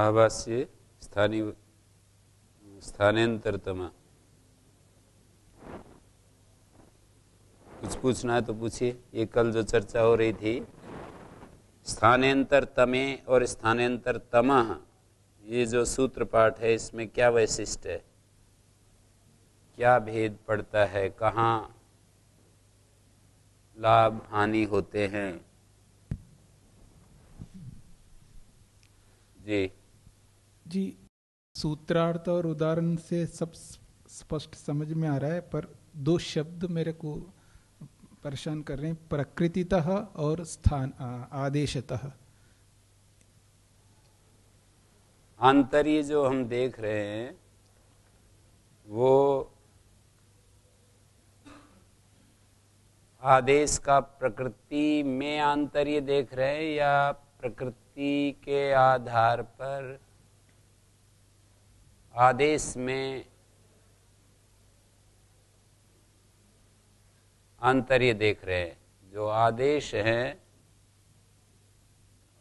महाभाष्ये स्थानेऽन्तरतम। कुछ पूछना है तो पूछिए। ये कल जो चर्चा हो रही थी स्थानेऽन्तरतमे और स्थानेऽन्तरतमः, ये जो सूत्र पाठ है इसमें क्या वैशिष्ट है, क्या भेद पड़ता है, कहाँ लाभ हानि होते हैं जी। सूत्रार्थ और उदाहरण से सब स्पष्ट समझ में आ रहा है, पर दो शब्द मेरे को परेशान कर रहे हैं, प्रकृतितः और स्थान आदेशतः। आंतर्य जो हम देख रहे हैं वो आदेश का प्रकृति में आंतर्य देख रहे हैं या प्रकृति के आधार पर आदेश में आंतर्य देख रहे हैं। जो आदेश हैं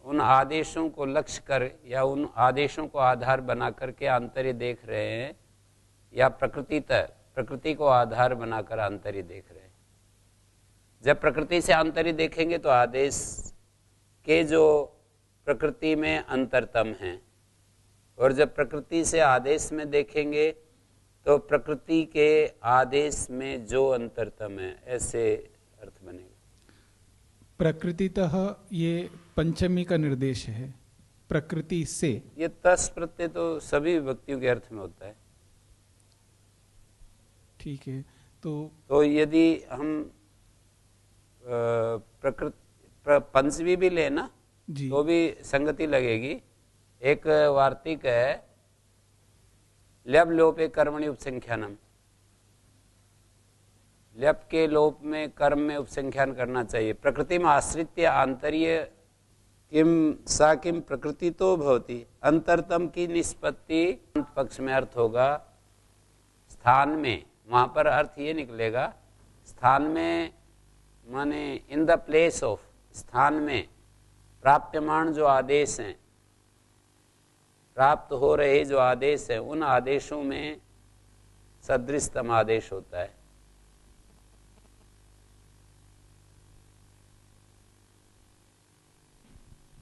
उन आदेशों को लक्ष्य कर या उन आदेशों को आधार बना करके आंतर्य देख रहे हैं या प्रकृति को आधार बनाकर आंतर्य देख रहे हैं। जब प्रकृति से आंतर्य देखेंगे तो आदेश के जो प्रकृति में अंतरतम हैं, और जब प्रकृति से आदेश में देखेंगे तो प्रकृति के आदेश में जो अंतरतम है, ऐसे अर्थ बनेगा। प्रकृतितः ये पंचमी का निर्देश है, प्रकृति से। ये तस् प्रत्यय तो सभी व्यक्तियों के अर्थ में होता है। ठीक है, तो यदि हम प्रकृति पंचमी भी ले ना तो भी संगति लगेगी। एक वार्तिक है ल्यप लोपे कर्मणि उपसंख्यानम, ल्यप के लोप में कर्म में उपसंख्यान करना चाहिए। प्रकृति में आश्रित्य आंतर्य किम सा किम प्रकृति तो भवति, अंतरतम की निष्पत्ति पक्ष में अर्थ होगा स्थान में। वहाँ पर अर्थ ये निकलेगा स्थान में माने इन द प्लेस ऑफ, स्थान में प्राप्यमान जो आदेश हैं, प्राप्त हो रहे जो आदेश है, उन आदेशों में सदृशतम आदेश होता है।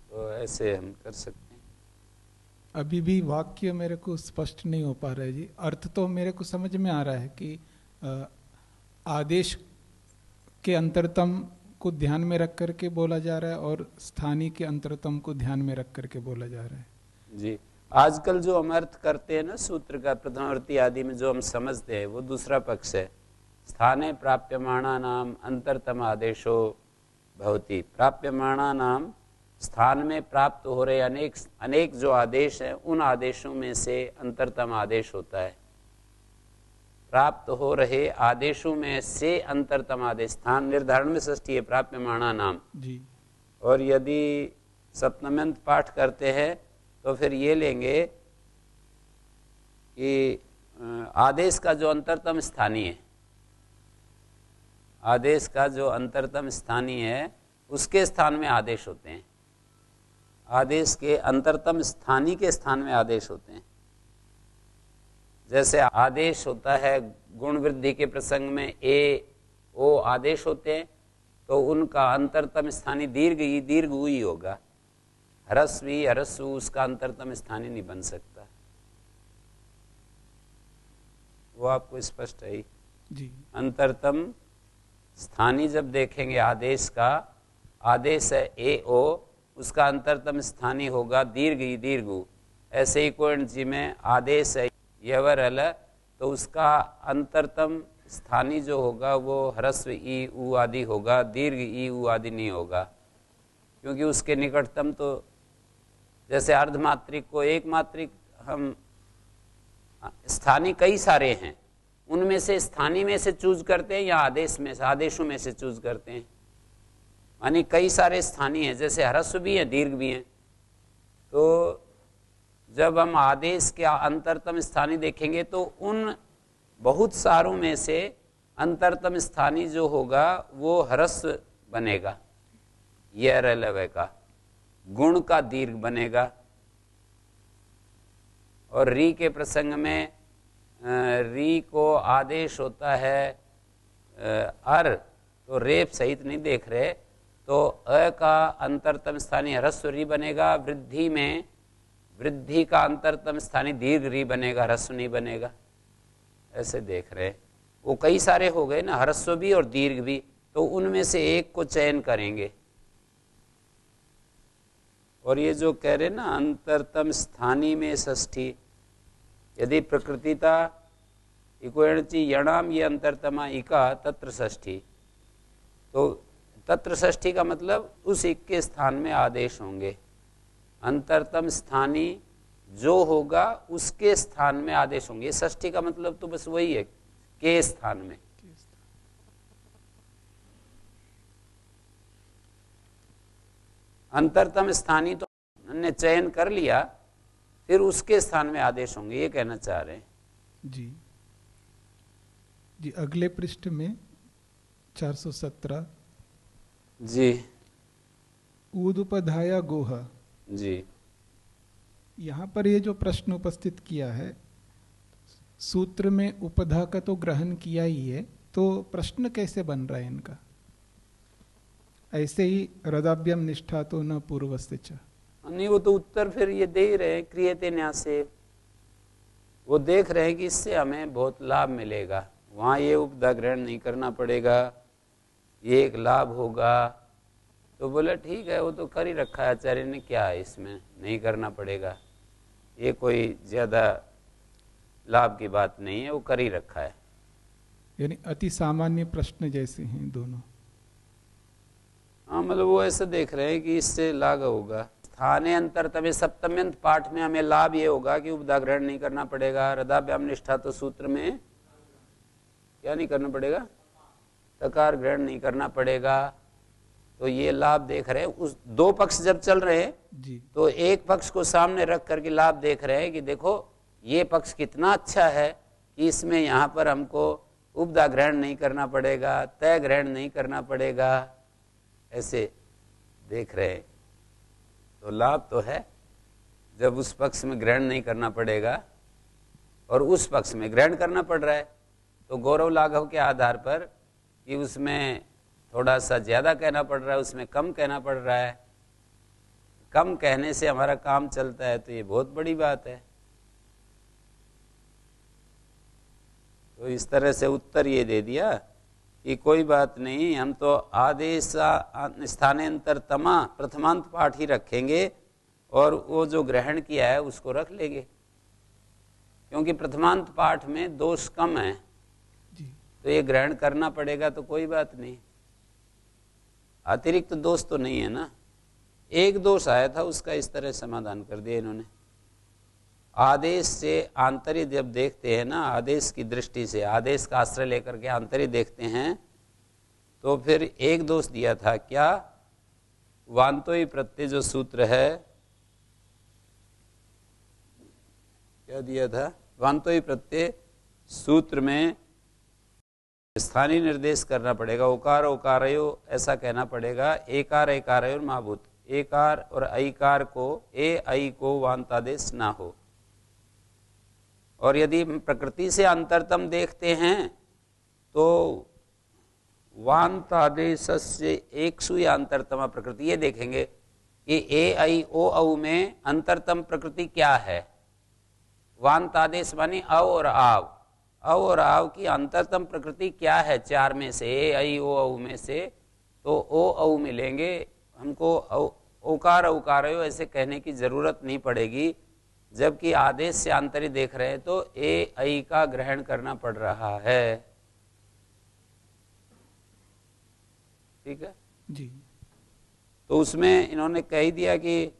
तो ऐसे हम कर सकते हैं। अभी भी वाक्य मेरे को स्पष्ट नहीं हो पा रहा है जी। अर्थ तो मेरे को समझ में आ रहा है कि आदेश के अंतरतम को ध्यान में रख करके बोला जा रहा है और स्थानीय के अंतरतम को ध्यान में रख करके बोला जा रहा है जी। आजकल जो हम अर्थ करते हैं ना सूत्र का प्रथमावृत्ति आदि में, जो हम समझते हैं वो दूसरा पक्ष है। स्थाने प्राप्यमाणा नाम अंतरतम आदेशो भवति, प्राप्यमाणा नाम स्थान में प्राप्त हो रहे अनेक जो आदेश हैं उन आदेशों में से अंतरतम आदेश होता है। प्राप्त हो रहे आदेशों में से अंतरतम आदेश, स्थान निर्धारण में षष्ठी है प्राप्यमाणा नाम जी। और यदि सप्तम्यंत पाठ करते हैं तो फिर ये लेंगे कि आदेश का जो अंतरतम स्थानीय है, आदेश का जो अंतरतम स्थानीय है उसके स्थान में आदेश होते हैं, आदेश के अंतरतम स्थानीय के स्थान में आदेश होते हैं। जैसे आदेश होता है गुण वृद्धि के प्रसंग में ए ओ आदेश होते हैं, तो उनका अंतरतम स्थानीय दीर्घ ई दीर्घ ऊ ही होगा। ह्रस्वी ह्रस्व उसका अंतरतम स्थानीय नहीं बन सकता। वो आपको स्पष्ट है जी। अंतरतम स्थानीय जब देखेंगे आदेश का, आदेश है ए ओ, उसका अंतरतम स्थानीय होगा दीर्घ ई दीर्घ ऊ। ऐसे ही कोण जी में आदेश है यवर अल, तो उसका अंतरतम स्थानीय जो होगा वो ह्रस्व ई ऊ आदि होगा, दीर्घ ई ऊ आदि नहीं होगा, क्योंकि उसके निकटतम। तो जैसे अर्धमात्रिक को एक मात्रिक हम स्थानीय कई सारे हैं, उनमें से स्थानीय में से चूज करते हैं या आदेशों में से चूज करते हैं। यानी कई सारे स्थानीय हैं, जैसे ह्रस्व भी हैं दीर्घ भी हैं। तो जब हम आदेश के अंतरतम स्थानीय देखेंगे तो उन बहुत सारों में से अंतरतम स्थानीय जो होगा वो ह्रस्व बनेगा, यह लवय का गुण का दीर्घ बनेगा। और री के प्रसंग में री को आदेश होता है अर, तो रेप सहित नहीं देख रहे, तो अ का अंतरतम स्थानीय ह्रस्व री बनेगा। वृद्धि में वृद्धि का अंतरतम स्थानीय दीर्घ री बनेगा, ह्रस्व नहीं बनेगा। ऐसे देख रहे, वो कई सारे हो गए ना, ह्रस्व भी और दीर्घ भी, तो उनमें से एक को चयन करेंगे। और ये जो कह रहे ना अंतरतम स्थानी में षष्ठी, यदि प्रकृतिता इकोणचि यणाम ये अंतरतमा इका तत्र षष्ठी, तो तत्र षष्ठी का मतलब उस इक के स्थान में आदेश होंगे। अंतरतम स्थानी जो होगा उसके स्थान में आदेश होंगे। षष्ठी का मतलब तो बस वही है, के स्थान में। अंतरतम स्थानी तो हमने चयन कर लिया, फिर उसके स्थान में आदेश होंगे, ये कहना चाह रहे हैं। जी जी, अगले पृष्ठ में 417। जी, उदुपधाया गोहा। जी, यहाँ पर ये जो प्रश्न उपस्थित किया है, सूत्र में उपधा का तो ग्रहण किया ही है, तो प्रश्न कैसे बन रहा है इनका? ऐसे ही रदाभ्यम निष्ठा तो न पूर्वस्ते च, नहीं वो तो उत्तर फिर ये दे ही रहे, क्रियते न्यासे। वो देख रहे हैं कि इससे हमें बहुत लाभ मिलेगा, वहाँ ये उपधा ग्रहण नहीं करना पड़ेगा, ये एक लाभ होगा। तो बोला ठीक है, वो तो कर ही रखा है आचार्य ने, क्या है इसमें, नहीं करना पड़ेगा, ये कोई ज्यादा लाभ की बात नहीं है, वो कर ही रखा है। यानी अति सामान्य प्रश्न जैसे हैं दोनों। हाँ, मतलब वो ऐसे देख रहे हैं कि इससे लाभ होगा। स्थाने अंतरतम सप्तम्यंत पाठ में हमें लाभ ये होगा कि उपधा ग्रहण नहीं करना पड़ेगा। रदाभ्याम निष्ठा तो सूत्र में क्या नहीं करना पड़ेगा, तकार ग्रहण नहीं करना पड़ेगा, तो ये लाभ देख रहे हैं। उस दो पक्ष जब चल रहे हैं तो एक पक्ष को सामने रख करके लाभ देख रहे हैं कि देखो ये पक्ष कितना अच्छा है कि इसमें यहाँ पर हमको उपधा ग्रहण नहीं करना पड़ेगा, तय ग्रहण नहीं करना पड़ेगा, ऐसे देख रहे हैं। तो लाभ तो है जब उस पक्ष में ग्रहण नहीं करना पड़ेगा और उस पक्ष में ग्रहण करना पड़ रहा है, तो गौरव लाघव के आधार पर कि उसमें थोड़ा सा ज़्यादा कहना पड़ रहा है, उसमें कम कहना पड़ रहा है, कम कहने से हमारा काम चलता है, तो ये बहुत बड़ी बात है। तो इस तरह से उत्तर ये दे दिया कि कोई बात नहीं, हम तो आदेश स्थानेन्तरतमा प्रथमांत पाठ ही रखेंगे और वो जो ग्रहण किया है उसको रख लेंगे, क्योंकि प्रथमांत पाठ में दोष कम है, तो ये ग्रहण करना पड़ेगा तो कोई बात नहीं। अतिरिक्त दोष तो नहीं है ना, एक दोष आया था उसका इस तरह समाधान कर दिया इन्होंने। आदेश से आंतर्य जब देखते हैं ना, आदेश की दृष्टि से, आदेश का आश्रय लेकर के आंतर्य देखते हैं, तो फिर एक दोष दिया था क्या, वांतोई प्रत्यय जो सूत्र है, क्या दिया था, वांतोई प्रत्यय सूत्र में स्थानीय निर्देश करना पड़ेगा, ओकार ओकारयो ऐसा कहना पड़ेगा, एकार एकारयो महाभूत, एकार और अकार को, ए आई को वांतादेश ना हो। और यदि प्रकृति से अंतरतम देखते हैं तो वांतादेशस्य एकसु या अंतरतम प्रकृति, ये देखेंगे कि ए आई ओ औ में अंतरतम प्रकृति क्या है। वांतादेश मानी अ और आव, अव और आव की अंतरतम प्रकृति क्या है चार में से, ए आई ओ औ में से, तो ओ औ मिलेंगे हमको, ओकार औकारयो ऐसे कहने की जरूरत नहीं पड़ेगी। जबकि आदेश से आंतरिक देख रहे हैं तो ए आई का ग्रहण करना पड़ रहा है। ठीक है जी। तो उसमें इन्होंने कह दिया कि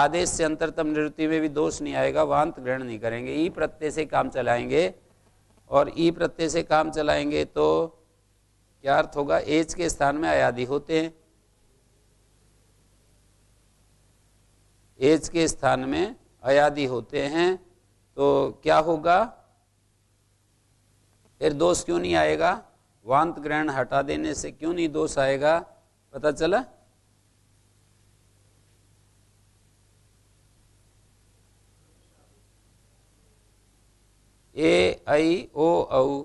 आदेश से अंतरतम निवृत्ति में भी दोष नहीं आएगा, वांत ग्रहण नहीं करेंगे, ई प्रत्यय से काम चलाएंगे, और ई प्रत्यय से काम चलाएंगे तो क्या अर्थ होगा, एच के स्थान में अयादि होते हैं, एच के स्थान में अयादि होते हैं, तो क्या होगा फिर, दोष क्यों नहीं आएगा, वांत ग्रहण हटा देने से क्यों नहीं दोष आएगा, पता चला। ऐ ओ औ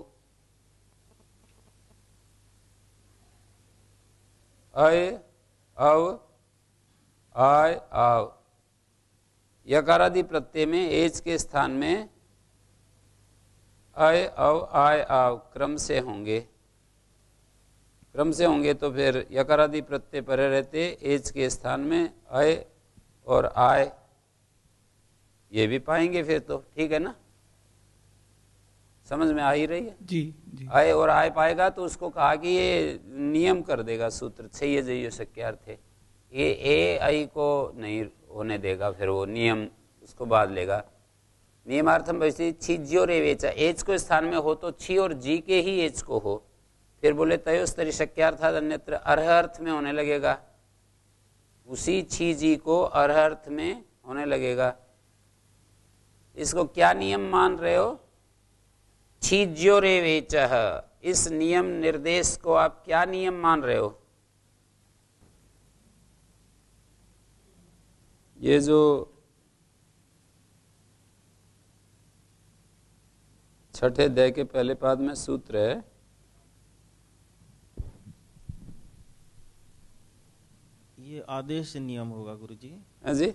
ऐ औ आय आव। यकारादि प्रत्यय में एज के स्थान में आय आव आय आव क्रम से होंगे, तो फिर यकारादि प्रत्यय परे रहते एज के स्थान में आय और आय, ये भी पाएंगे फिर तो ठीक है ना, समझ में आ ही रही है जी, जी। आय और आय पाएगा तो उसको कहा कि ये नियम कर देगा सूत्र छे जइयो शक्यार्थे, ये ए आई को नहीं होने देगा, फिर वो नियम उसको बांध लेगा। नियमार्थम वैसे छी और एवेचा एच को स्थान में हो तो छी और जी के ही एच को हो, फिर बोले तयोस्तरी शक्यार्थ अन्यत्र अर्ह अर्थ में होने लगेगा, उसी छी जी को अर्ह अर्थ में होने लगेगा। इसको क्या नियम मान रहे हो? छी ज्योर एवेच, इस नियम निर्देश को आप क्या नियम मान रहे हो? ये जो छठे अध्याय के पहले पाद में सूत्र है, ये आदेश नियम होगा गुरुजी। हाँ जी,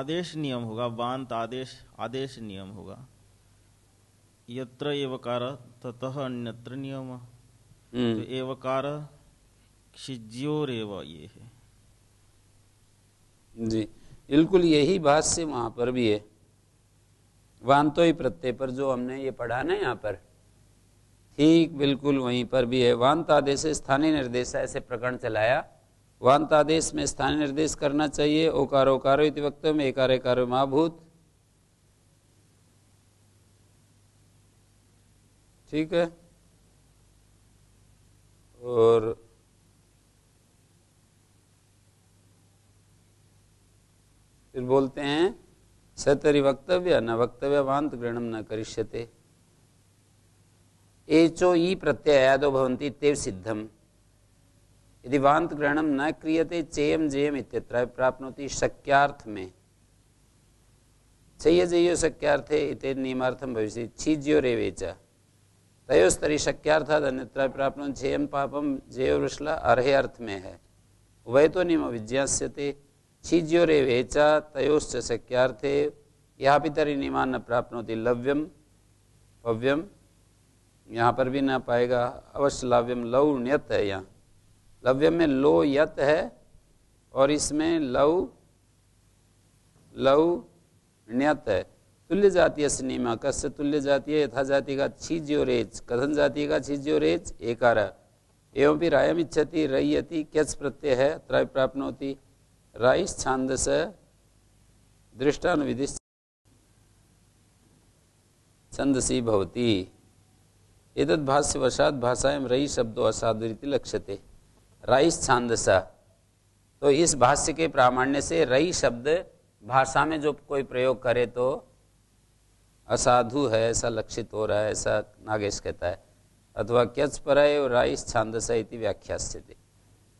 आदेश नियम होगा, वांत आदेश आदेश नियम होगा, यत्र एवकार ततः अन्यत्र नियम, तो एवकार क्षिज्योरेव ये है जी, बिल्कुल यही भाष्य वहाँ पर भी है। वांतोई प्रत्यय पर जो हमने ये पढ़ा ना यहाँ पर, ठीक बिल्कुल वहीं पर भी है। वांतादेश स्थानीय निर्देश, ऐसे प्रकरण चलाया, वांतादेश में स्थानीय निर्देश करना चाहिए। ओकारो ओकारो इति वक्त में एकारो एकारो महाभूत, ठीक है। और फिर बोलते हैं सतरी वक्तव्य न वक्तव्य वांत ग्रहणम न करिष्यते, एचो ई प्रत्ययादो भवन्ति तेव सिद्धम, यदि वांत ग्रहणम न क्रियते चेयम जेयम इत्यत्र प्राप्नोति शक्यार्थ में चय जयो शक्यार्थे इति नियमार्थम भविष्यति छिज्यो रेवेच तयोस्तरी शक्यार्थाद अन्यत्र प्राप्नोति चेयम पापम जेयो वृषला अर्हे अर्थ में है, उभय तो नियम विज्ञास्यते छिज्यो रे वेचा तयोश्च शक्यार्थे यहाँ भी तरी निमान न प्राप्नोति लव्यम पव्यम, यहाँ पर भी ना पाएगा, अवश्य लव्यम लव ण्यत है, यहाँ लव्यम में लो यत है और इसमें लव लव ण्यत है। तुल्य जातीय सिनेमा कस्य तुल्य जातीय यथा जाति का छिज्यो रेच कथन जाति का छिज्यो रेच एकार एवं भी रायम इच्छति रयति क्यच प्रत्यय है त्रय प्राप्नोति राइस छांदस दृष्टानुविधि छंदसी भवति एतद् भाष्यवशात् भाषायां रई शब्दो असाधुरिति लक्ष्यते। राइस छांदस, तो इस भाष्य के प्रामाण्य से रई शब्द भाषा में जो कोई प्रयोग करे तो असाधु है ऐसा लक्षित हो रहा है, ऐसा नागेश कहता है। अथवा क्यच पराय और राइस छांदस इति व्याख्यास्यते,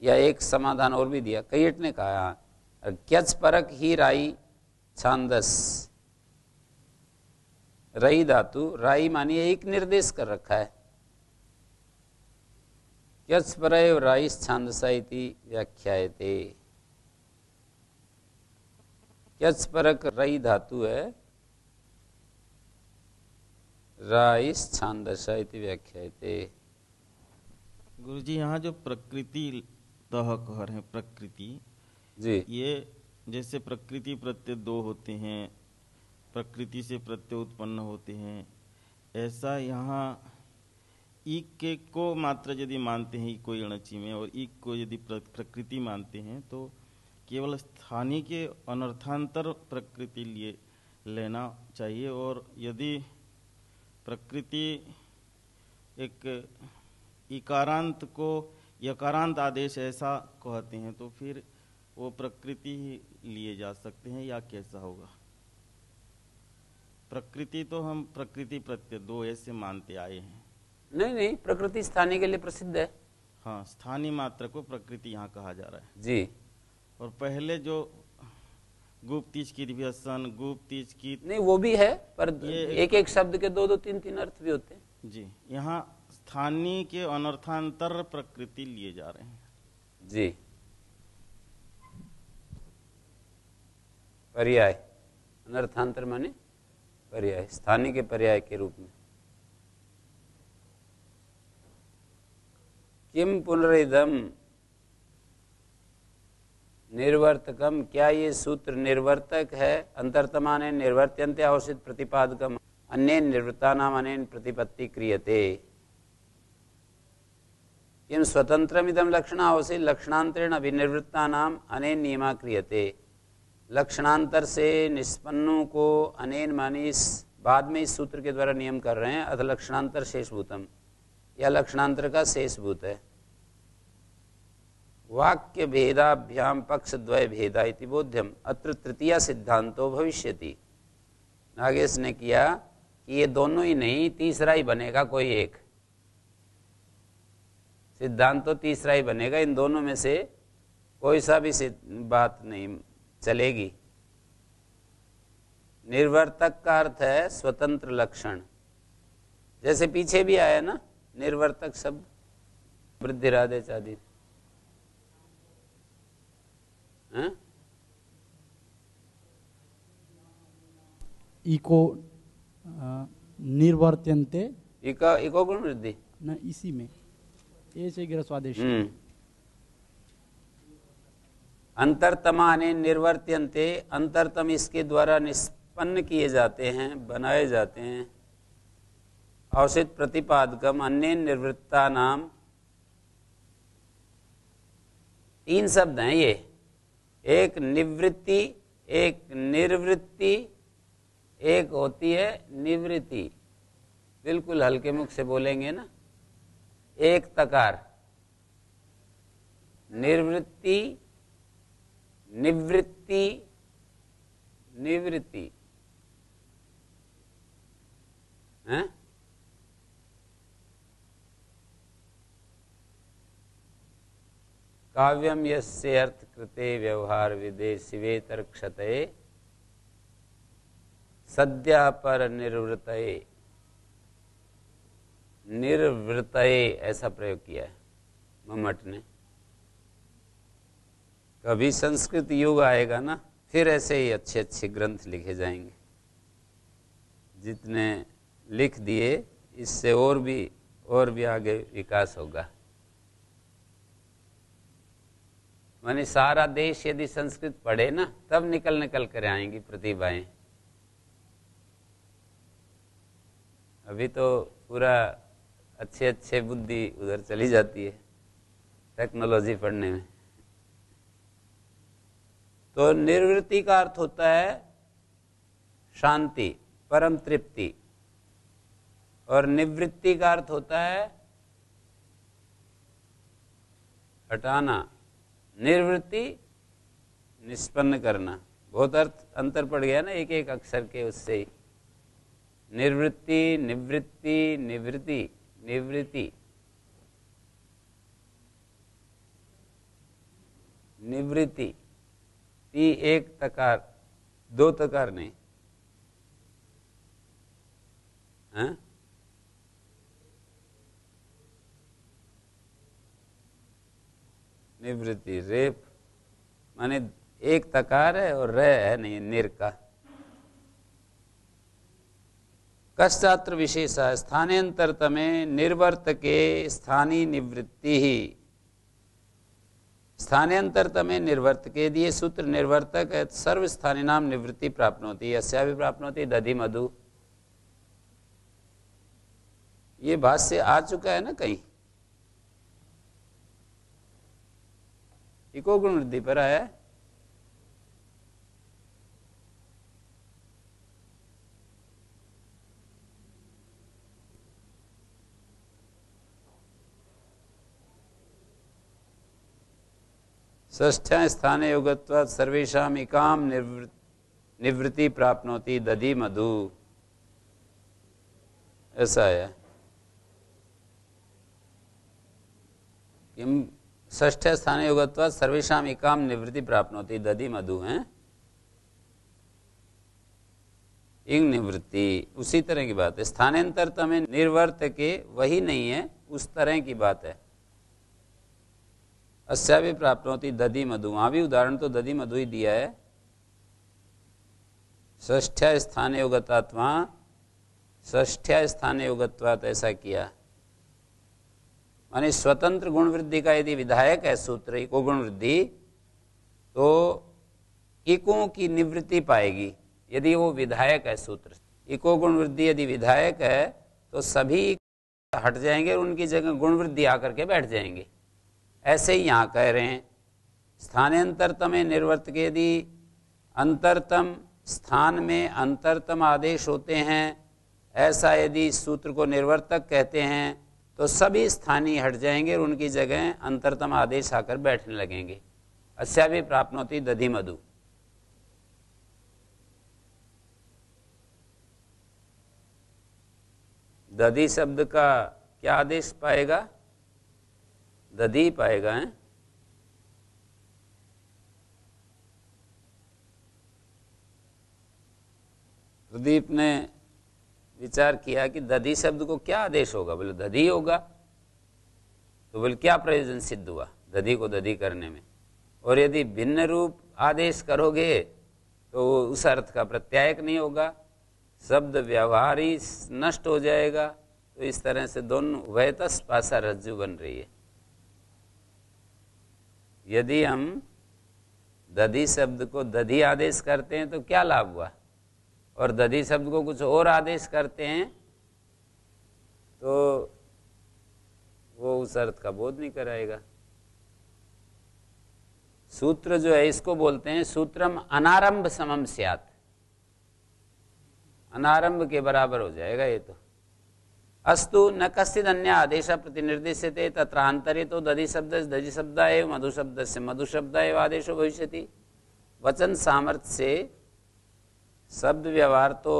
या एक समाधान और भी दिया, कैयट ने कहा क्यच परक ही राई छांदस, रई धातु राई मानिए एक निर्देश कर रखा है, क्यच परय और राई छांदसा इति व्याख्यायते। क्यच परक रई धातु है, राई छांदसा इति व्याख्यायते। गुरुजी यहाँ जो प्रकृति तह कह रहे हैं प्रकृति जी, ये जैसे प्रकृति प्रत्यय दो होते हैं, प्रकृति से प्रत्यय उत्पन्न होते हैं, ऐसा यहाँ ईक के को मात्र यदि मानते हैं ईको इणची में, और ईक को यदि प्रकृति मानते हैं तो केवल स्थानीय के अनर्थांतर प्रकृति लिए लेना चाहिए। और यदि प्रकृति एक इकारांत को यकारांत आदेश ऐसा कहते हैं तो फिर वो प्रकृति ही लिए जा सकते हैं, या कैसा होगा? प्रकृति तो हम प्रकृति प्रत्यय दो ऐसे मानते आए हैं। नहीं नहीं, प्रकृति स्थानीय के लिए प्रसिद्ध है। हाँ, स्थानीय मात्र को प्रकृति यहाँ कहा जा रहा है जी। और पहले जो गुप्तिष्कित व्यसन, गुप्तिष्कित नहीं वो भी है, पर एक एक शब्द के दो दो तीन तीन अर्थ भी होते हैं जी। यहाँ स्थानीय के अनर्थांतर प्रकृति लिए जा रहे हैं जी। पर्याय अनर्थांतर माने पर्याय, स्थानीय के पर्याय के रूप में। किम पुनरिदम निर्वर्तकम, क्या ये सूत्र निर्वर्तक है? अंतरतमान निर्वर्त्यंत आवश्यक प्रतिपादकम अन्य निर्वृत्ता नाम अनेन प्रतिपत्ति क्रियते। किम स्वतंत्रमिदम लक्षण आवश्यक लक्षणांतरेण अभिनिवृत्ता नाम अनेन नियमा क्रियते। लक्षणांतर से निष्पन्नों को अनेन मानी बाद में इस सूत्र के द्वारा नियम कर रहे हैं। अथ लक्षणांतर शेषभूतम, यह लक्षणांतर का शेषभूत है। वाक्य भेदाभ्याम पक्षद्वय भेदा इति बोध्यम, अत्र तृतीया सिद्धांतो भविष्यति। नागेश ने किया कि ये दोनों ही नहीं, तीसरा ही बनेगा कोई एक सिद्धांत, तो तीसरा ही बनेगा। इन दोनों में से कोई सा भी बात नहीं चलेगी। निर्वर्तक का अर्थ है स्वतंत्र लक्षण, जैसे पीछे भी आया ना निर्वर्तक शब्द वृद्धि राधे चादी इको निर्वर्त्यन्ते इको गुण वृद्धि न, इसी में ऐसे ग्रह स्वादेश अंतरतमा ने निर्वर्त्यन्ते, अंतरतम इसके द्वारा निष्पन्न किए जाते हैं, बनाए जाते हैं। अवसित प्रतिपादकम अन्य निर्वृत्ता नाम, तीन शब्द हैं ये, एक निवृत्ति एक निर्वृत्ति एक होती है निवृत्ति। बिल्कुल हल्के मुख से बोलेंगे ना, एक तकार निर्वृत्ति निवृत्ति निवृत्ति है। काव्यम यस्य अर्थ कृते व्यवहार विदेश शिवेतर क्षते सद्या पर निर्वृतये, निर्वृतये ऐसा प्रयोग किया है मम्मट ने। कभी संस्कृत युग आएगा ना, फिर ऐसे ही अच्छे अच्छे ग्रंथ लिखे जाएंगे। जितने लिख दिए इससे और भी आगे विकास होगा। माने सारा देश यदि संस्कृत पढ़े ना, तब निकल निकल कर आएंगी प्रतिभाएं। अभी तो पूरा अच्छे अच्छे बुद्धि उधर चली जाती है टेक्नोलॉजी पढ़ने में। तो निर्वृत्ति का अर्थ होता है शांति परम तृप्ति, और निवृत्ति का अर्थ होता है हटाना, निर्वृत्ति निष्पन्न करना। बहुत अर्थ अंतर पड़ गया ना एक एक अक्षर के, उससे ही निर्वृत्ति निवृत्ति निवृत्ति निवृत्ति निवृत्ति, ती एक तकार दो तकार नहीं है? निवृत्ति रेप माने एक तकार है और रे है नहीं निर का। कश्चात्र विशेष स्थानेऽन्तरतम निर्वर्तके स्थानी निवृत्ति ही, स्थानेऽन्तरतम निर्वर्तके दिए सूत्र निर्वर्तक है, सर्व स्थानी नाम निवृत्ति प्राप्त होती है, अस्या भी प्राप्त होती है दधि मधु। ये भाष्य आ चुका है ना कहीं, इको गुण वृद्धि पर आया। षष्ठ्या स्थाने योगत्वात् सर्वेषाम् एकाम निवृत्ति प्राप्नोति दधि मधु, ऐसा आया। किम षष्ठ स्थाने योगत्वा सर्वेषाम एकाम निवृत्ति प्राप्त होती दधि मधु है। इंग निवृत्ति, उसी तरह की बात है। स्थानेऽन्तरतम में निर्वर्त के वही नहीं है, उस तरह की बात है। अस्या भी प्राप्त होती दधि मधु, वहाँ भी उदाहरण तो दधि मधु ही दिया है। षष्ठ्या स्थाने योगतात् वहाँ षष्ठ्या स्थाने योगत्वात् ऐसा किया, माने स्वतंत्र गुण वृद्धि का यदि विधायक है सूत्र इको गुण वृद्धि, तो इकों की निवृत्ति पाएगी यदि वो विधायक है सूत्र। इको गुण वृद्धि यदि विधायक है तो सभी हट जाएंगे और उनकी जगह गुण वृद्धि आकर के बैठ जाएंगे। ऐसे ही यहाँ कह रहे हैं स्थानेऽन्तरतम निर्वर्त के यदि अंतरतम स्थान में अंतरतम आदेश होते हैं, ऐसा यदि सूत्र को निर्वर्तक कहते हैं तो सभी स्थानीय हट जाएंगे और उनकी जगह अंतरतम आदेश आकर बैठने लगेंगे। अस्या भी प्राप्नोति दधि मधु। दधि शब्द का क्या आदेश पाएगा? दधि पाएगा है? प्रदीप ने विचार किया कि दधि शब्द को क्या आदेश होगा, बोले दधि होगा, तो बोले क्या प्रयोजन सिद्ध हुआ दधि को दधि करने में? और यदि भिन्न रूप आदेश करोगे तो उस अर्थ का प्रत्यायक नहीं होगा, शब्द व्यवहार ही नष्ट हो जाएगा। तो इस तरह से दोनों वैतस पासा रज्जु बन रही है। यदि हम दधि शब्द को दधि आदेश करते हैं तो क्या लाभ हुआ, और दधि शब्द को कुछ और आदेश करते हैं तो वो उस अर्थ का बोध नहीं कराएगा। सूत्र जो है इसको बोलते हैं सूत्रम अनारंभ समम स्यात्, अनारंभ के बराबर हो जाएगा ये। तो अस्तु न कश्चिद अन्य आदेश प्रतिनिर्दिश्यते तत्रांतरे तो दधि शब्द दधि शब्द एवं मधु शब्द से मधु शब्द एवं आदेशो भविष्यति। वचन सामर्थ्य से शब्द व्यवहार तो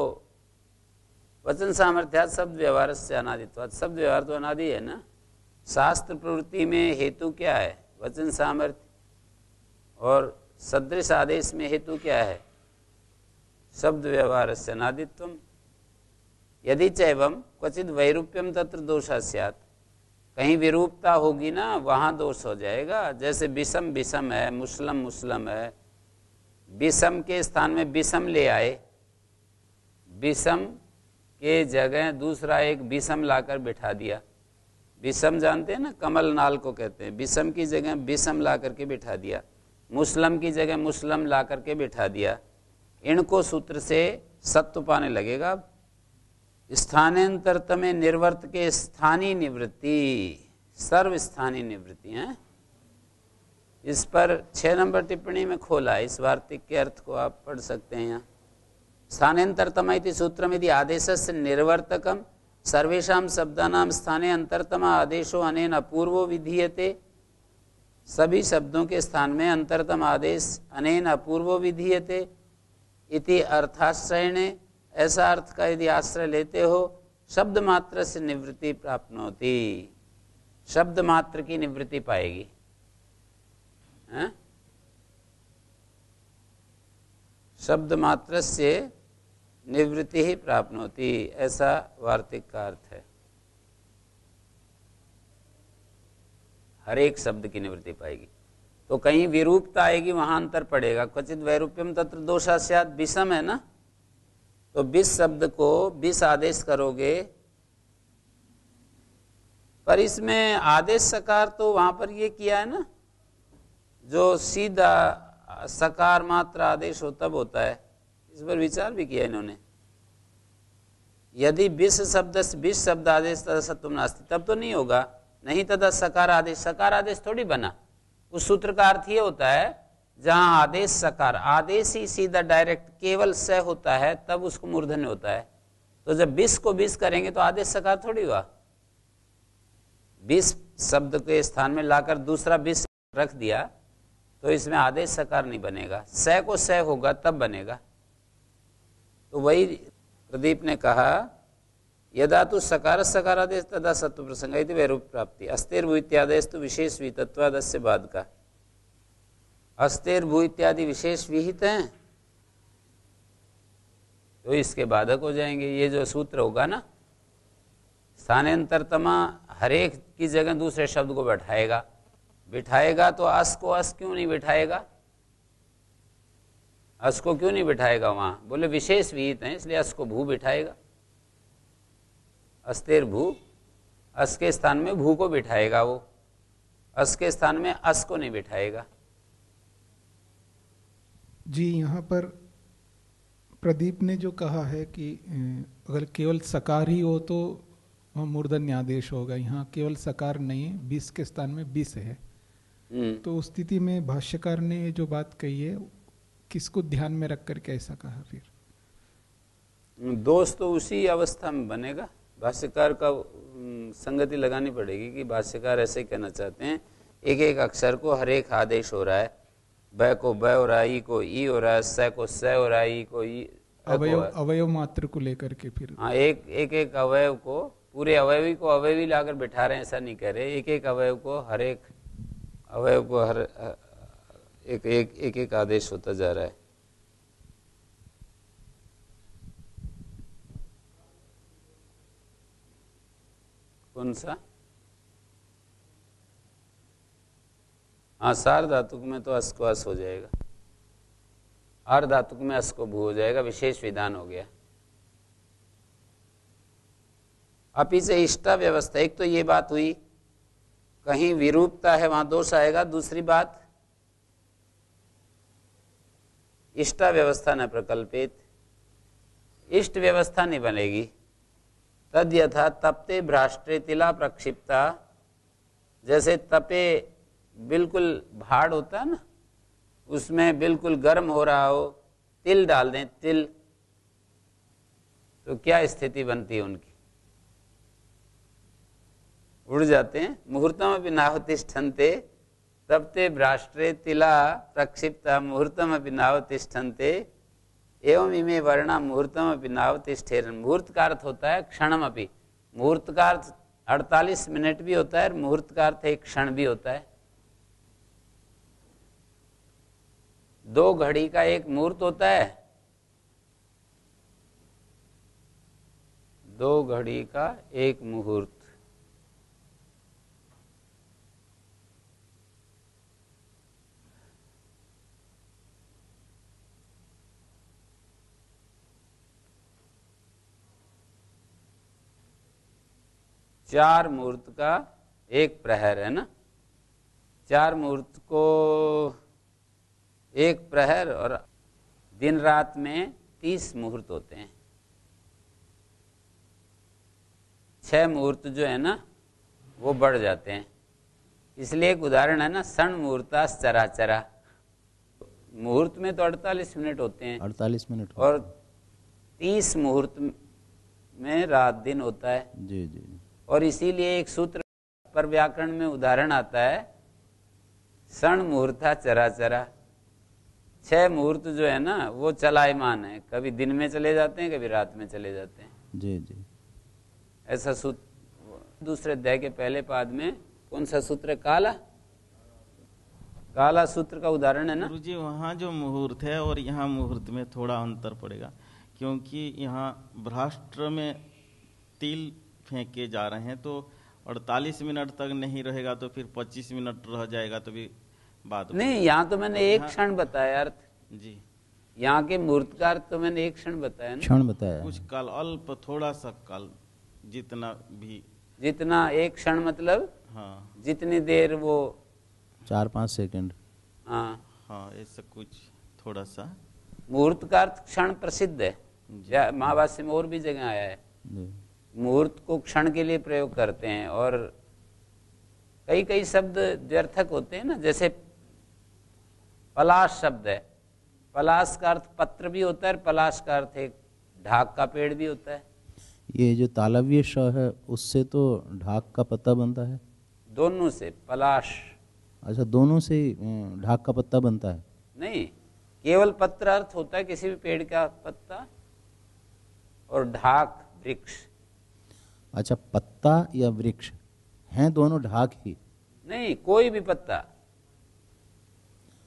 वचन सामर्थ्यात् शब्द व्यवहार से अनादित्वात्, शब्द व्यवहार तो अनादि है ना। शास्त्र प्रवृत्ति में हेतु क्या है? वचन सामर्थ्य। और सदृश आदेश में हेतु क्या है? शब्द व्यवहार से अनादित्वम। यदि चैवम क्वचित वैरूप्यम तत्र दोषः स्यात्, कहीं विरूपता होगी ना वहाँ दोष हो जाएगा। जैसे विषम विषम है, मुस्लिम मुस्लिम है, विषम के स्थान में विषम ले आए, विषम के जगह दूसरा एक विषम लाकर बिठा दिया। विषम जानते हैं ना, कमल नाल को कहते हैं। विषम की जगह विषम लाकर के बिठा दिया, मुस्लिम की जगह मुस्लिम लाकर के बिठा दिया। इनको सूत्र से सत्व पाने लगेगा। स्थानेऽन्तरतम में निर्वर्त के स्थानीय निवृत्ति, सर्वस्थानीय निवृत्ति हैं। इस पर 6 नंबर टिप्पणी में खोला, इस वार्तिक के अर्थ को आप पढ़ सकते हैं। यहाँ स्थानेऽन्तरतम इति सूत्रम यदि आदेशस्य निर्वर्तकम सर्वेषां शब्दानां स्थाने अंतरतम आदेशो अनेन अपूर्वो विधीयते, सभी शब्दों के स्थान में अंतरतम आदेश अनेन अपूर्वो विधीयते। इति अर्थाश्रयणे ऐसा अर्थ का यदि आश्रय लेते हो शब्द मात्र से निवृत्ति प्राप्नोति, शब्द मात्र की निवृत्ति पाएगी। शब्द मात्र से निवृत्ति ही प्राप्नोति, ऐसा वार्तिक का अर्थ है। हर एक शब्द की निवृत्ति पाएगी। तो कहीं विरूपता आएगी वहां अंतर पड़ेगा। क्वचित वैरूप्यम तत्र दोषः स्यात्, विषम है ना, तो विष शब्द को विष आदेश करोगे, पर इसमें आदेश सकार तो वहां पर ये किया है ना, जो सीधा सकार मात्र आदेश हो तब होता है। इस पर विचार भी किया इन्होंने। यदि विष शब्द आदेश तथा सत्वम नास्ति तब तो नहीं होगा, नहीं तथा सकार आदेश थोड़ी बना। उस सूत्र का अर्थ ये होता है जहाँ आदेश सकार आदेश ही सीधा डायरेक्ट केवल स होता है तब उसको मूर्धन्य होता है। तो जब विष को विष करेंगे तो आदेश सकार थोड़ी हुआ, विष शब्द के स्थान में लाकर दूसरा विष रख दिया, तो इसमें आदेश सकार नहीं बनेगा, स को स होगा तब बनेगा। तो वही प्रदीप ने कहा यदा तो सकार सकार आदेश तदा सत्व प्रसंग वैरूप प्राप्ति अस्तेर भू इत्यादेश तो विशेष वितत्वाद से बाद का अस्तेर भू इत्यादि विशेष विहित हैं, तो इसके बाधक हो जाएंगे। ये जो सूत्र होगा ना, स्थानेऽन्तरतम हरेक की जगह दूसरे शब्द को बैठाएगा। बिठाएगा तो अस को अस क्यों नहीं बिठाएगा, अस को क्यों नहीं बिठाएगा वहाँ? बोले विशेष विहित हैं इसलिए अस को भू बिठाएगा। अस्तेर भू, अस के स्थान में भू को बिठाएगा, वो अस के स्थान में अस को नहीं बिठाएगा। जी, यहाँ पर प्रदीप ने जो कहा है कि अगर केवल सकार ही हो तो मूर्धन्यादेश होगा, यहाँ केवल सकार नहीं है, बीस के स्थान में बीस है। तो उस स्थिति में भाष्यकार ने ये जो बात कही है किसको ध्यान में रख करके ऐसा कहा? फिर दोष तो उसी अवस्था में बनेगा, भाष्यकार का संगति लगानी पड़ेगी कि भाष्यकार ऐसे कहना चाहते हैं। एक एक अक्षर को हर एक आदेश हो रहा है, ब को ब हो रहा है, ई को ई हो रहा है, स को स हो रहा है, ई को ई, अवयव मात्र को लेकर के फिर हाँ एक अवयव को, पूरे अवयवी को अवयवी लाकर बिठा रहे हैं, ऐसा नहीं कर रहे। एक एक अवयव को हर एक अवयव को हर एक एक एक एक आदेश होता जा रहा है। कौन सा? हाँ, सार धातुक में तो अस को अस हो जाएगा, आर धातुक में अस को भू हो जाएगा, विशेष विधान हो गया। अपि से इष्टा व्यवस्था, एक तो ये बात हुई, कहीं विरूपता है वहां दोष आएगा। दूसरी बात, इष्टा व्यवस्था न प्रकल्पित, इष्ट व्यवस्था नहीं बनेगी। तद यथा तपते भ्राष्ट्रे तिला प्रक्षिप्ता, जैसे तपे बिल्कुल भाड़ होता है ना, उसमें बिल्कुल गर्म हो रहा हो, तिल डाल दें तिल, तो क्या स्थिति बनती है उनकी? उड़ जाते हैं। मुहूर्तमपि नावतिष्ठन्ते तप्ते भ्राष्ट्रे तिला प्रक्षिप्ता, मुहूर्तमपि नावतिष्ठन्ते एवं इमे वर्णा मुहूर्तमपि नावतिष्ठेरन्। मुहूर्त का अर्थ होता है क्षणमपि, मुहूर्त का अर्थ 48 मिनट भी होता है और मुहूर्त का अर्थ एक क्षण भी होता है। दो घड़ी का एक मुहूर्त होता है, दो घड़ी का एक मुहूर्त। चार मुहूर्त का एक प्रहर है ना, चार मुहूर्त को एक प्रहर, और दिन रात में 30 मुहूर्त होते हैं। 6 मुहूर्त जो है ना वो बढ़ जाते हैं, इसलिए एक उदाहरण है ना, षण मुहूर्ताश्चराचरा। मुहूर्त में तो 48 मिनट होते हैं, 48 मिनट और 30 मुहूर्त में रात दिन होता है। जी जी। और इसीलिए एक सूत्र पर व्याकरण में उदाहरण आता है, षण मुहूर्ता चराचरा। 6 मुहूर्त जो है ना वो चलायमान है, कभी दिन में चले जाते हैं कभी रात में चले जाते हैं। जी जी। ऐसा सूत्र दूसरे अध्याय के पहले पाद में, कौन सा सूत्र? काला, काला सूत्र का उदाहरण है ना। गुरुजी, वहाँ जो मुहूर्त है और यहाँ मुहूर्त में थोड़ा अंतर पड़ेगा, क्योंकि यहाँ भ्राष्ट्र में तिल फेंके जा रहे हैं, तो 48 मिनट तक नहीं रहेगा तो फिर 25 मिनट रह जाएगा, तो भी बात नहीं। यहाँ तो मैंने एक क्षण बताया अर्थ। जी, यहाँ के मुहूर्तकार तो मैंने एक क्षण बताया ना, क्षण बताया। कुछ काल, अल्प, थोड़ा सा काल, जितना भी, जितना एक क्षण मतलब हाँ, जितनी देर वो 4-5 सेकंड। हाँ हाँ, ऐसा कुछ थोड़ा सा। मुहूर्तकार क्षण प्रसिद्ध है, महाभाष्य में और भी जगह आया है। मुहूर्त को क्षण के लिए प्रयोग करते हैं, और कई कई शब्द व्यर्थक होते हैं ना, जैसे पलाश शब्द है, पलाश का अर्थ पत्र भी होता है, पलाश का अर्थ एक ढाक का पेड़ भी होता है। ये जो तालव्य श है उससे तो ढाक का पत्ता बनता है, दोनों से पलाश। अच्छा, दोनों से ढाक का पत्ता बनता है? नहीं, केवल पत्र अर्थ होता है किसी भी पेड़ का पत्ता, और ढाक वृक्ष। अच्छा, पत्ता या वृक्ष हैं दोनों ढाक ही? नहीं, कोई भी पत्ता,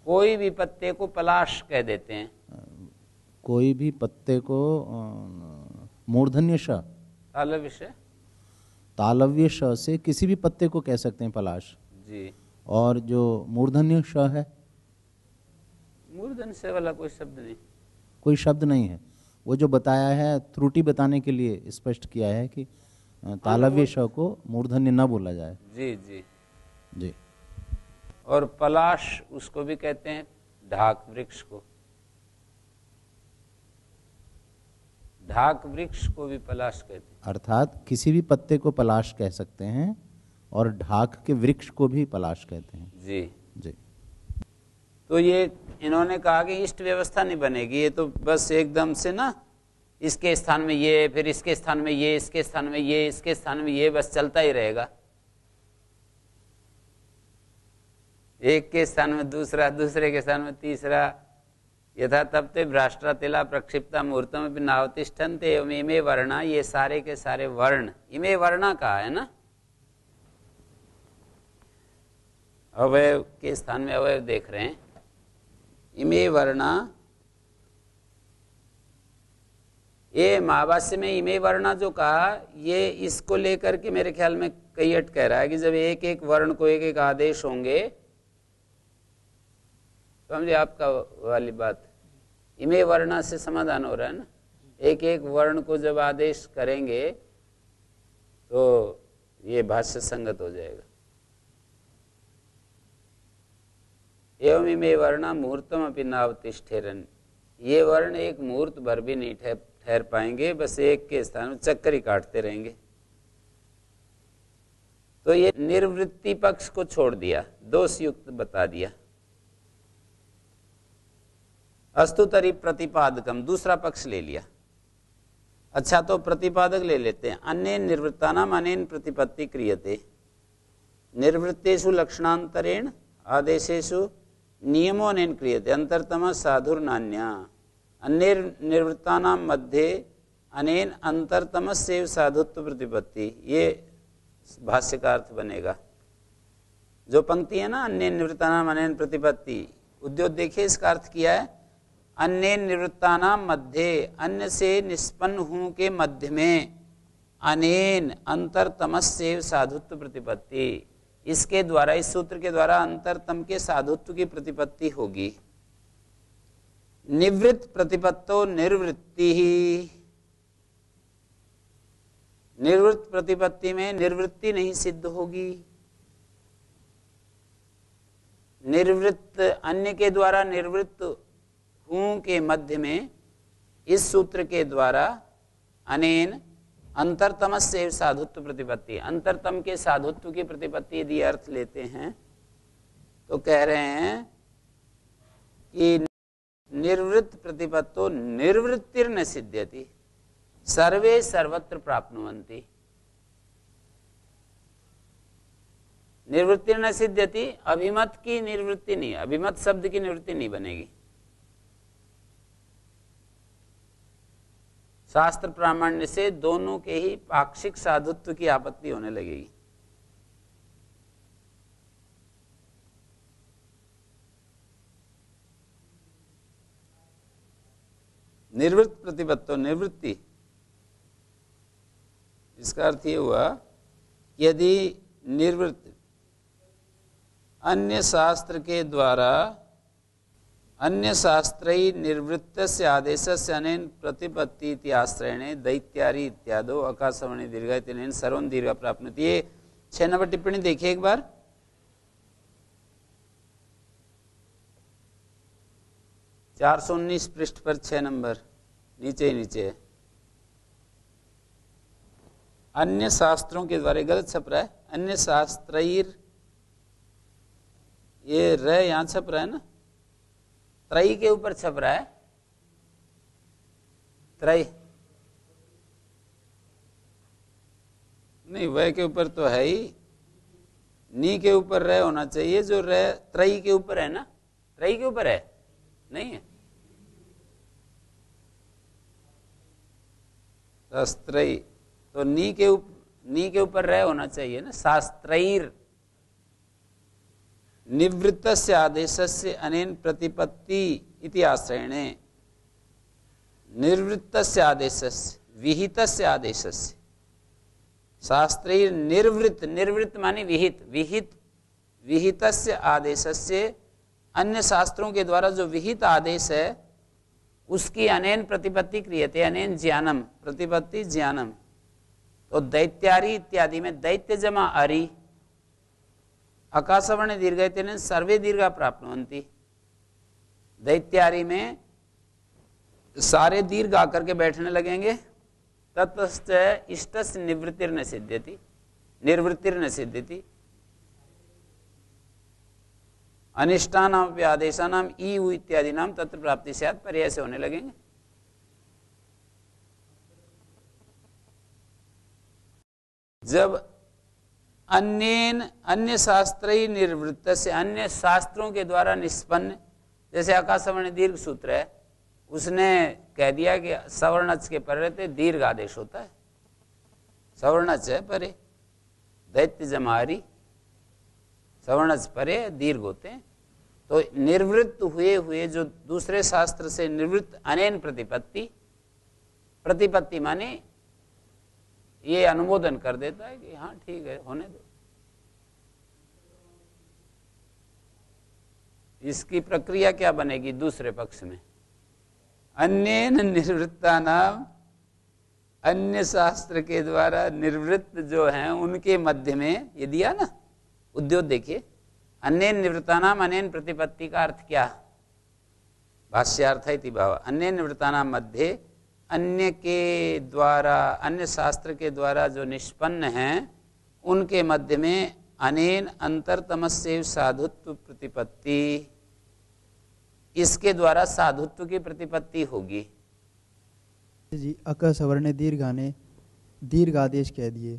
कोई भी पत्ते को पलाश कह देते हैं। कोई भी पत्ते को मूर्धन्य श तालव्य श से किसी भी पत्ते को कह सकते हैं पलाश जी। और जो मूर्धन्य श है, मूर्धन्य से वाला कोई शब्द नहीं, कोई शब्द नहीं है। वो जो बताया है त्रुटि बताने के लिए स्पष्ट किया है कि तालव्य श को मूर्धन्य न बोला जाए। जी जी जी। और पलाश उसको भी कहते हैं, ढाक वृक्ष को, ढाक वृक्ष को भी पलाश कहते हैं। अर्थात किसी भी पत्ते को पलाश कह सकते हैं और ढाक के वृक्ष को भी पलाश कहते हैं। जी जी। तो ये इन्होंने कहा कि इष्ट व्यवस्था नहीं बनेगी, ये तो बस एकदम से ना इसके स्थान में ये, फिर इसके स्थान में ये, इसके स्थान में ये, इसके स्थान में ये, बस चलता ही रहेगा। एक के स्थान में दूसरा, दूसरे के स्थान में तीसरा। यथा तप्ते भ्राष्ट्रातिला प्रक्षिप्ता मूर्तम नावतिष्ठन्ते इमे वर्णा, ये सारे के सारे वर्ण, इमे वर्णा कहा है ना, अवयव के स्थान में अवयव देख रहे हैं। इमे वर्णा, ये महाभाष्य में इमे वर्णा जो कहा, ये इसको लेकर के मेरे ख्याल में कैयट कह रहा है कि जब एक एक वर्ण को एक एक आदेश होंगे तो समझे आपका वाली बात, इमे वर्णा से समाधान हो रहा है ना। एक एक वर्ण को जब आदेश करेंगे तो ये भाष्य संगत हो जाएगा। एवं इमे वर्णा मुहूर्तम अपि नावतिष्ठेरन्, ये वर्ण एक मुहूर्त भर भी नहीं ठहर पाएंगे, बस एक के स्थान में चक्कर ही काटते रहेंगे। तो ये निर्वृत्ति पक्ष को छोड़ दिया, दोष युक्त बता दिया। अस्तु तरी प्रतिपादकम, दूसरा पक्ष ले लिया। अच्छा तो प्रतिपादक ले लेते हैं। अन्य निर्वृत्तानाम अनेन प्रतिपत्ति क्रियते निर्वृत्तेषु लक्षणांतरेण आदेशेषु नियमो अनेन क्रियते अंतरतम साधुर्नान्या अन्य निर्वृत्तानाम मध्ये अनेन अंतरतमस्यैव साधुत्व प्रतिपत्ति, ये भाष्य का अर्थ बनेगा। जो पंक्ति है ना, अन्य निर्वृत्तानाम अनेन प्रतिपत्ति, उद्योग देखिए इसका अर्थ किया है, अन्य निवृत्तानाम मध्ये, अन्य से निष्पन्न हूँ के मध्य में, अनेन अंतरतमस्यैव साधुत्व प्रतिपत्ति, इसके द्वारा, इस सूत्र के द्वारा अंतरतम के साधुत्व की प्रतिपत्ति होगी। निवृत्त प्रतिपत्तो निर्वृत्ति ही, निर्वृत्त प्रतिपत्ति में निर्वृत्ति नहीं सिद्ध होगी। निर्वृत्त अन्य के द्वारा निर्वृत्त हूं के मध्य में, इस सूत्र के द्वारा अनेन अंतरतमस्य साधुत्व प्रतिपत्ति, अंतरतम के साधुत्व की प्रतिपत्ति। यदि अर्थ लेते हैं तो कह रहे हैं कि निर्वृत्त प्रतिपत्तो निर्वृत्तिर्न सिद्ध्यति सर्वे सर्वत्र प्राप्नुवन्ति, निर्वृत्तिर्न सिद्ध्यति, अभिमत की निर्वृत्ति नहीं, अभिमत शब्द की निवृत्ति नहीं बनेगी। शास्त्र प्रामाण्य से दोनों के ही पाक्षिक साधुत्व की आपत्ति होने लगेगी। निर्वृत्त प्रतिपत्तो निवृत्ति, इसका अर्थ ये हुआ यदि निर्वृत्त अन्य शास्त्र के द्वारा अन्य शास्त्री निर्वृत्तस्य आदेशस्य अनेन प्रतिपत्ति इति आश्रयणे दैत्यारि इत्यादो अकाशवाणी दीर्घ इत्यनेन सर्वं दीर्घ प्राप्नोति। ये 6 नंबर टिप्पणी देखिए एक बार। चार 419 पृष्ठ पर 6 नंबर, नीचे ही नीचे। अन्य शास्त्रों के द्वारा, गलत छप रहा है, अन्य शास्त्रीर, ये रह यहाँ छप रहा है ना, त्रयी के ऊपर छप रहा है, त्रय नहीं, वह के ऊपर तो है ही, नी के ऊपर रह होना चाहिए, जो रह त्रयी के ऊपर है ना, त्रयी के ऊपर है, नहीं है शास्त्रई, तो नी के ऊपर रह होना चाहिए ना, शास्त्रईर। निवृत्तस्य आदेशस्य अनेन प्रतिपत्ति इति आश्रयणे निर्वृत्तस्य आदेशस्य विहितस्य आदेशस्य शास्त्रे निर्वृत्त निर्वृत्त माने विहित विहित विहितस्य आदेशस्य अन्य शास्त्रों के द्वारा जो विहित आदेश है उसकी अनेन प्रतिपत्ति क्रियते अनेन ज्ञानम प्रतिपत्ति ज्ञानम। तो दैत्यारी इत्यादि में दैत्य जमा अरी आकाशवर्ण दीर्घ इतने सर्वे दीर्घ प्राप्नुवन्ति। दैत्यारी में सारे दीर्घ आकर के बैठने लगेंगे। ततश्च इष्टस् निवृत्तिर्न सिद्ध्यति निर्वृत्तिर्न सिद्ध्यति। अनिष्टानामपि आदेशानाम ई उ इत्यादिनाम तत्र प्राप्ति स्यात् पर्याय से होने लगेंगे। जब अन्य शास्त्रीय निर्वृत्त से अन्य शास्त्रों के द्वारा निष्पन्न, जैसे आकाश सवर्ण दीर्घ सूत्र है उसने कह दिया कि सवर्णच के परे दीर्घ आदेश होता है, सवर्णच है परे, दैत्य जमारी सवर्णच परे दीर्घ होते हैं। तो निर्वृत्त हुए हुए जो दूसरे शास्त्र से निवृत्त अनेन प्रतिपत्ति, प्रतिपत्ति माने ये अनुमोदन कर देता है कि हाँ ठीक है होने दो। इसकी प्रक्रिया क्या बनेगी दूसरे पक्ष में, अन्य निर्वृत्ता नाम अन्य शास्त्र के द्वारा निर्वृत्त जो हैं उनके मध्य में ये दिया ना उद्योग। देखिए अन्य निवृत्ता नाम अन्य प्रतिपत्ति का अर्थ क्या भाष्यार्थ है इति भाव, अन्य निवृत्ता नाम मध्य अन्य के द्वारा अन्य शास्त्र के द्वारा जो निष्पन्न हैं उनके मध्य में अनेन अंतरतमस्यैव साधुत्व प्रतिपत्ति, इसके द्वारा साधुत्व की प्रतिपत्ति होगी। जी अकसवर्ण दीर्घाने दीर्घ आदेश कह दिए,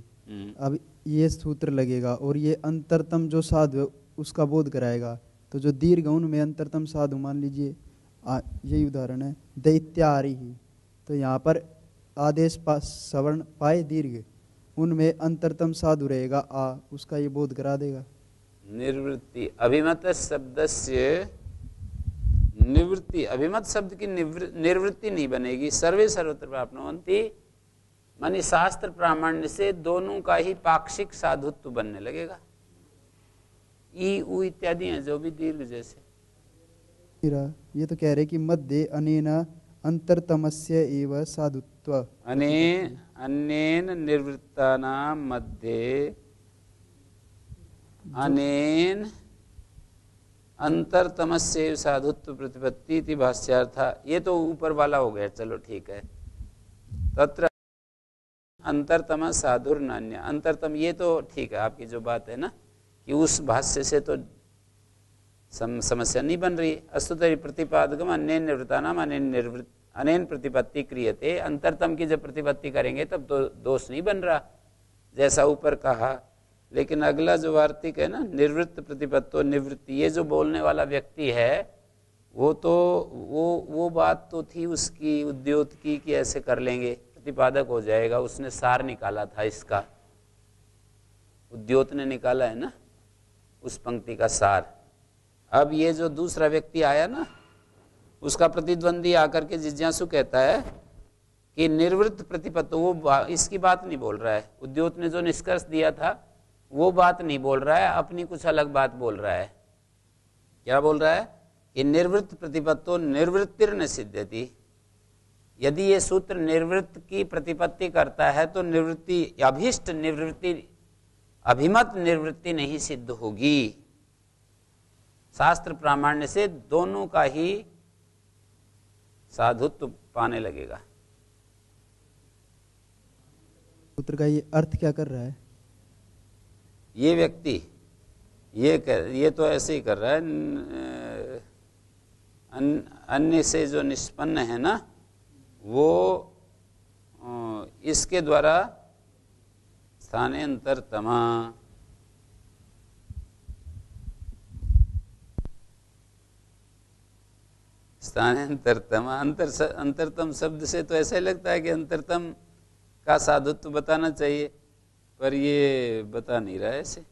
अब ये सूत्र लगेगा और ये अंतरतम जो साधु उसका बोध कराएगा। तो जो दीर्घ उनमें अंतरतम साधु मान लीजिए यही उदाहरण है दैत्यारी ही, तो यहाँ पर आदेश सवर्ण पाए दीर्घ उनमें अंतरतम साधु रहेगा आ, उसका ये बोध करा देगा। निर्वृत्ति अभिमत शब्दस्य निवृत्ति, अभिमत शब्द की निर्वृत्ति नहीं बनेगी। सर्वे सर्वत्र प्राप्नुवन्ति मानी शास्त्र प्रामाण्य से दोनों का ही पाक्षिक साधुत्व बनने लगेगा। ई ऊ इत्यादि हैं जो भी दीर्घ जैसे, ये तो कह रहे कि मध्य अनेना अंतरतमस्य एव साधुत्व अनेन निर्वृत्तानां मध्ये अनेन अंतरतमस्य एव साधुत्व प्रतिपत्ति इति भाष्यार्था। ये तो ऊपर वाला हो गया, चलो ठीक है। तत्र अंतरतम साधुर्नान्य अंतरतम, ये तो ठीक है आपकी जो बात है ना कि उस भाष्य से तो समस्या नहीं बन रही। अस्तुतरी प्रतिपादकम अनेन निवृत्तानाम अनेन प्रतिपत्ति क्रियते, अंतरतम की जब प्रतिपत्ति करेंगे तब तो दोष नहीं बन रहा जैसा ऊपर कहा। लेकिन अगला जो वार्तिक है ना निर्वृत्त प्रतिपत्तो निवृत्ति, ये जो बोलने वाला व्यक्ति है वो तो वो बात तो थी उसकी उद्योग की कि ऐसे कर लेंगे प्रतिपादक हो जाएगा। उसने सार निकाला था इसका, उद्योग ने निकाला है ना उस पंक्ति का सार। अब ये जो दूसरा व्यक्ति आया ना उसका प्रतिद्वंदी आकर के जिज्ञासु कहता है कि निर्वृत्त प्रतिपत्ति वो इसकी बात नहीं बोल रहा है, उद्योग ने जो निष्कर्ष दिया था वो बात नहीं बोल रहा है, अपनी कुछ अलग बात बोल रहा है। क्या बोल रहा है कि निर्वृत्त प्रतिपत्तो निर्वृत्तिर्न सिद्ध्यति। यदि ये सूत्र निर्वृत्त की प्रतिपत्ति करता है तो निवृत्ति अभीष्ट निवृत्ति अभिमत निवृत्ति नहीं सिद्ध होगी। शास्त्र प्रामाण्य से दोनों का ही साधुत्व पाने लगेगा। सूत्र का ये अर्थ क्या कर रहा है ये व्यक्ति, ये तो ऐसे ही कर रहा है। अन्य से जो निष्पन्न है ना वो इसके द्वारा स्थानेऽन्तरतम स्थानेऽन्तरतम अंतरतम शब्द से तो ऐसा ही लगता है कि अंतरतम का साधुत्व बताना चाहिए पर ये बता नहीं रहा है। ऐसे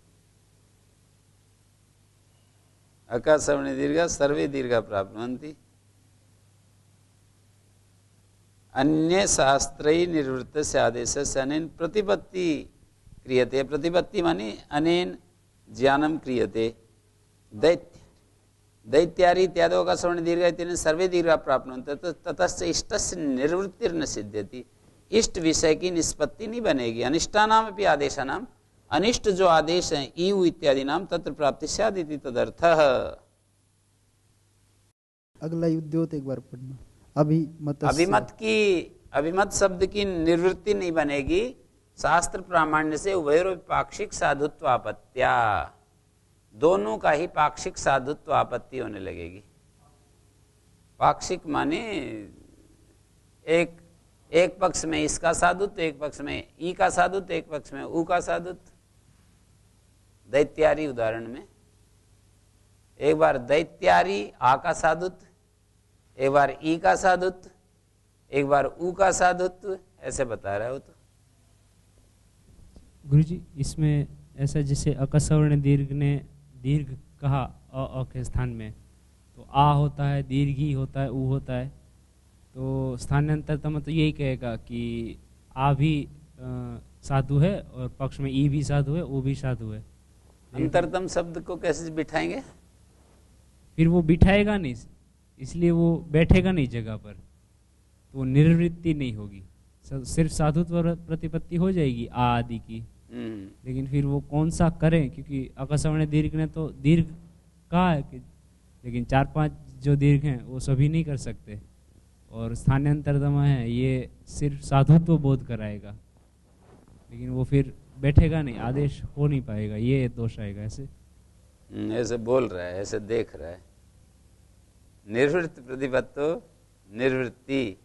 अकार सवर्ण दीर्घ सर्वे दीर्घ प्राप्नुवन्ति। अन्य शास्त्रैः निवृत्तस्य आदेशस्य अनेन प्रतिपत्ति क्रियते। प्रतिपत्ति माने अनेन ज्ञानं क्रियते। दैत्य दैत्यादि इत्यादयोः का श्रवण दीर्घ इत्यनेन सर्वे दीर्घा प्राप्नुवन्ति। ततश्च इष्टस्य निवृत्तिर्न सिद्ध्यति। इष्ट विषय की निष्पत्ति नहीं बनेगी। अनिष्टानामपि आदेशानाम, अनिष्ट जो आदेश हैं ईव इत्यादि नाम तत्र प्राप्ति स्यात् इति तदर्थः। अगला युद्धोत एक बार पढ़ना। अभिमत शब्द की निवृत्ति नहीं बनेगी। शास्त्र प्रामाण्य से उभयोर पाक्षिक साधुत्व आपत्तिया, दोनों का ही पाक्षिक साधुत्व आपत्ति होने लगेगी। पाक्षिक माने एक पक्ष में इसका साधुत्व, एक पक्ष में ई का साधुत्व, एक पक्ष में ऊ का साधुत्व। दैत्यारी उदाहरण में एक बार दैत्यारी आ का साधुत्व, एक बार ई का साधुत्व, एक बार ऊ का साधुत्व, ऐसे बता रहा है वो। तो गुरुजी इसमें ऐसा जैसे अकसवर्ण दीर्घ ने दीर्घ कहा अ के स्थान में, तो आ होता है, दीर्घ ई होता है, ऊ होता है, तो स्थानांतरतम तो यही कहेगा कि आ भी साधु है और पक्ष में ई भी साधु है, ऊ भी साधु है। अंतरतम शब्द को कैसे बिठाएंगे? फिर वो बिठाएगा नहीं, इसलिए वो बैठेगा नहीं जगह पर, तो निर्वृत्ति नहीं होगी, सिर्फ साधुत्व प्रतिपत्ति हो जाएगी आदि की। लेकिन फिर वो कौन सा करें, क्योंकि अकसवर्ण दीर्घ ने तो दीर्घ कहा है कि, लेकिन 4-5 जो दीर्घ हैं वो सभी नहीं कर सकते, और स्थानांतरतम है ये सिर्फ साधुत्व बोध कराएगा, लेकिन वो फिर बैठेगा नहीं, आदेश हो नहीं पाएगा, ये दोष आएगा। ऐसे बोल रहा है, ऐसे देख रहा है। निर्वृत्त प्रतिपत्तो निर्वृत्ति,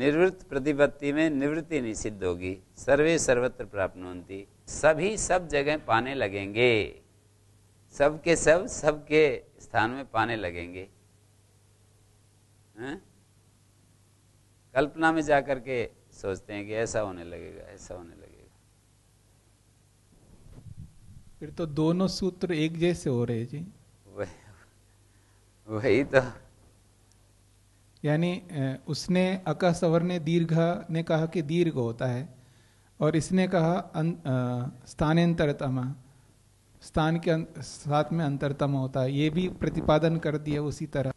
निर्वृत्त प्रतिपत्ति में निवृत्ति नहीं सिद्ध होगी। सर्वे सर्वत्र प्राप्नुवन्ति, सभी सब जगह पाने लगेंगे, सबके सब सबके स्थान में पाने लगेंगे। कल्पना में जाकर के सोचते हैं कि ऐसा होने लगेगा, ऐसा होने लगेगा। फिर तो दोनों सूत्र एक जैसे हो रहे जी। वही तो, यानी उसने अकसवर्ण दीर्घ ने कहा कि दीर्घ होता है, और इसने कहा स्थानेऽन्तरतम, स्थान के साथ में अंतरतम होता है, ये भी प्रतिपादन कर दिया। उसी तरह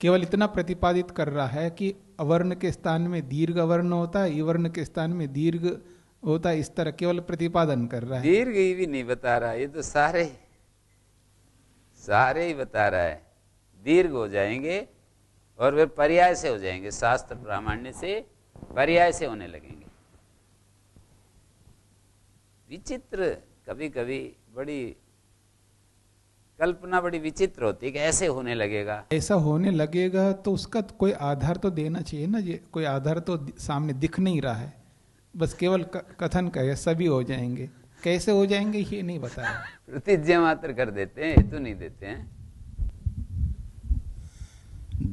केवल इतना प्रतिपादित कर रहा है कि अवर्ण के स्थान में दीर्घ अवर्ण होता है, इवर्ण के स्थान में दीर्घ होता है, इस तरह केवल प्रतिपादन कर रहा है। दीर्घ ही भी नहीं बता रहा, ये तो सारे ही बता रहा है। दीर्घ हो जाएंगे और वे पर्याय से हो जाएंगे, शास्त्र प्रामाण्य से पर्याय से होने लगेंगे। विचित्र, कभी कभी बड़ी कल्पना बड़ी विचित्र होती है कि ऐसे होने लगेगा, ऐसा होने लगेगा, तो उसका कोई आधार तो देना चाहिए ना। कोई आधार तो सामने दिख नहीं रहा है, बस केवल कथन करे सभी हो जाएंगे, कैसे हो जाएंगे ये नहीं बताया। प्रतिज्ञा मात्र कर देते हैं, हेतु नहीं देते हैं।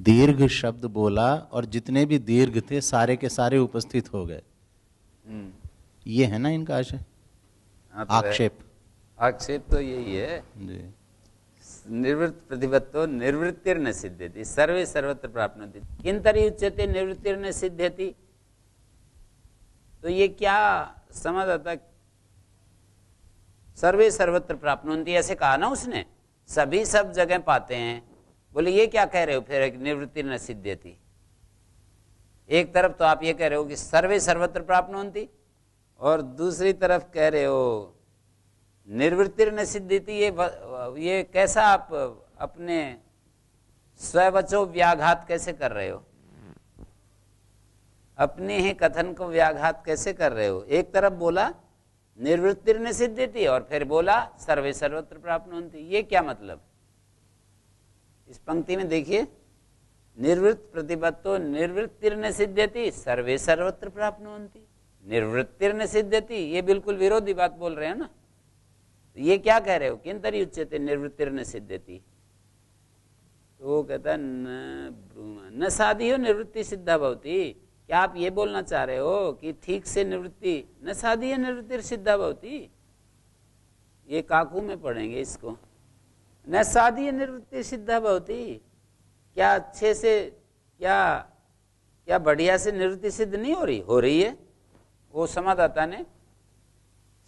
दीर्घ शब्द बोला और जितने भी दीर्घ थे सारे के सारे उपस्थित हो गए, ये है ना इनका आशय, आक्षेप। आक्षेप तो यही है जी। निर्वृत्त प्रतिपत्तो निर्वृत्तिर्न सिद्ध्यति, सर्वे सर्वत्र प्राप्नोति, किंतरी उच्यते निर्वृत्तिर्न सिद्ध्यति। तो ये क्या समझ आता, सर्वे सर्वत्र प्राप्नोति ऐसे कहा ना उसने, सभी सब जगह पाते हैं। बोले ये क्या कह रहे हो फिर, एक निवृत्ति न सिद्ध्यति। एक तरफ तो आप ये कह रहे हो कि सर्वे सर्वत्र प्राप्नुवन्ति, और दूसरी तरफ कह रहे हो निवृत्ति न सिद्ध्यति। ये कैसा आप अपने स्ववचो व्याघात कैसे कर रहे हो, अपने ही कथन को व्याघात कैसे कर रहे हो। एक तरफ बोला निवृत्ति न सिद्ध्यति और फिर बोला सर्वे सर्वत्र प्राप्नुवन्ति, ये क्या मतलब। इस पंक्ति में देखिए, निर्वृत्त प्रतिपत्तो निर्वृत्तिर्न सिद्ध्यति, सर्वे सर्वत्र प्राप्नुवन्ति, निर्वृत्तिर्न सिद्ध्यति, ये बिल्कुल विरोधी बात बोल रहे हैं ना। तो ये क्या कह रहे हो, किंतरी उच्यते निर्वृत्तिर्न सिद्ध्यति। तो वो कहता है न साधियो निवृत्ति सिद्धा भवति। क्या आप ये बोलना चाह रहे हो कि ठीक से निवृत्ति न साधियो निवृत्तिर सिद्धा भवति। ये काकू में पढ़ेंगे इसको, न साधी निवृत्ति सिद्धा भवति। क्या अच्छे से, क्या क्या बढ़िया से निवृत्ति सिद्ध नहीं हो रही? हो रही है। वो समादाता ने,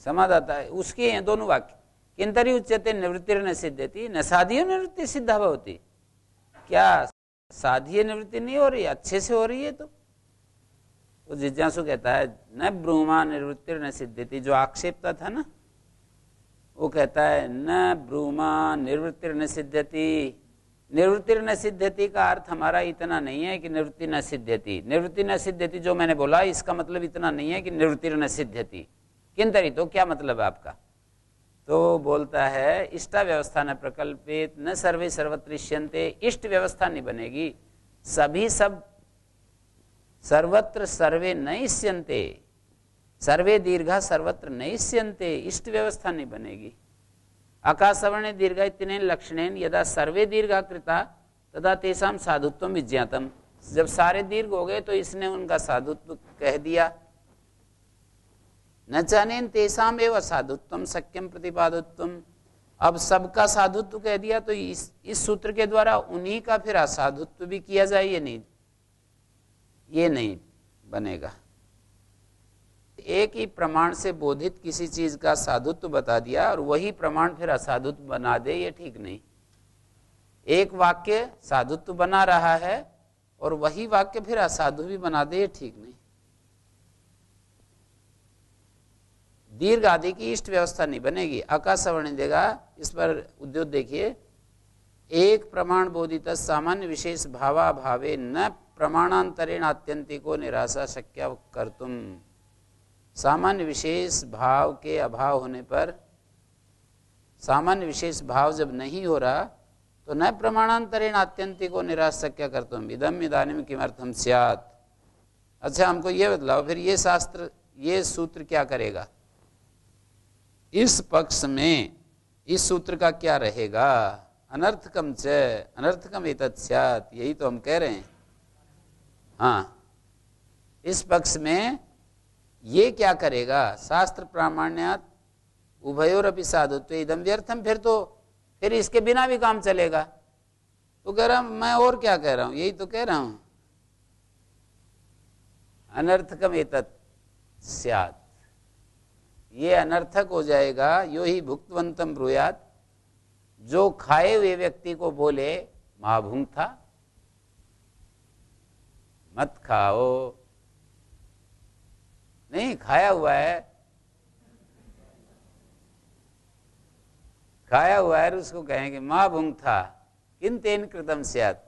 समादाता है उसके हैं दोनों वाक्य। किंतरी उच्चते निवृत्तिर न सिद्धति न साधियो निवृत्ति सिद्धा भवती। क्या साधीय निवृत्ति नहीं हो रही, अच्छे से हो रही है? तो जिज्ञासु कहता है न ब्रूमा निवृत्तिर न सिद्धति। जो आक्षेपता था ना, वो कहता है न ब्रूमा निवृत्तिर न सिद्धति। निवृत्तिर न सिद्धति का अर्थ हमारा इतना नहीं है कि निवृत्ति न सिद्धति। निवृत्ति न सिद्धति जो मैंने बोला, इसका मतलब इतना नहीं है कि निवृत्तिर न सिद्धति। किंतरी तो क्या मतलब आपका? तो बोलता है इष्टा व्यवस्था न प्रकल्पित न सर्वे सर्वत्रिष्यन्ते। इष्ट व्यवस्था नहीं बनेगी, सभी सब सर्वत्र सर्वे नैष्यन्ते, सर्वे दीर्घा सर्वत्र नैष्यन्ते, इष्ट व्यवस्था नहीं बनेगी। आकाशवर्णे दीर्घ इतने लक्षणेन यदा सर्वे दीर्घा कृता तदा तेषाम साधुत्वम विज्ञातम। जब सारे दीर्घ हो गए तो इसने उनका साधुत्व कह दिया। न जानेन तेषाम एव साधुत्वम सक्यम प्रतिपादुत्वम। अब सबका साधुत्व कह दिया तो इस सूत्र के द्वारा उन्हीं का फिर असाधुत्व भी किया जाए, ये नहीं बनेगा। एक ही प्रमाण से बोधित किसी चीज का साधुत्व बता दिया और वही प्रमाण फिर असाधुत्व बना दे, ये ठीक नहीं। एक वाक्य साधुत्व बना रहा है और वही वाक्य फिर असाधु भी बना दे, ये ठीक नहीं। दीर्घ आदि की इष्ट व्यवस्था नहीं बनेगी। अकाशवर्ण देगा, इस पर उद्योग देखिए। एक प्रमाण बोधित सामान्य विशेष भावा भावे न प्रमाणांतरेण आत्यंतिको निराशा शक्य कर्तुम। सामान्य विशेष भाव के अभाव होने पर, सामान्य विशेष भाव जब नहीं हो रहा तो न प्रमाणांतरेण आत्यंतिको निराशा शक्य कर्तुम इदम इदानीम किमर्थम स्यात्। अच्छा, हमको ये बतलाओ फिर ये शास्त्र, ये सूत्र क्या करेगा? इस पक्ष में इस सूत्र का क्या रहेगा? अनर्थकम च अनर्थकम एतत् स्यात्, यही तो हम कह रहे हैं। हाँ, इस पक्ष में ये क्या करेगा? शास्त्र प्रामाण्यात् उभयोरपि साधुत्व इदम व्यर्थम। फिर तो फिर इसके बिना भी काम चलेगा। तो कह रहा हूं मैं, और क्या कह रहा हूं? यही तो कह रहा हूं, अनर्थकम एतत् स्यात्, ये अनर्थक हो जाएगा। यो ही भुक्तवंतम ब्रूयात्, जो खाए हुए व्यक्ति को बोले महाभुंगथा मत खाओ। नहीं खाया हुआ है, खाया हुआ है, उसको कहेंगे महाभुंगथा किं तेन कृतम स्यात्।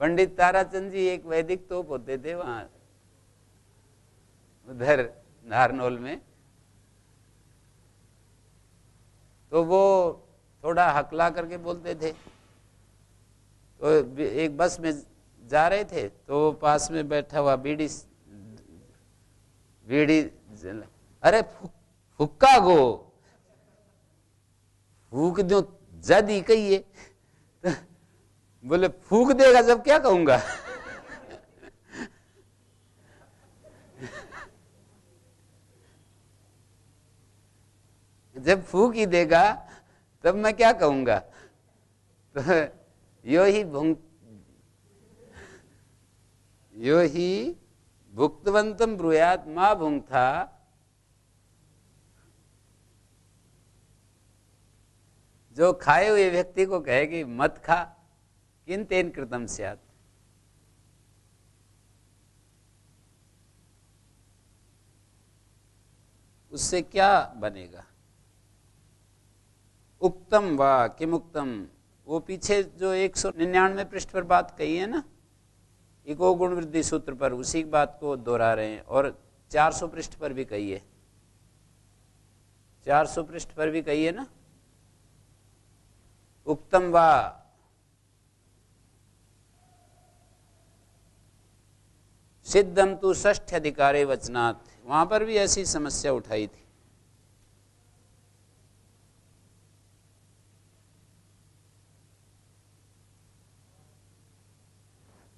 पंडित ताराचंद जी एक वैदिक तोप होते थे वहां उधर नारनौल में। तो वो थोड़ा हकला करके बोलते थे। तो एक बस में जा रहे थे तो पास में बैठा हुआ बीड़ी अरे फुक्का गो फूक दो जदी कहिए। बोले फूक देगा जब क्या कहूंगा। जब फूक ही देगा तब मैं क्या कहूंगा। तो यो ही भुक्तवंतम ब्रूयात् मा भुंक्था। जो खाए हुए व्यक्ति को कहेगी मत खा किं तेन कृतम स्यात्। उससे क्या बनेगा? उक्तम वा किमुक्तम, वो पीछे जो 199 पृष्ठ पर बात कही है ना, इको गुण वृद्धि सूत्र पर, उसी बात को दोहरा रहे हैं। और 400 पृष्ठ पर भी कही है, 400 पृष्ठ पर भी कही है ना। उक्तम वा सिद्धम तु षष्ठ अधिकारे वचनात्, वहां पर भी ऐसी समस्या उठाई थी।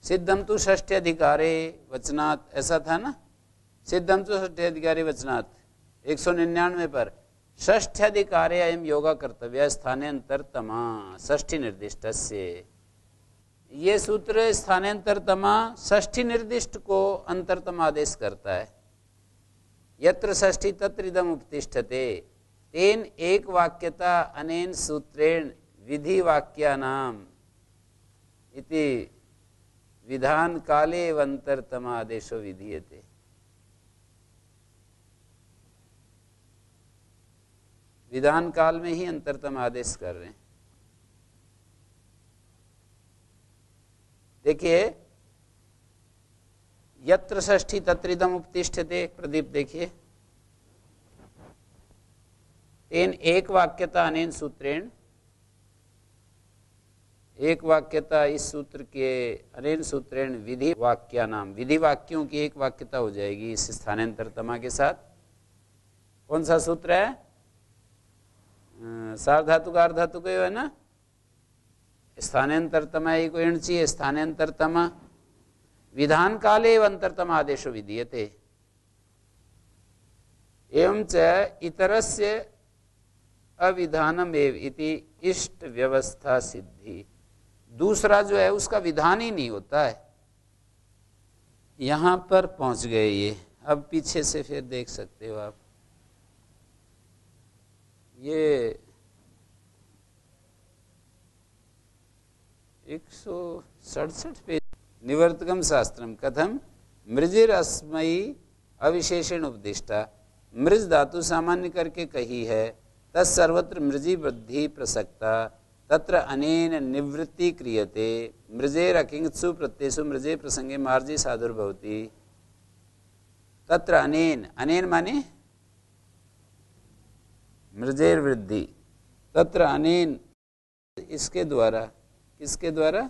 सिद्धम तु षष्ठ अधिकारे वचनात् ऐसा था ना, सिद्धम तु षष्ठ अधिकारे वचनात् 199 पर षष्ठ्याधिकारे अयं योगः कर्तव्यः स्थानेऽन्तरतम षष्ठी निर्दिष्टस्य। ये सूत्र स्थानेऽन्तरतम षष्ठी निर्दिष्ट को अंतरतम आदेश करता है। यत्र षष्ठी तत्र इदम् उपतिष्ठते तेन एक वाक्यता अनेन सूत्रेण विधि वाक्यानाम इति विधान काले अंतरतम आदेशो विधीयते। विधान काल में ही अंतरतम आदेश कर रहे हैं। देखिए यत्र षष्ठी तत्रिदम उपतिष्ठते। प्रदीप देखिए तेन एक वाक्यता अनेन सूत्रेण, एक वाक्यता इस सूत्र के अनेन सूत्रेण विधि वाक्या नाम, विधि वाक्यों की एक वाक्यता हो जाएगी इस स्थानेऽन्तरतम के साथ। कौन सा सूत्र है? सार्धातु का अर्धातु का है ना, स्थानेऽन्तरतम एक एण चाहिए। स्थानेऽन्तरतम विधान काले एवं अंतरतम आदेशो विधीयते। एवं च इतरस्य अविधानम एव इति इष्ट व्यवस्था सिद्धि। दूसरा जो है उसका विधान ही नहीं होता है। यहाँ पर पहुँच गए ये, अब पीछे से फिर देख सकते हो आप। ये 167 पेज निवर्तकम शास्त्रम कथम मृजिर अस्मयी अविशेषण उपदिष्टा। मृज धातु सामान्य करके कही है। तत्सर्वत्र मृजी वृद्धि प्रसक्ता तत्र अनेन निवृत्ति क्रियते। मृजेर अकिंचु प्रत्ययसु मृजे प्रसंगे मार्जी साधुर्भवति। तत्र अनेन, अनेन माने मृजेर वृद्धि। तत्र अनेन इसके द्वारा, किसके द्वारा?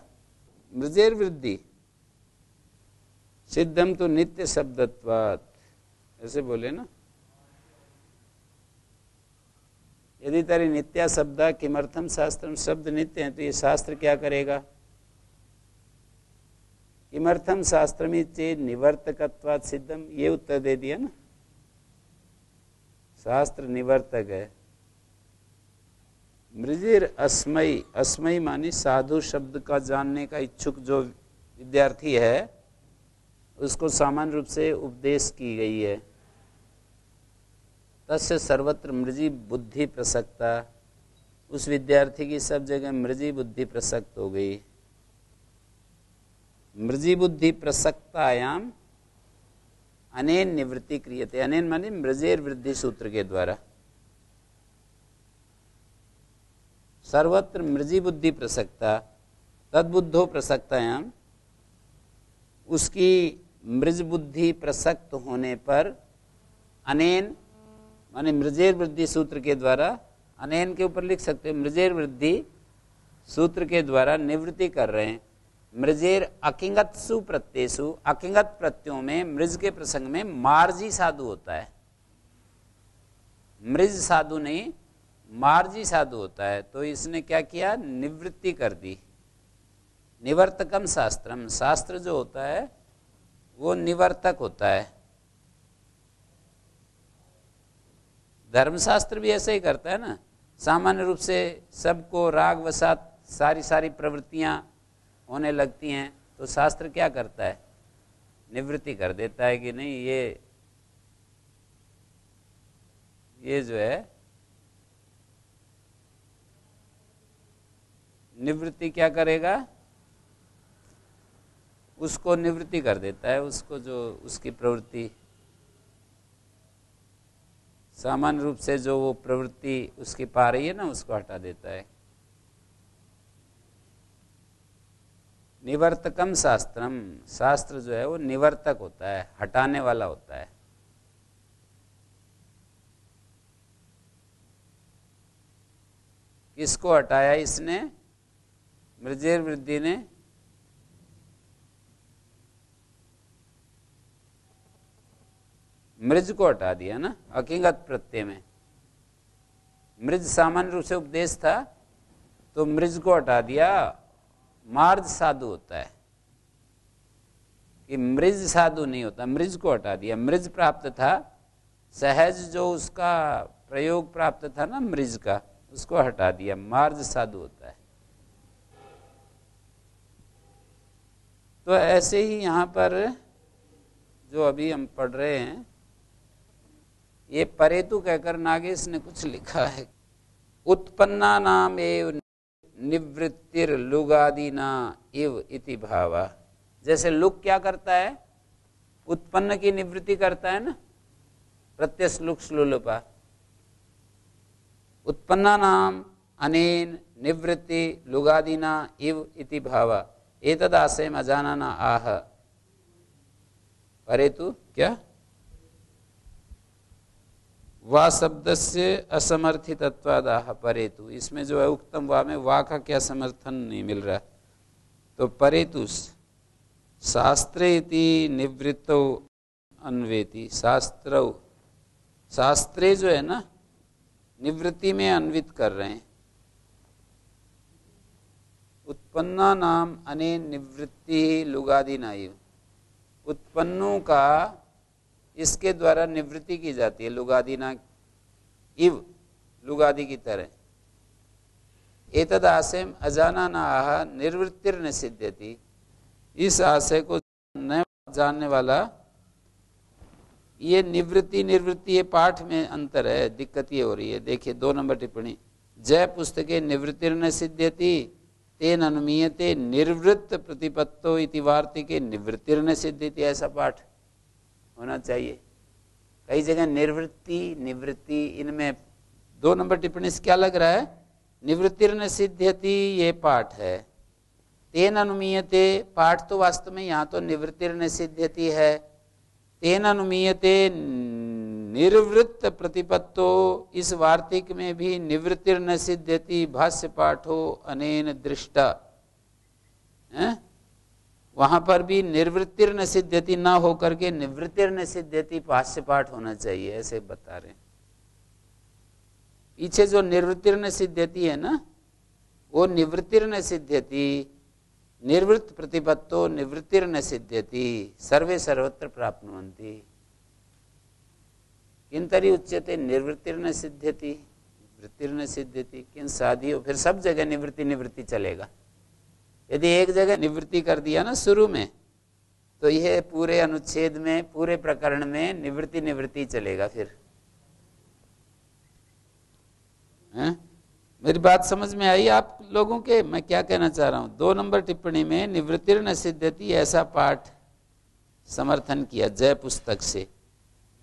मृजेर वृद्धि सिद्धम तो नित्य शब्दत्वात् ऐसे बोले ना। यदि तरी नित्या शब्द किमर्थम शास्त्रम, शब्द नित्य है तो ये शास्त्र क्या करेगा? किमर्थम शास्त्रमी चेत निवर्तकत्वात् सिद्धम, ये उत्तर दे दिया ना। शास्त्र निवर्तक है। मृजिर अस्मयी, अस्मयी मानी साधु शब्द का जानने का इच्छुक जो विद्यार्थी है उसको सामान्य रूप से उपदेश की गई है। तस्य सर्वत्र मृजी बुद्धि प्रसक्ता, उस विद्यार्थी की सब जगह मृजी बुद्धि प्रसक्त हो गई। मृजी बुद्धि प्रसक्तायाम अनेन निवृत्ति क्रियते। अनेन माने मृजेर वृद्धि सूत्र के द्वारा। सर्वत्र मृजी बुद्धि प्रसक्ता तद्बुद्धो प्रसक्तायाम, उसकी मृज बुद्धि प्रसक्त होने पर अनेन माने मृजेर वृद्धि सूत्र के द्वारा, अनेन के ऊपर लिख सकते हो मृजेर वृद्धि सूत्र के द्वारा निवृत्ति कर रहे हैं। मृजेर अकिंगत्सु प्रत्ययसु, अकिंगत प्रत्ययों में मृज के प्रसंग में मार्जी साधु होता है। मृज साधु नहीं मार्जी साधु होता है। तो इसने क्या किया? निवृत्ति कर दी। निवर्तकम शास्त्रम, शास्त्र जो होता है वो निवर्तक होता है। धर्मशास्त्र भी ऐसे ही करता है ना। सामान्य रूप से सबको राग वसात सारी सारी प्रवृत्तियाँ होने लगती हैं तो शास्त्र क्या करता है? निवृत्ति कर देता है कि नहीं ये जो है निवृत्ति क्या करेगा? उसको निवृत्ति कर देता है, उसको जो उसकी प्रवृत्ति सामान्य रूप से जो वो प्रवृत्ति उसकी पा रही है ना उसको हटा देता है। निवर्तकम शास्त्रम, शास्त्र जो है वो निवर्तक होता है, हटाने वाला होता है। किसको हटाया इसने? मृजेर वृद्धि ने। मृज को हटा दिया ना अकिंगत प्रत्यय में। मृज सामान्य रूप से उपदेश था तो मृज को हटा दिया, मार्ज साधु होता है। कि मृज साधु नहीं होता, मृज को हटा दिया। मृज प्राप्त था सहज जो उसका प्रयोग प्राप्त था ना मृज का, उसको हटा दिया, मार्ज साधु होता है। तो ऐसे ही यहाँ पर जो अभी हम पढ़ रहे हैं, ये परेतु कहकर नागेश ने कुछ लिखा है, उत्पन्ना नाम एव निवृत्तिर लुगादीना इव इति भावा। जैसे लुक क्या करता है, उत्पन्न की निवृत्ति करता है ना, प्रत्यस लुक श्लोलपा। उत्पन्ना नाम अनेन निवृत्ति लुगादीना इव इति भावा एतदासेम अजानना आह। परेतु क्या वा शब्द से असमर्थितत्वादाह परेतु, इसमें जो है उक्तम वा में वा का क्या समर्थन नहीं मिल रहा। तो परेतु शास्त्रेति निवृत्तौ अन्वेति, शास्त्रौ शास्त्रे जो है ना निवृत्ति में अन्वित कर रहे हैं। उत्पन्ना नाम अनेन निवृत्ति लुगादि नाइव, उत्पन्नों का इसके द्वारा निवृत्ति की जाती है, लुगादि ना इव लुगादि की तरह। एतद आशयम अजाना ना आह निर्वृत्तिर न सिद्ध्यति, इस आशय को न जानने वाला। ये निवृत्ति निवृत्ति ये पाठ में अंतर है, दिक्कत ये हो रही है। देखिए 2 नंबर टिप्पणी, जय पुस्तके निवृत्तिर न सिद्ध्यति तेन अनुमीयते निर्वृत्त प्रतिपत्तो इति वार्तिके निवृत्तिर्न सिद्धिति, ऐसा पाठ होना चाहिए। कई जगह निर्वृत्ति निवृत्ति, इनमें 2 नंबर टिप्पणी से क्या लग रहा है, निवृत्तिर्न सिद्ध्यति ये पाठ है, तेन अनुमीयते पाठ तो वास्तव में यहाँ तो निवृत्तिर्न सिद्ध्यति है, तेन अनुमीयते निर्वृत्त प्रतिपत्तो इस वार्तिक में भी निवृत्तिर्न सिद्ध्यति भाष्य पाठो अनेन दृष्टा, वहाँ पर भी निर्वृत्तिर्न सिद्ध्यति ना होकर के निवृत्तिर्न सिद्ध्यति भाष्य पाठ होना चाहिए, ऐसे बता रहे हैं। पीछे जो निर्वृत्तिर्न सिद्ध्यति है ना, वो निवृत्तिर्न सिद्ध्यति निर्वृत्त प्रतिपत्तो निवृत्तिर्न सिद्ध्यति सर्वे सर्वत्र प्राप्नुवन्ति किन तरी उच्चते निर्वृत्तिर्न सिद्ध्यति वृत्तिर्न सिद्ध्यति किन साधियो। फिर सब जगह निवृत्ति निवृत्ति चलेगा। यदि एक जगह निवृत्ति कर दिया ना शुरू में, तो यह पूरे अनुच्छेद में पूरे प्रकरण में निवृत्ति निवृत्ति चलेगा फिर। हैं? मेरी बात समझ में आई आप लोगों के? मैं क्या कहना चाह रहा हूँ, 2 नंबर टिप्पणी में निवृत्तिर्न सिद्ध्यति ऐसा पाठ समर्थन किया जय पुस्तक से,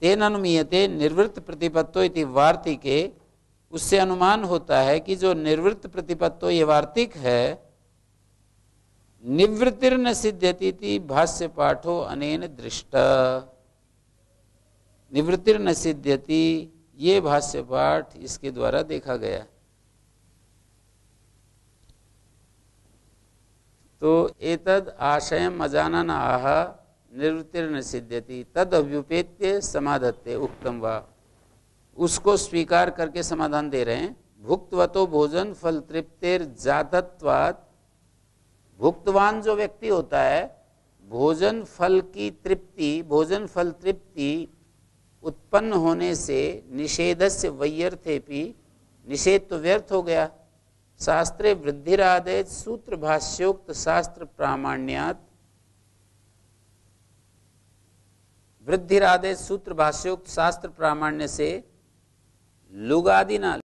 तेन अनुमीयते निर्वृत्त प्रतिपत्तो इति वार्तिके, उससे अनुमान होता है कि जो निर्वृत्त प्रतिपत्तो ये वार्तिक है निवृत्तिर्न सिद्ध्यति इति भाष्य पाठो अनेन दृष्टा, निवृत्तिर्न सिद्ध्यति ये भाष्य पाठ इसके द्वारा देखा गया। तो एतद आशयम अजानन आह निर्वृत्तिर्न सिद्ध्यति तद अभ्युपेत्य समाधत्ते उक्तम वा, उसको स्वीकार करके समाधान दे रहे हैं। भुक्तवतो भोजन फल तृप्तेर जातत्वात्, भुक्तवान जो व्यक्ति होता है भोजन फल की तृप्ति, भोजन फल तृप्ति उत्पन्न होने से निषेधस्य वैयर्थेपि, निषेध तो व्यर्थ हो गया। शास्त्रे वृद्धिरादय सूत्र भाष्योक्त शास्त्र प्रामाण्यात्, वृद्धिरादेश सूत्र भाष्योक्त शास्त्र प्रामाण्य से लुगादिना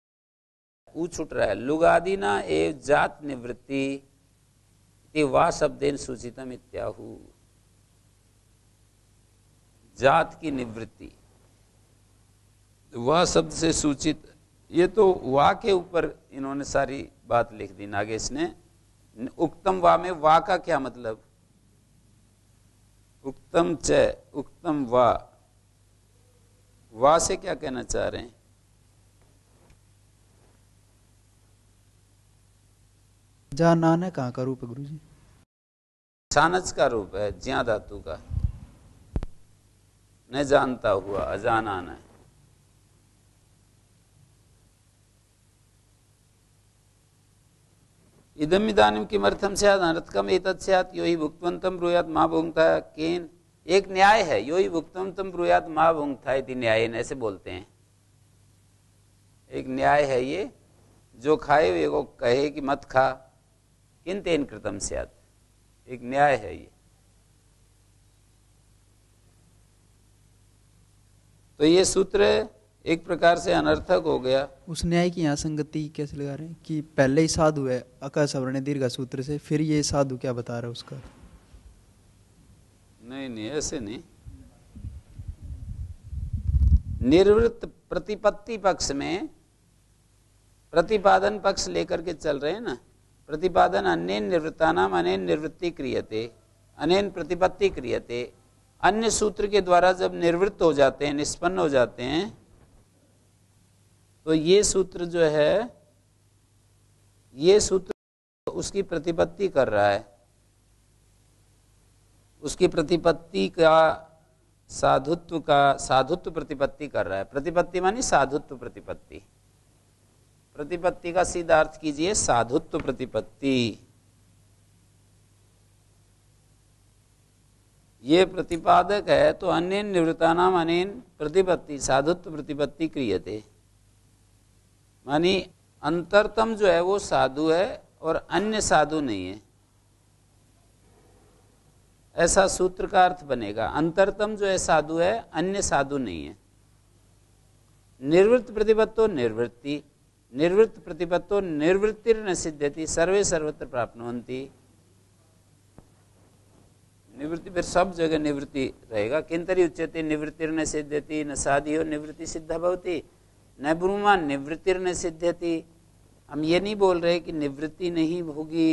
ऊ छुट रहा है, लुगादिना एव जात निवृत्ति इति वा शब्देन सूचितम इत्याहु, जात की निवृत्ति वा शब्द से सूचित। ये तो वा के ऊपर इन्होंने सारी बात लिख दी नागेश ने। उक्तम वा में वा का क्या मतलब, उक्तम च उक्तम वा, वा से क्या कहना चाह रहे हैं? जानाना कहाँ का रूप है गुरुजी? छानच का रूप है, ज्या धातु का, न जानता हुआ अजानाना है। इदम इदानीम किमर्थम स्यात् अनर्थकम एतत् स्यात् यो हि भुक्तवन्तं ब्रूयात् मा भुङ्क्ताः केन, एक न्याय है, यो हि भुक्तवन्तं ब्रूयात् मा भुङ्क्ताः इति न्यायेन, ऐसे बोलते हैं। एक न्याय है ये, जो खाए हुए को कहे कि मत खा, किंतेन कृतम स्यात्, एक न्याय है ये। तो ये सूत्र एक प्रकार से अनर्थक हो गया। उस न्याय की यहाँ संगति कैसे लगा रहे हैं कि पहले ही साधु है अकार सवर्ण दीर्घ सूत्र से, फिर ये साधु क्या बता रहा है उसका? नहीं नहीं ऐसे नहीं। निर्वृत्त प्रतिपत्ति पक्ष में प्रतिपादन पक्ष लेकर के चल रहे हैं ना। प्रतिपादन अनेन निवृत्तानाम अनेन निवृत्ति क्रियते अनेन प्रतिपत्ति क्रियते। अन्य सूत्र के द्वारा जब निर्वृत्त हो जाते हैं, निष्पन्न हो जाते हैं, तो ये सूत्र जो है, ये सूत्र उसकी प्रतिपत्ति कर रहा है। उसकी प्रतिपत्ति का साधुत्व प्रतिपत्ति कर रहा है। प्रतिपत्ति मानी साधुत्व प्रतिपत्ति। प्रतिपत्ति का सीधा अर्थ कीजिए साधुत्व प्रतिपत्ति। ये प्रतिपादक है तो अनेन निवृत्तानाम अनेन प्रतिपत्ति साधुत्व प्रतिपत्ति क्रियते, मानी अंतरतम जो है वो साधु है और अन्य साधु नहीं है, ऐसा सूत्र का अर्थ बनेगा। अंतरतम जो है साधु है, अन्य साधु नहीं है। निर्वृत्त प्रतिपत्तो निर्वृत्ति निर्वृत्त प्रतिपत्तो निर्वृत्तिर्न सिद्ध्यति सर्वे सर्वत्र प्राप्नुवन्ति। निवृत्ति पर सब जगह निवृत्ति रहेगा। किंतरी उच्यते निवृत्तिर्न सिद्ध्यति न साधियो निवृत्ति सिद्धा भवति न ब्रूमा निवृत्तिर्न सिद्ध्यति। हम ये नहीं बोल रहे कि निवृत्ति नहीं होगी,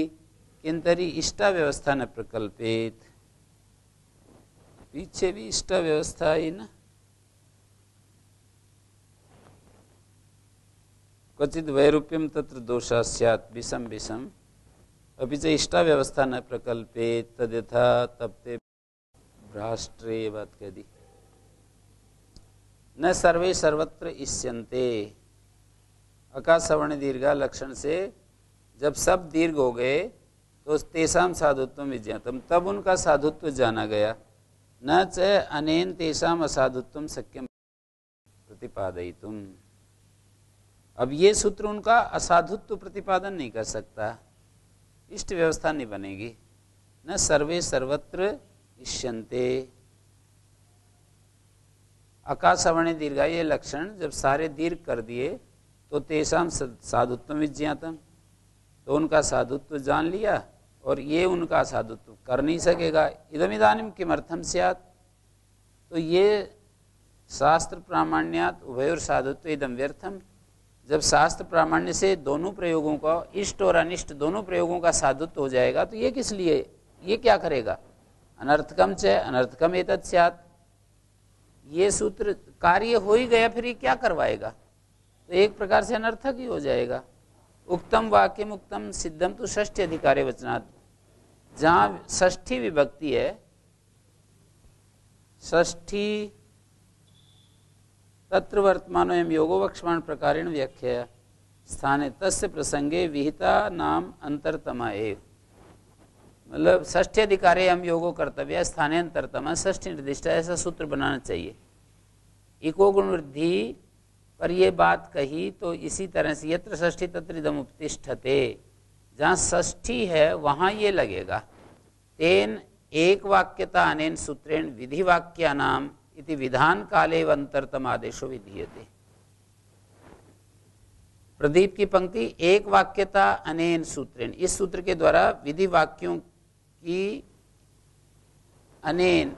किंतरी इष्टा व्यवस्था न प्रकल्पित। पीछे भी इष्टा व्यवस्था आई ना, क्वचित वैरूप्यम तत्र दोषा स्यात् विषम विषम अभी जो इष्टा व्यवस्था न प्रकल्पित तद्यथा तप्ते भ्राष्ट्रे। ये बात कह दी। न सर्वे सर्वत्र इष्यन्ते, अकार सवर्ण दीर्घ लक्षण से जब सब दीर्घ हो गए तो तेषाम साधुत्वम विज्ञातम, तब उनका साधुत्व जाना गया। न च अनेन तेषाम असाधुत्वम शक्यम प्रतिपादयितुम। अब ये सूत्र उनका असाधुत्व प्रतिपादन नहीं कर सकता, इष्ट व्यवस्था नहीं बनेगी। न सर्वे सर्वत्र इष्यन्ते, अकार सवर्ण दीर्घ ये लक्षण जब सारे दीर्घ कर दिए तो तेषाम साधुत्वम विज्ञातम, तो उनका साधुत्व जान लिया और ये उनका साधुत्व कर नहीं सकेगा। इदमिदानीम किमर्थम स्यात्, तो ये शास्त्र प्रामाण्यात् उभयोर साधुत्व इदम व्यर्थम। जब शास्त्र प्रामाण्य से दोनों प्रयोगों का, इष्ट और अनिष्ट दोनों प्रयोगों का साधुत्व हो जाएगा तो ये किस लिए, ये क्या करेगा? अनर्थकम च अनर्थकम एतत् स्यात्। ये सूत्र कार्य हो ही गया, फिर ये क्या करवाएगा? तो एक प्रकार से अनर्थक ही हो जाएगा। उक्तम वाक्यम उक्तम सिद्धम तो षष्ठी अधिकारे वचनात्, जहाँ षष्ठी विभक्ति है, षष्ठी तत्र वर्तमानो एवं योगो वक्ष्यमाण प्रकारेण व्याख्या स्थाने तस्य प्रसंगे विहिता नाम अंतरतमा एव। मतलब षष्ठी अधिकारे हम योगो कर्तव्य स्थाने अंतरतमा षष्ठी निर्दिष्ट, ऐसा सूत्र बनाना चाहिए। इको गुण वृद्धि पर ये बात कही तो इसी तरह से यत्र षष्ठी तत्र इदम उपतिष्ठते, जहाँ षष्ठी है वहाँ ये लगेगा। तेन एक वाक्यता अनेन सूत्रेण विधि वाक्यानाम इति विधान काले अंतरतम आदेशो विधीयते। प्रदीप की पंक्ति एक वाक्यता अनेन सूत्रेण, इस सूत्र के द्वारा विधि वाक्यों की अनेन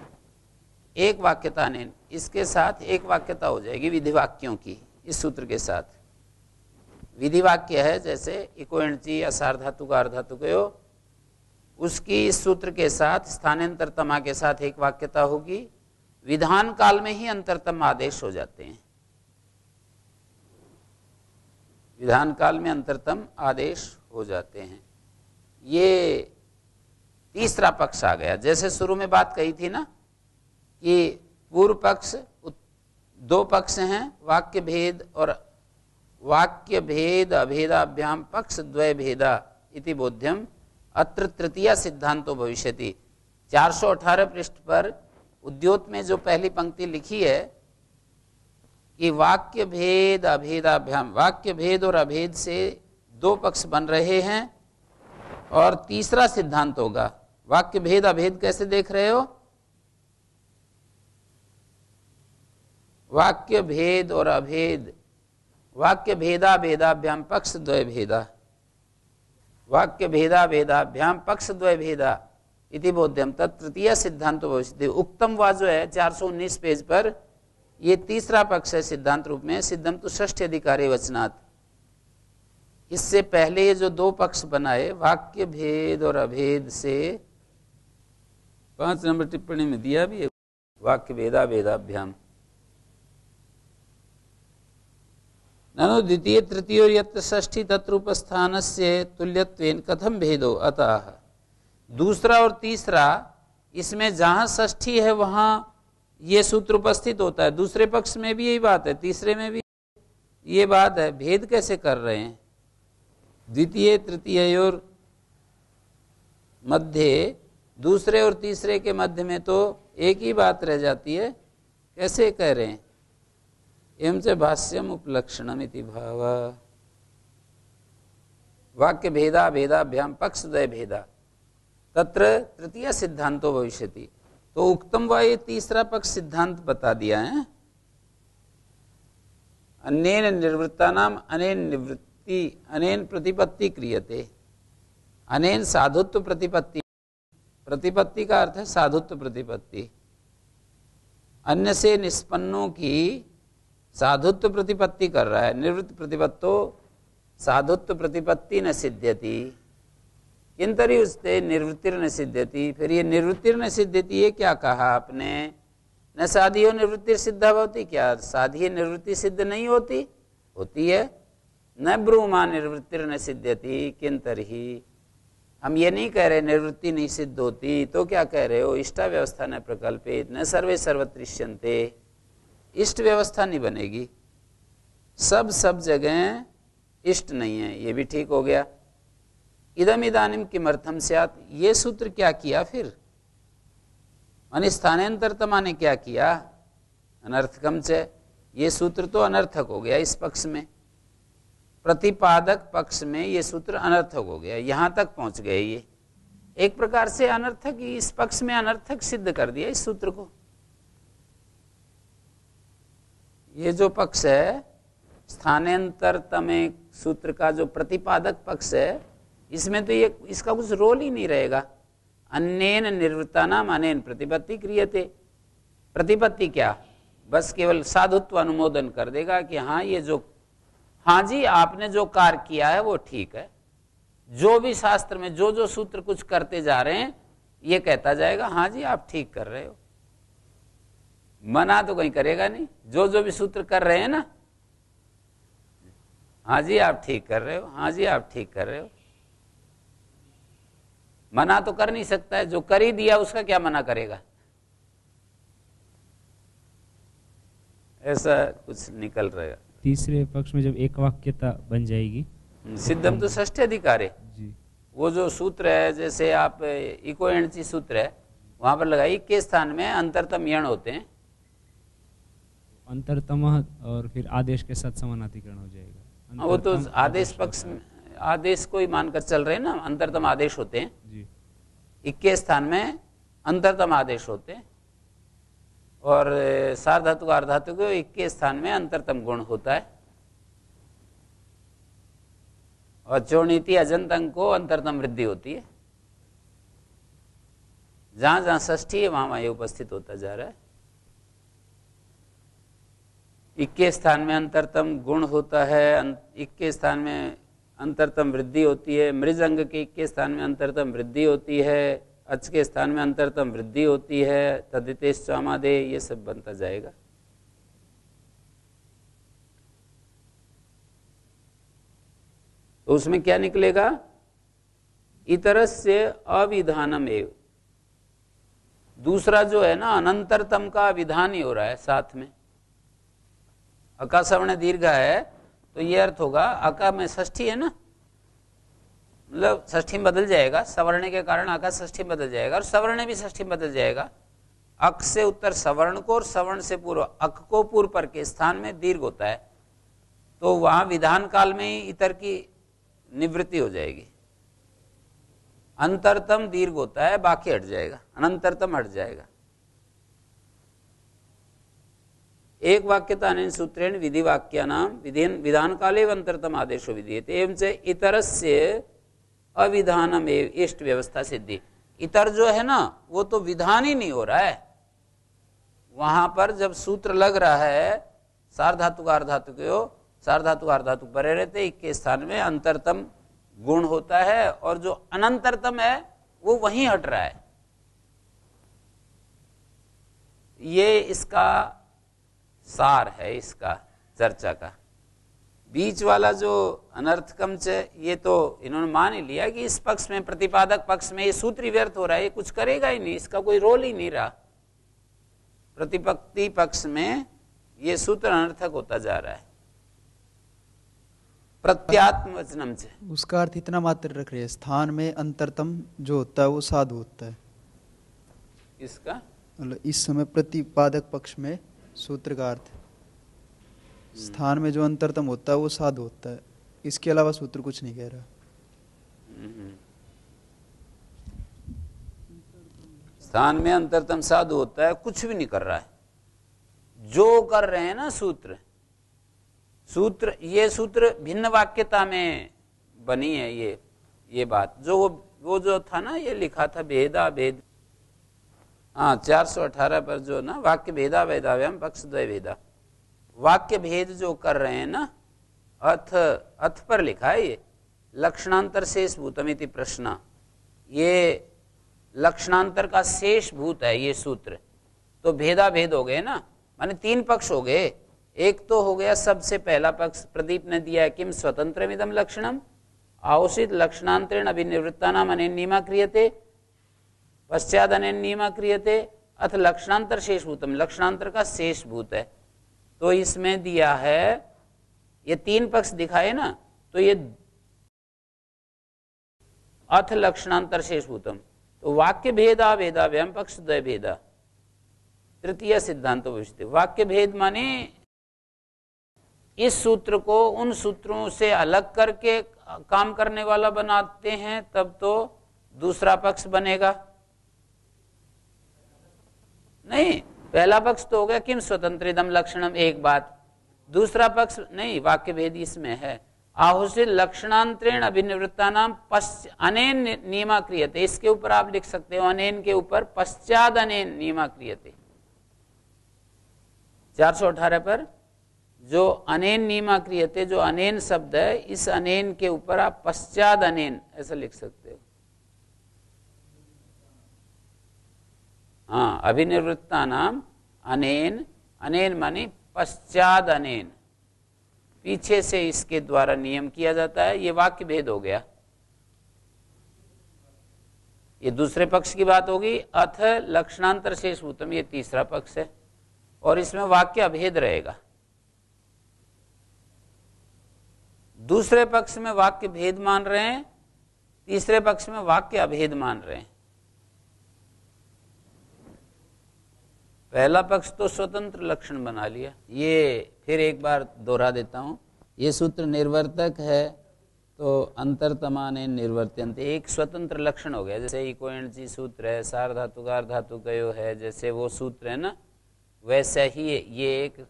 एक वाक्यता अनेन, इसके साथ एक वाक्यता हो जाएगी विधि वाक्यों की। इस सूत्र के साथ विधि वाक्य है, जैसे इको एणची असार धातु का अर्धातु कयो, उसकी इस सूत्र के साथ स्थानेन्तरतमा के साथ एक वाक्यता होगी। विधान काल में ही अंतरतम आदेश हो जाते हैं, विधान काल में अंतरतम आदेश हो जाते हैं। ये तीसरा पक्ष आ गया। जैसे शुरू में बात कही थी ना कि पूर्व पक्ष, दो पक्ष हैं, वाक्य भेद और वाक्य भेद अभेदाभ्याम पक्ष द्वय भेदा इति बोध्यम। अत्र तृतीय सिद्धांतो भविष्यति। 418 पृष्ठ पर उद्योत में जो पहली पंक्ति लिखी है ये वाक्य भेद अभेदाभ्याम, वाक्य भेद और अभेद से दो पक्ष बन रहे हैं और तीसरा सिद्धांत होगा। वाक्य भेद अभेद कैसे देख रहे हो? वाक्य भेद और अभेद, वाक्य भेदा भेदाभ्याम पक्ष द्वय भेदा, वाक्य भेदा भेदाभ्याम पक्ष द्वय भेदा इति बोध्यम तृतीय सिद्धांत भविष्यति। उक्तम वा जो है 419 पेज पर ये तीसरा पक्ष है सिद्धांत रूप में, सिद्धम तो षष्ठ अधिकारी वचनात्। इससे पहले ये जो दो पक्ष बनाए वाक्य भेद और अभेद से, 5 नंबर टिप्पणी में दिया भी है वाक्य भेदा भेदाभ्याम ननु द्वितीय तृतीय और यत्र षष्ठी तत्रूपस्थानस्य तुल्यत्वेन कथम भेदो। अतः दूसरा और तीसरा, इसमें जहाँ षष्ठी है वहाँ ये सूत्र उपस्थित होता है। दूसरे पक्ष में भी यही बात है, तीसरे में भी ये बात है। भेद कैसे कर रहे हैं? द्वितीय तृतीय और मध्य, दूसरे और तीसरे के मध्य में तो एक ही बात रह जाती है, कैसे कह रहे हैं? एवं च भाष्यम उपलक्षणम इति भाव। वाक्य भेदा भेदाभ्याम पक्ष द्वय भेदा तत्र तृतीय सिद्धांतो भविष्यति। तो उक्तम वा ये तीसरा पक्ष सिद्धांत बता दिया है। अनेन निवृत्तानाम अनेन निवृत्ति, अनेन प्रतिपत्ति क्रियते, अनेन साधुत्व प्रतिपत्ति। प्रतिपत्ति का अर्थ है साधुत्व प्रतिपत्ति। अन्य से निष्पन्नों की साधुत्व प्रतिपत्ति कर रहा है। निवृत्त प्रतिपत्तो साधुत्व प्रतिपत्ति न सिद्ध्यति किंतरी उसते निवृत्तिर न सिद्धति। फिर ये निवृत्तिर न सिद्धति ये क्या कहा आपने? न साधियो निवृत्तिर सिद्धा भवती, क्या साधी निवृत्ति सिद्ध नहीं होती? होती है। न ब्रूमा निवृत्तिर न सिद्धति किंतरी, हम ये नहीं कह रहे निवृत्ति नहीं सिद्ध होती। तो क्या कह रहे हो? इष्टा व्यवस्था न प्रकल्पित, न सर्वे सर्वत्रिष्यन्ते, इष्ट व्यवस्था नहीं बनेगी। सब जगह इष्ट नहीं है, ये भी ठीक हो गया। इदम इदानीम किमर्थम स्यात्, ये सूत्र क्या किया फिर? माने स्थानेऽन्तरतम ने क्या किया? अनर्थकम च, ये सूत्र तो अनर्थक हो गया। इस पक्ष में, प्रतिपादक पक्ष में ये सूत्र अनर्थक हो गया। यहाँ तक पहुँच गए, ये एक प्रकार से अनर्थक, इस पक्ष में अनर्थक सिद्ध कर दिया इस सूत्र को। ये जो पक्ष है स्थानेऽन्तरतम सूत्र का, जो प्रतिपादक पक्ष है, इसमें तो ये इसका कुछ रोल ही नहीं रहेगा। अन्येन निवृत्तानाम अनेन प्रतिपत्ति क्रियते, प्रतिपत्ति क्या, बस केवल साधुत्व अनुमोदन कर देगा कि हाँ ये जो, हाँ जी आपने जो कार्य किया है वो ठीक है। जो भी शास्त्र में जो जो सूत्र कुछ करते जा रहे हैं ये कहता जाएगा हाँ जी आप ठीक कर रहे हो, मना तो कहीं करेगा नहीं। जो भी सूत्र कर रहे हैं ना, हाँ जी आप ठीक कर रहे हो, हाँ जी आप ठीक कर रहे हो, मना तो कर नहीं सकता है। जो कर ही दिया उसका क्या मना करेगा? ऐसा कुछ निकल रहेगा। तीसरे पक्ष में जब एक वाक्यता बन जाएगी, सिद्धम तो षष्ठ अधिकारे, वो जो सूत्र है, जैसे आप इको एंडची सूत्र है वहां पर लगाई के स्थान में अंतरतम यण होते हैं, अंतरतम और फिर आदेश के साथ समानाधिकरण हो जाएगा। वो तो आदेश पक्ष में, आदेश को ही मानकर चल रहे हैं ना, अंतरतम आदेश होते हैं जी। 21 स्थान में अंतरतम आदेश होते हैं और सार्धातु अर्धातु को 21 स्थान में अंतरतम गुण होता है, और चोणीति अजंत अंग को अंतरतम वृद्धि होती है। जहां जहां षष्ठी है वहां वहां उपस्थित होता जा रहा है। 21 स्थान में अंतरतम गुण होता है, 21 स्थान में अंतरतम वृद्धि होती है, मृज अंग के 21 स्थान में अंतरतम वृद्धि होती है, अच के स्थान में अंतरतम वृद्धि होती है, तदितेश चामादे, ये सब बनता जाएगा। तो उसमें क्या निकलेगा? इतरस्य अविधानम एव, दूसरा जो है ना अनंतरतम का विधान ही हो रहा है साथ में। अकासवर्ण दीर्घ है तो ये अर्थ होगा आका में षष्ठी है ना, मतलब षष्ठी बदल जाएगा, सवर्ण के कारण आका षष्ठी बदल जाएगा और सवर्ण भी षष्ठी बदल जाएगा। अक से उत्तर सवर्ण को और सवर्ण से पूर्व अक को पूर्व पर के स्थान में दीर्घ होता है, तो वहां विधान काल में ही इतर की निवृत्ति हो जाएगी। अंतरतम दीर्घ होता है, बाकी हट जाएगा, अनंतरतम हट जाएगा। एक वाक्यता अनेन सूत्रेण विधि वाक्यानाम विधान काले अंतरतम आदेशो विधीयते एवं से इतरस्य अविधानम इष्ट व्यवस्था सिद्धि। इतर जो है ना वो तो विधान ही नहीं हो रहा है, वहां पर जब सूत्र लग रहा है सार्धातु अर्धातु परे रहते इक्के स्थान में अंतरतम गुण होता है, और जो अनंतरतम है वो वहीं हट रहा है। ये इसका सार है, इसका चर्चा का। बीच वाला जो अनर्थकम च, ये तो इन्होंने मान ही लिया कि इस पक्ष में, प्रतिपादक पक्ष में ये सूत्र व्यर्थ हो रहा है, ये कुछ करेगा ही नहीं, इसका कोई रोल ही नहीं रहा। प्रतिपत्ति पक्ष में ये सूत्र अनर्थक होता जा रहा है। प्रत्यात्मवचनम च, उसका अर्थ इतना मात्र रख रहे हैं, स्थान में अंतरतम जो होता है वो साधु होता है। इसका इस समय प्रतिपादक पक्ष में सूत्र का अर्थ स्थान में जो अंतरतम होता है वो साधु होता है, इसके अलावा सूत्र कुछ नहीं कह रहा। स्थान में अंतरतम साधु होता है, कुछ भी नहीं कर रहा है। जो कर रहे हैं ना सूत्र ये सूत्र भिन्न वाक्यता में बनी है। ये बात जो वो जो था ना, ये लिखा था भेदा भेद, हाँ 418 पर जो ना वाक्य भेदा भेदाव्याम पक्ष द्वय भेदा, वाक्य भेद जो कर रहे हैं ना, अथ पर लिखा है ये लक्षणांतर शेष भूतमिति प्रश्न। ये लक्षणांतर का शेष भूत है ये सूत्र, तो भेदा भेद हो गए ना, माने तीन पक्ष हो गए। एक तो हो गया सबसे पहला पक्ष प्रदीप ने दिया है, किम स्वतंत्रमिदं लक्षणम आवश्यित लक्षणांतरेण अभिनिवृत्तानाम् अनेन्नियमा क्रियते पश्चात अनेन्नियमा क्रियते अथ लक्षणांतर शेष भूतम, लक्षणांतर का शेष भूत है। तो इसमें दिया है ये तीन पक्ष दिखाए ना, तो ये अथ लक्षणांतर शेष भूतम, तो वाक्य भेदा भेदा व्यम पक्ष द्वय भेदा तृतीय सिद्धांत विषय। वाक्य भेद माने इस सूत्र को उन सूत्रों से अलग करके काम करने वाला बनाते हैं, तब तो दूसरा पक्ष बनेगा। नहीं, पहला पक्ष तो हो गया किम स्वतंत्रिदम लक्षणम, एक बात। दूसरा पक्ष नहीं, वाक्य भेद इसमें है आहुषित लक्षणांतरेण अभिनिवृत्तानाम अनेन नियमा क्रियते, इसके ऊपर आप लिख सकते हो अनेन के ऊपर पश्चाद अनेन नियमा क्रियते। 418 पर जो अनेन नियमा क्रियते, जो अनेन शब्द है, इस अनेन के ऊपर आप पश्चाद अनेन ऐसा लिख सकते हो। हाँ, अभिनिवृत्ता नाम अनेन, अनेन माने पश्चाद अनेन, पीछे से इसके द्वारा नियम किया जाता है। ये वाक्य भेद हो गया, ये दूसरे पक्ष की बात होगी। अथ लक्षणांतर शेष भूतम ये तीसरा पक्ष है, और इसमें वाक्य अभेद रहेगा। दूसरे पक्ष में वाक्य भेद मान रहे हैं, तीसरे पक्ष में वाक्य अभेद मान रहे हैं। पहला पक्ष तो स्वतंत्र लक्षण बना लिया। ये फिर एक बार दोहरा देता हूँ, ये सूत्र निर्वर्तक है, तो अंतरतमान निर्वर्त्यंत एक स्वतंत्र लक्षण हो गया। जैसे इको एंड जी सूत्र है, सार धातुकार धातु गयो है, जैसे वो सूत्र है ना, वैसे ही ये एक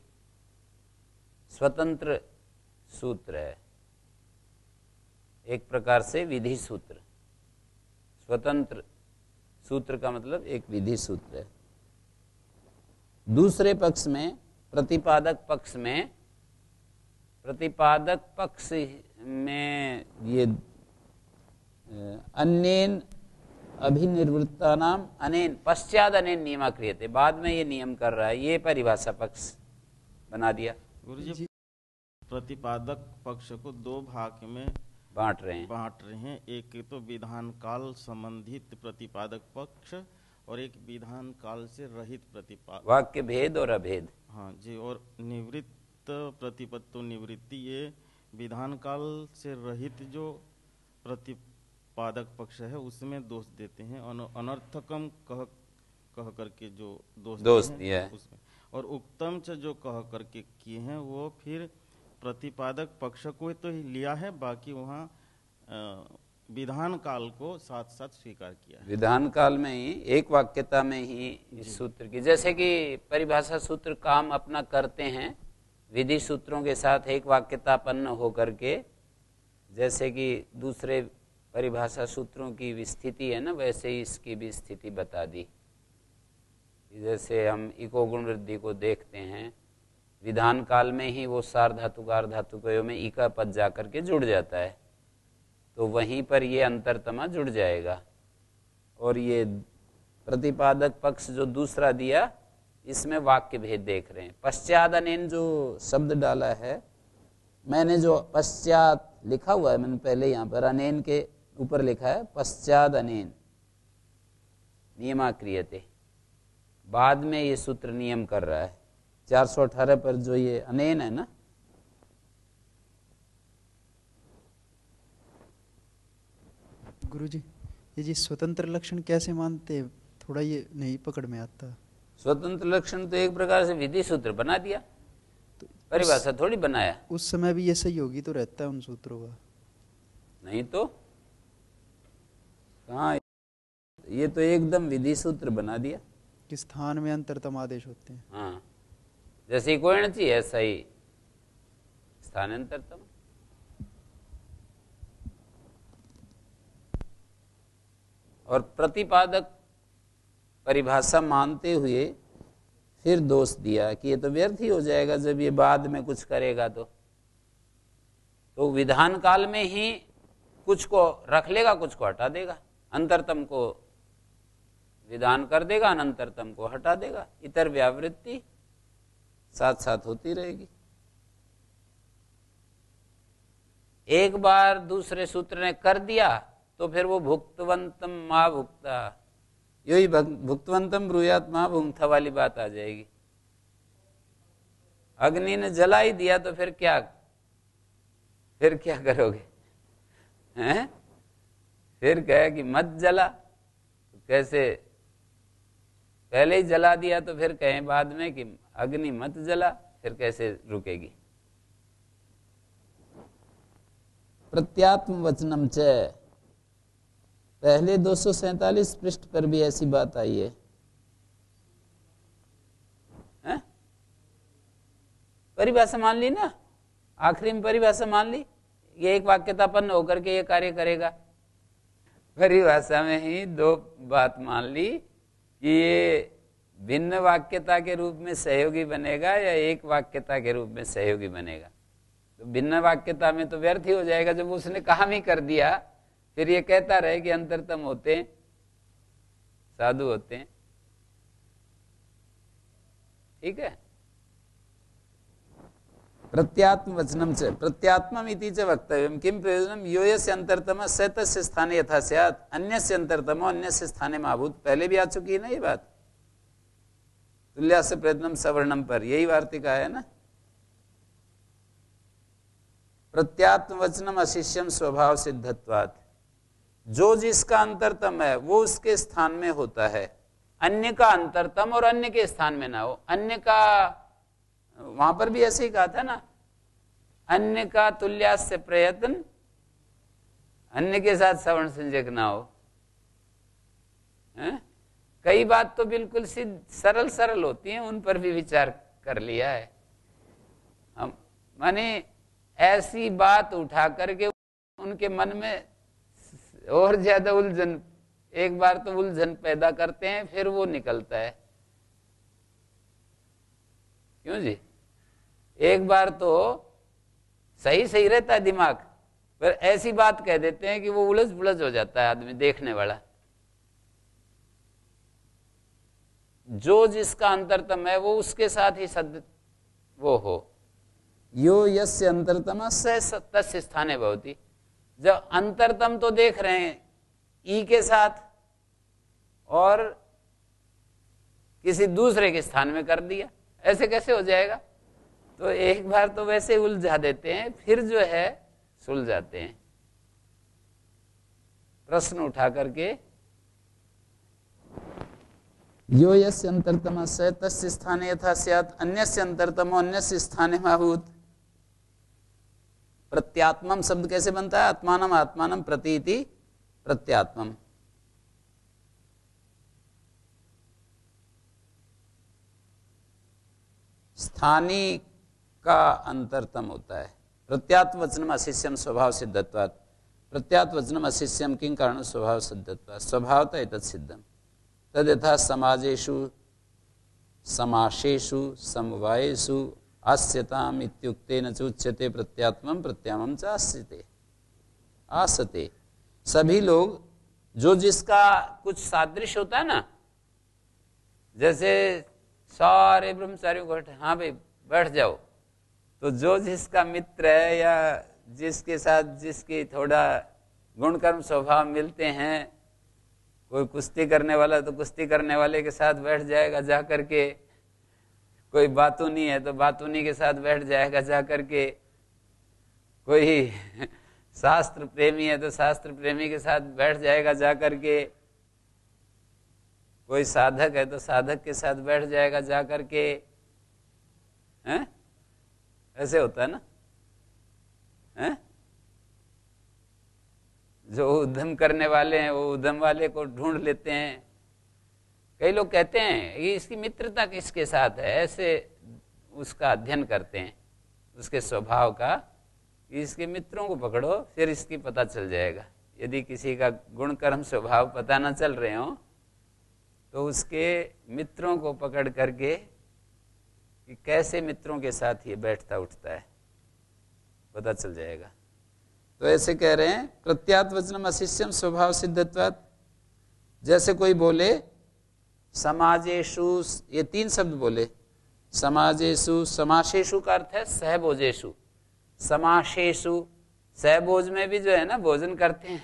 स्वतंत्र सूत्र है, एक प्रकार से विधि सूत्र। स्वतंत्र सूत्र का मतलब एक विधि सूत्र है। दूसरे पक्ष में, प्रतिपादक पक्ष में ये अनेन अभिनिवृत्ता नाम अनेन पश्चात अनेन नियमा क्रियते, बाद में ये नियम कर रहा है। ये परिभाषा पक्ष बना दिया। गुरुजी, प्रतिपादक पक्ष को दो भाग में बांट रहे हैं। एक तो विधान काल संबंधित प्रतिपादक पक्ष और एक विधान काल से रहित प्रतिपादक, वाक्य भेद और अभेद। हाँ जी, और निवृत्त प्रतिपत्तो निवृत्ति, ये विधान काल से रहित जो प्रतिपादक पक्ष है उसमें दोष देते हैं। अनर्थकम कह कह करके जो दोष दिया है उसमें, और उक्तम च जो कह करके किए हैं वो फिर प्रतिपादक पक्ष को तो ही लिया है, बाकी वहाँ विधान काल को साथ साथ स्वीकार किया है। विधान काल में ही एक वाक्यता में ही इस सूत्र की, जैसे कि परिभाषा सूत्र काम अपना करते हैं विधि सूत्रों के साथ एक वाक्यतापन्न होकर के, जैसे कि दूसरे परिभाषा सूत्रों की विस्थिति है ना, वैसे ही इसकी भी स्थिति बता दी। जैसे हम इको गुण वृद्धि को देखते हैं, विधान काल में ही वो सार धातु कार धातु कयो में इका पद जा करके जुड़ जाता है, तो वहीं पर ये अंतरतमा जुड़ जाएगा। और ये प्रतिपादक पक्ष जो दूसरा दिया इसमें वाक्य भेद देख रहे हैं। पश्चात अनेन जो शब्द डाला है, मैंने जो पश्चात लिखा हुआ है, मैंने पहले यहाँ पर अनेन के ऊपर लिखा है पश्चात अनेन नियमा क्रियते, बाद में ये सूत्र नियम कर रहा है 418 पर जो ये अनेन है ना, गुरुजी ये जी स्वतंत्र लक्षण कैसे मानते, थोड़ा ये नहीं पकड़ में आता। स्वतंत्र लक्षण तो एक प्रकार से विधि सूत्र बना दिया, तो परिभाषा थोड़ी बनाया। उस समय भी ये सही होगी तो रहता है उन सूत्रों का, नहीं तो कहाँ, ये तो एकदम विधि सूत्र बना दिया। किस स्थान में अंतरतम आदेश होते हैं, हाँ जैसे कोण थी ऐसा ही स्थानेऽन्तरतम। और प्रतिपादक परिभाषा मानते हुए फिर दोष दिया कि ये तो व्यर्थ ही हो जाएगा जब ये बाद में कुछ करेगा, तो विधान काल में ही कुछ को रख लेगा कुछ को हटा देगा, अंतरतम को विधान कर देगा अनंतरतम को हटा देगा, इतर व्यावृत्ति साथ साथ होती रहेगी। एक बार दूसरे सूत्र ने कर दिया तो फिर वो भुक्तवंतम मा भुक्ता, यही भुक्तवंतम ब्रूयात मा भुंक्था वाली बात आ जाएगी। अग्नि ने जला ही दिया तो फिर क्या करोगे हैं? फिर कहे कि मत जला, कैसे पहले ही जला दिया तो फिर कहें बाद में कि अग्नि मत जला, फिर कैसे रुकेगी। प्रत्यात्म वचनम च पहले 247 पृष्ठ पर भी ऐसी बात आई है, हैं? परिभाषा मान ली ना, आखिरी में परिभाषा मान ली, ये एक वाक्यतापन्न होकर के ये कार्य करेगा। परिभाषा में ही दो बात मान ली कि ये भिन्न वाक्यता के रूप में सहयोगी बनेगा या एक वाक्यता के रूप में सहयोगी बनेगा। तो भिन्न वाक्यता में तो व्यर्थ ही हो जाएगा जब उसने काम ही कर दिया, फिर ये कहता रहे कि अंतरतम होते हैं साधु होते हैं, ठीक है। प्रत्यात्म वचनम से प्रत्यात्म इति च वक्तव्यम किम प्रयोजनम यो यस्य अंतरतम स तस्य स्थाने यथा स्यात् अन्यस्य अंतरतमो अन्यस्य स्थाने माभूत्, पहले भी आ चुकी है ना ये बात तुल्यास्य प्रयत्नम सवर्णम पर, यही वार्तिका है ना। प्रत्यात्म वचनम अशिष्यम स्वभाव सिद्धत्वात्, जो जिसका अंतरतम है वो उसके स्थान में होता है, अन्य का अंतरतम और अन्य के स्थान में ना हो। अन्य का वहां पर भी ऐसे ही कहा था ना, अन्य का तुल्यास्य प्रयत्न, अन्य के साथ सवर्ण संजक ना हो है? कई बात तो बिल्कुल सरल सरल होती है, उन पर भी विचार कर लिया है हम, माने ऐसी बात उठा करके उनके मन में और ज्यादा उलझन, एक बार तो उलझन पैदा करते हैं फिर वो निकलता है। क्यों जी, एक बार तो सही सही रहता है दिमाग, पर ऐसी बात कह देते हैं कि वो उलझ पुलझ हो जाता है आदमी देखने वाला। जो जिसका अंतरतम है वो उसके साथ ही सद वो हो, यो यस्य अंतरतम स तस्य स्थाने भवति, जब अंतरतम तो देख रहे हैं ई के साथ और किसी दूसरे के स्थान में कर दिया, ऐसे कैसे हो जाएगा। तो एक बार तो वैसे उलझा देते हैं फिर जो है सुलझाते हैं प्रश्न उठा करके। यो यस्य अंतरतमः स तस्य स्थाने यथा स्यात् अन्यस्य अंतरतमो अन्यस्य स्थाने आहूत। प्रत्यात्मम शब्द कैसे बनता है? आत्मानम आत्मानम प्रतीति प्रत्यात्मम। स्थानी का अंतरतम होता है। प्रत्यात्वचनम अशिष्यम स्वभाव सिद्धत्वात्, प्रत्यात्वचनम अशिष्यम किं कारण स्वभाव सिद्धत्वात्, स्वभावतः एतत् सिद्धम। तद्यथा समाजेषु समासेषु समवायेषु आस्यताम् इत्युक्तेन च उच्यते, प्रत्यात्मं प्रत्यामं च आस्यते। आसते सभी लोग जो जिसका कुछ सादृश्य होता है ना, जैसे सारे ब्रह्मचारियों को हाँ भाई बैठ जाओ, तो जो जिसका मित्र है या जिसके साथ जिसकी थोड़ा गुणकर्म स्वभाव मिलते हैं, कोई कुश्ती करने वाला तो कुश्ती करने वाले के साथ बैठ जाएगा जा करके, कोई बातूनी है तो बातूनी के साथ बैठ जाएगा जा करके, कोई शास्त्र प्रेमी है तो शास्त्र प्रेमी के साथ बैठ जाएगा जा करके, कोई साधक है तो साधक के साथ बैठ जाएगा जा करके, हैं? ऐसे होता है ना, हैं? जो उद्यम करने वाले हैं वो उद्यम वाले को ढूंढ लेते हैं। कई लोग कहते हैं ये इसकी मित्रता किसके साथ है, ऐसे उसका अध्ययन करते हैं उसके स्वभाव का, इसके मित्रों को पकड़ो फिर इसकी पता चल जाएगा। यदि किसी का गुण कर्म स्वभाव पता ना चल रहे हो तो उसके मित्रों को पकड़ करके कि कैसे मित्रों के साथ ये बैठता उठता है पता चल जाएगा। तो ऐसे कह रहे हैं प्रत्यात्वचनम अशिष्यम स्वभाव सिद्धत्वात्। जैसे कोई बोले समाजेषु, ये तीन शब्द बोले, समाजेषु समासेषु का अर्थ है सहभोजेषु, समासेषु सहभोज में भी जो है ना भोजन करते हैं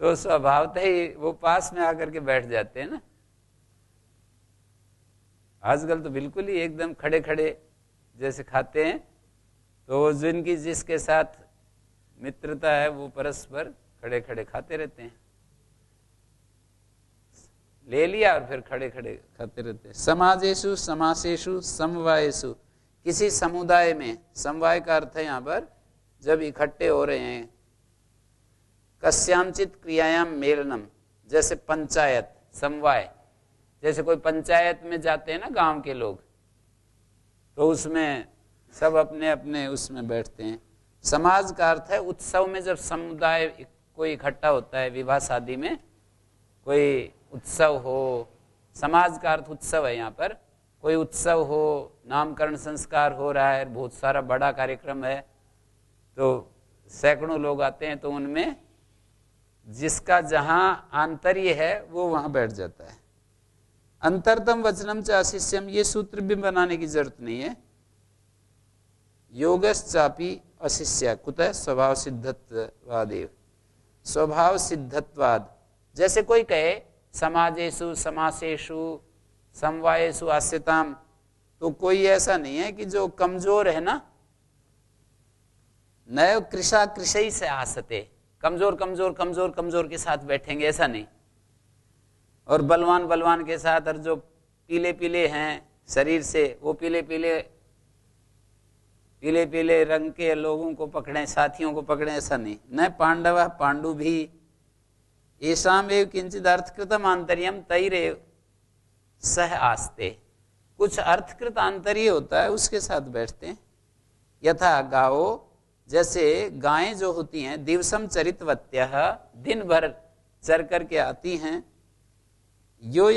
तो स्वभावतः ही वो पास में आकर के बैठ जाते हैं ना। आजकल तो बिल्कुल ही एकदम खड़े खड़े जैसे खाते हैं, तो वो जिनकी जिसके साथ मित्रता है वो परस्पर खड़े खड़े खाते रहते हैं, ले लिया और फिर खड़े खड़े खाते रहते हैं। समाजेषु समासेषु समवायेषु, किसी समुदाय में, समवाय का अर्थ है यहाँ पर जब इकट्ठे हो रहे हैं। कस्यामचित क्रियायाम मेलनम, जैसे पंचायत समवाय, जैसे कोई पंचायत में जाते हैं ना गांव के लोग तो उसमें सब अपने अपने उसमें बैठते हैं। समाज का अर्थ है उत्सव में जब समुदाय कोई इकट्ठा होता है, विवाह शादी में कोई उत्सव हो, समाज का अर्थ उत्सव है यहाँ पर, कोई उत्सव हो, नामकरण संस्कार हो रहा है, बहुत सारा बड़ा कार्यक्रम है तो सैकड़ों लोग आते हैं, तो उनमें जिसका जहाँ आंतर्य है वो वहाँ बैठ जाता है। अंतरतम वचनम च अशिष्यम, ये सूत्र भी बनाने की जरूरत नहीं है। योगश्चापि अशिष्य कुतः स्वभाव सिद्धत्वादेव, स्वभाव सिद्धत्वाद। जैसे कोई कहे समाजेषु समासेषु समवायेषु आस्यताम, तो कोई ऐसा नहीं है कि जो कमजोर है ना, नैव कृशा कृशई से आसते, कमजोर कमजोर कमजोर कमजोर के साथ बैठेंगे, ऐसा नहीं। और बलवान बलवान के साथ, और जो पीले पीले हैं शरीर से वो पीले पीले पीले पीले रंग के लोगों को पकड़ें, साथियों को पकड़ें, ऐसा नहीं। न पांडव पांडु भी येषाम् एव किंचित् अर्थकृतम आंतर्यम तैरेव सह आस्ते, कुछ अर्थकृत आंतर्य होता है उसके साथ बैठते हैं। यथा गाओ, जैसे गायें जो होती हैं, दिवसम चरितवत्यः दिन भर चर करके आती हैं। यो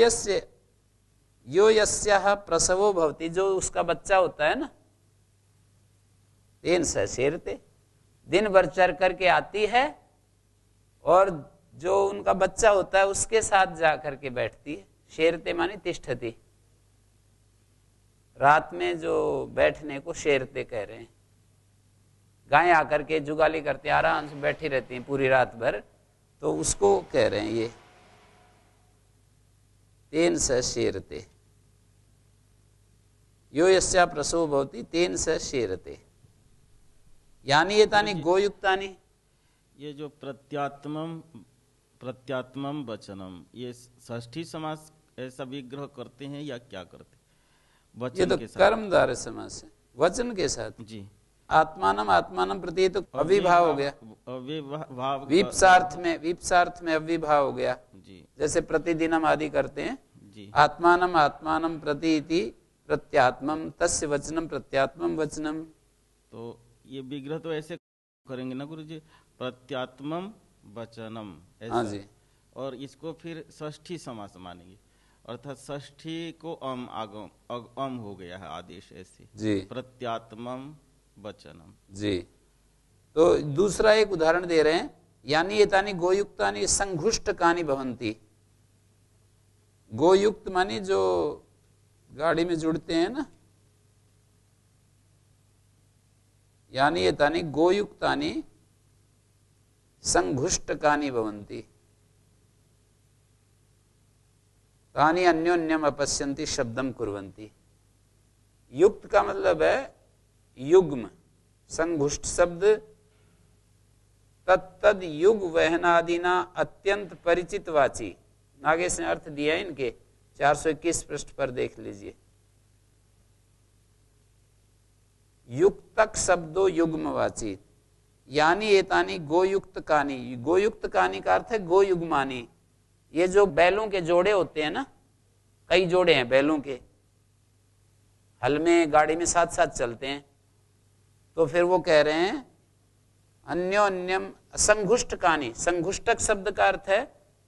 यस्याः प्रसवो भवति, जो उसका बच्चा होता है ना, तेन ससेरते, दिन भर चर करके आती है और जो उनका बच्चा होता है उसके साथ जा करके बैठती है। शेरते माने तिष्ठती, रात में जो बैठने को शेरते कह रहे हैं। गायें आकर के जुगाली करती, आराम से बैठी रहती हैं पूरी रात भर, तो उसको कह रहे हैं ये तेन स शेरते। यो यस्या प्रसव भवति तेन स शेरते, यानी ये तानी गोयुक्तानी। ये जो प्रत्यात्मम वचनम, ये षष्ठी समास ऐसा विग्रह करते हैं या क्या करते हैं? वचन ये तो के साथ कर्म द्वारा समास है, वचन के साथ जी। आत्मानम आत्मानम प्रति तो अविभाव हो गया, अविभाव विप्सार्थ में अविभाव हो गया जी। जैसे प्रतिदिनम आदि करते हैं जी। आत्मानम आत्मानम प्रति इति प्रत्यात्मम तस्य वचनम प्रत्यात्मम वचनम, तो ये विग्रह तो ऐसे करेंगे ना गुरु जी, प्रत्यात्मम वचनम ऐसा जी। और इसको फिर षष्ठी समास मानेंगे, अर्थात षष्ठी को अम आगम अम हो गया है आदेश ऐसे जी। प्रत्यात्मम वचनम जी। तो दूसरा एक उदाहरण दे रहे हैं, यानी एतानि गोयुक्तानि संघुष्टकानि भवन्ति। गोयुक्त माने जो गाड़ी में जुड़ते हैं ना, यानी एतानि गोयुक्तानि संघुष्टकानि भवन्ति तानि अन्योन्यम अपश्यन्ति शब्दम कुर्वन्ति। युक्त का मतलब है युग्म, संघुष्ट शब्द तत्तद युग वहनादिना अत्यंत परिचित वाची। नागेश ने अर्थ दिया इनके 421 पृष्ठ पर देख लीजिए। युक्तक शब्दो युग्म वाची, यानी एतानी गोयुक्त कानी। गोयुक्त कानी का अर्थ है गोयुग्मानी। ये जो बैलों के जोड़े होते हैं ना, कई जोड़े हैं बैलों के, हल में गाड़ी में साथ साथ चलते हैं, तो फिर वो कह रहे हैं अन्योन्यम संघुष्ट कानी। संघुष्टक शब्द का अर्थ है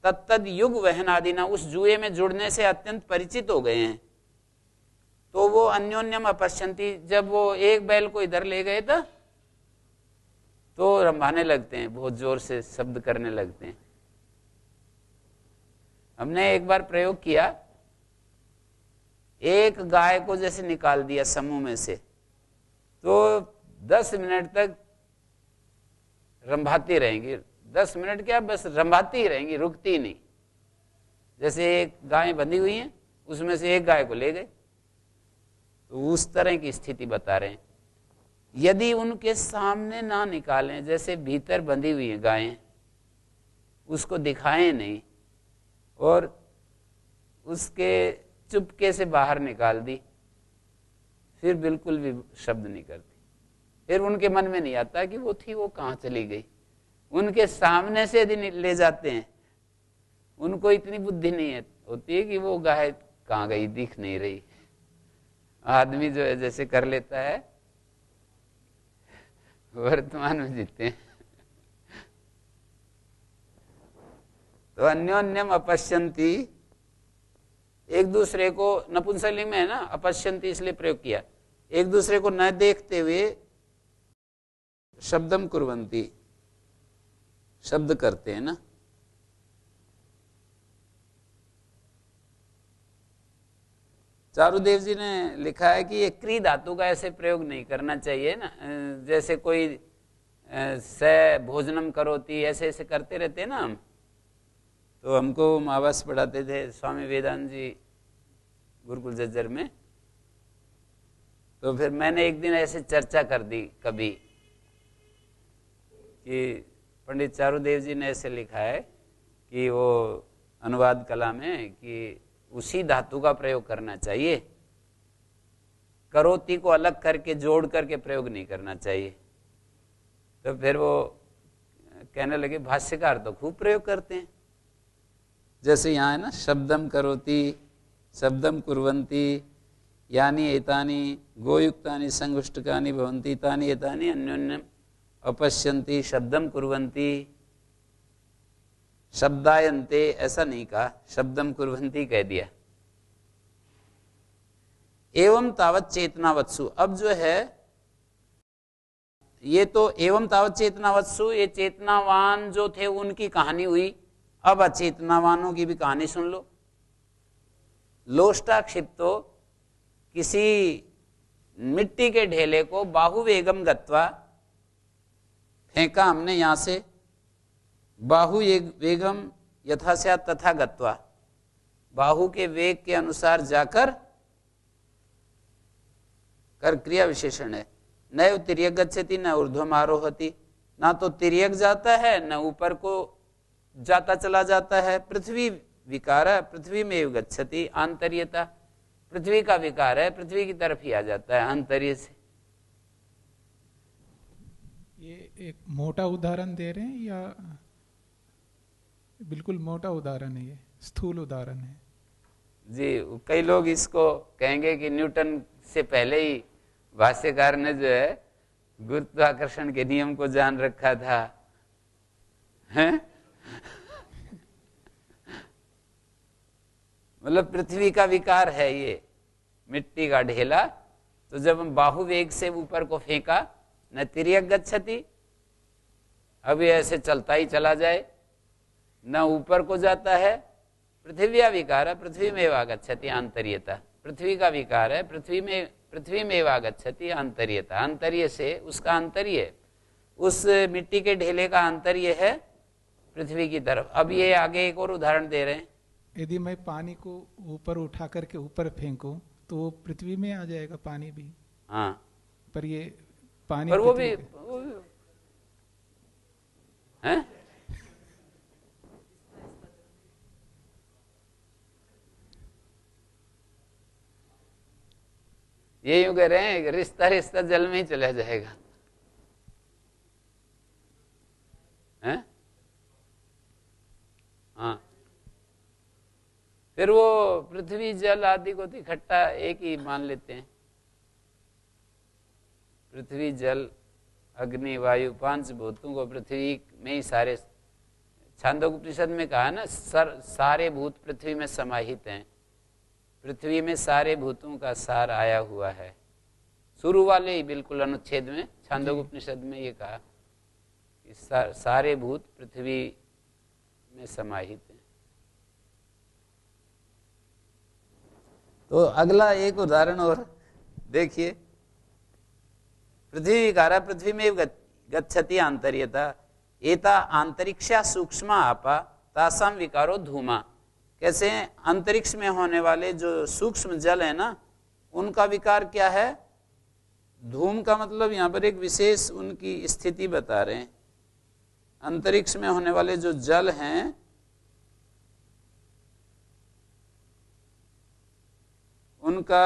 तत्तद युग वहन आदि ना, उस जुए में जुड़ने से अत्यंत परिचित हो गए हैं। तो वो अन्योन्यम अपश्यंती, जब वो एक बैल को इधर ले गए तो रंभाने लगते हैं, बहुत जोर से शब्द करने लगते हैं। हमने एक बार प्रयोग किया, एक गाय को जैसे निकाल दिया समूह में से, तो 10 मिनट तक रंभाती रहेंगी, 10 मिनट क्या बस रंभाती ही रहेंगी, रुकती नहीं। जैसे एक गाय बंधी हुई हैं, उसमें से एक गाय को ले गए, तो उस तरह की स्थिति बता रहे हैं। यदि उनके सामने ना निकालें, जैसे भीतर बंधी हुई हैं गायें, उसको दिखाएं नहीं और उसके चुपके से बाहर निकाल दी, फिर बिल्कुल भी शब्द नहीं करती। फिर उनके मन में नहीं आता कि वो थी, वो कहाँ चली गई। उनके सामने से यदि ले जाते हैं, उनको इतनी बुद्धि नहीं है होती है कि वो गाय कहाँ गई, दिख नहीं रही। आदमी जो है जैसे कर लेता है, वर्तमान में जीते हैं। तो अन्योन्यम अपश्यंती, एक दूसरे को नपुंसकलिंग में है ना, अपश्यंती इसलिए प्रयोग किया, एक दूसरे को न देखते हुए शब्दम कुर्वन्ति, शब्द करते हैं ना। चारुदेव जी ने लिखा है कि ये क्री धातु का ऐसे प्रयोग नहीं करना चाहिए ना, जैसे कोई से भोजनम करोती ऐसे करते रहते हैं ना। हम तो हमको महाभाष्य पढ़ाते थे स्वामी वेदांत जी गुरुकुल जज्जर में, तो फिर मैंने एक दिन ऐसे चर्चा कर दी कभी कि पंडित चारुदेव जी ने ऐसे लिखा है कि वो अनुवाद कला में कि उसी धातु का प्रयोग करना चाहिए, करोती को अलग करके जोड़ करके प्रयोग नहीं करना चाहिए। तो फिर वो कहने लगे भाष्यकार तो खूब प्रयोग करते हैं, जैसे यहाँ है ना, शब्दम करोति शब्दम कुर्वन्ति, यानी एतानि गोयुक्तानि संघुष्टकानि भवन्ति तानि एतानि अन्योन्यम अपश्यन्ति शब्दम कुर्वन्ति। शब्दायन्ते ऐसा नहीं कहा, शब्दम कुर्वन्ति कह दिया। एवं तावत चेतनावत्सु, अब जो है ये तो एवं तावत चेतनावत्सु, ये चेतनावान जो थे उनकी कहानी हुई, अब अचेतनावानों की भी कहानी सुन लो। लोष्टा क्षिप्तो, किसी मिट्टी के ढेले को बाहुवेगम गत्वा, फेंका हमने यहां से, बाहु वेगम यथास्या तथा गत्वा, बाहु के वेग के अनुसार जाकर, कर क्रिया विशेषण है। न तिर्यक गच्छति न ऊर्ध्वम आरोहति, ना तो तिर्यक जाता है न ऊपर को जाता चला जाता है। पृथ्वी विकारः पृथ्वीमेव गच्छति आंतर्यता, पृथ्वी का विकार है, पृथ्वी की तरफ ही आ जाता है आंतर्य से। ये एक मोटा उदाहरण दे रहे हैं या बिल्कुल मोटा उदाहरण है, ये स्थूल उदाहरण है? जी, कई लोग इसको कहेंगे कि न्यूटन से पहले ही भाष्यकार ने जो है गुरुत्वाकर्षण के नियम को जान रखा था, हैं? मतलब पृथ्वी का विकार है ये, मिट्टी का ढेला। तो जब हम बाहुवेग से ऊपर को फेंका न तिर्यक गच्छति, अभी ऐसे चलता ही चला जाए, न ऊपर को जाता है। पृथ्वी विकार है, पृथ्वी में आगच्छति आंतर्यता, पृथ्वी का विकार है, पृथ्वी में आगच्छति आंतर्यता। आंतर्य से उसका आंतर्य, उस मिट्टी के ढेले का आंतर्य है पृथ्वी की तरफ। अब ये आगे एक और उदाहरण दे रहे हैं, यदि मैं पानी को ऊपर उठा करके ऊपर फेंकूं तो पृथ्वी में आ जाएगा पानी भी। हाँ, पर ये पानी, पर वो भी हैं? ये यूं कह रहे हैं रिश्ता रिश्ता जल में ही चला जाएगा, हैं? हाँ, फिर वो पृथ्वी जल आदि को इकट्ठा एक ही मान लेते हैं। पृथ्वी जल अग्नि वायु पांच भूतों को पृथ्वी में ही सारे, छांदोग्योपनिषद में कहा ना, सारे भूत पृथ्वी में समाहित हैं, पृथ्वी में सारे भूतों का सार आया हुआ है। शुरू वाले ही बिल्कुल अनुच्छेद में छांदोग्योपनिषद में ये कहा कि सारे भूत पृथ्वी में समाहित हैं। तो अगला एक उदाहरण और देखिए, पृथ्वी विकार पृथ्वी में गच्छति आंतर्यता एता आंतरिक्षा सूक्ष्मा आपा तासाम विकारो धूमा। कैसे अंतरिक्ष में होने वाले जो सूक्ष्म जल है ना, उनका विकार क्या है? धूम का मतलब यहाँ पर एक विशेष उनकी स्थिति बता रहे हैं। अंतरिक्ष में होने वाले जो जल हैं उनका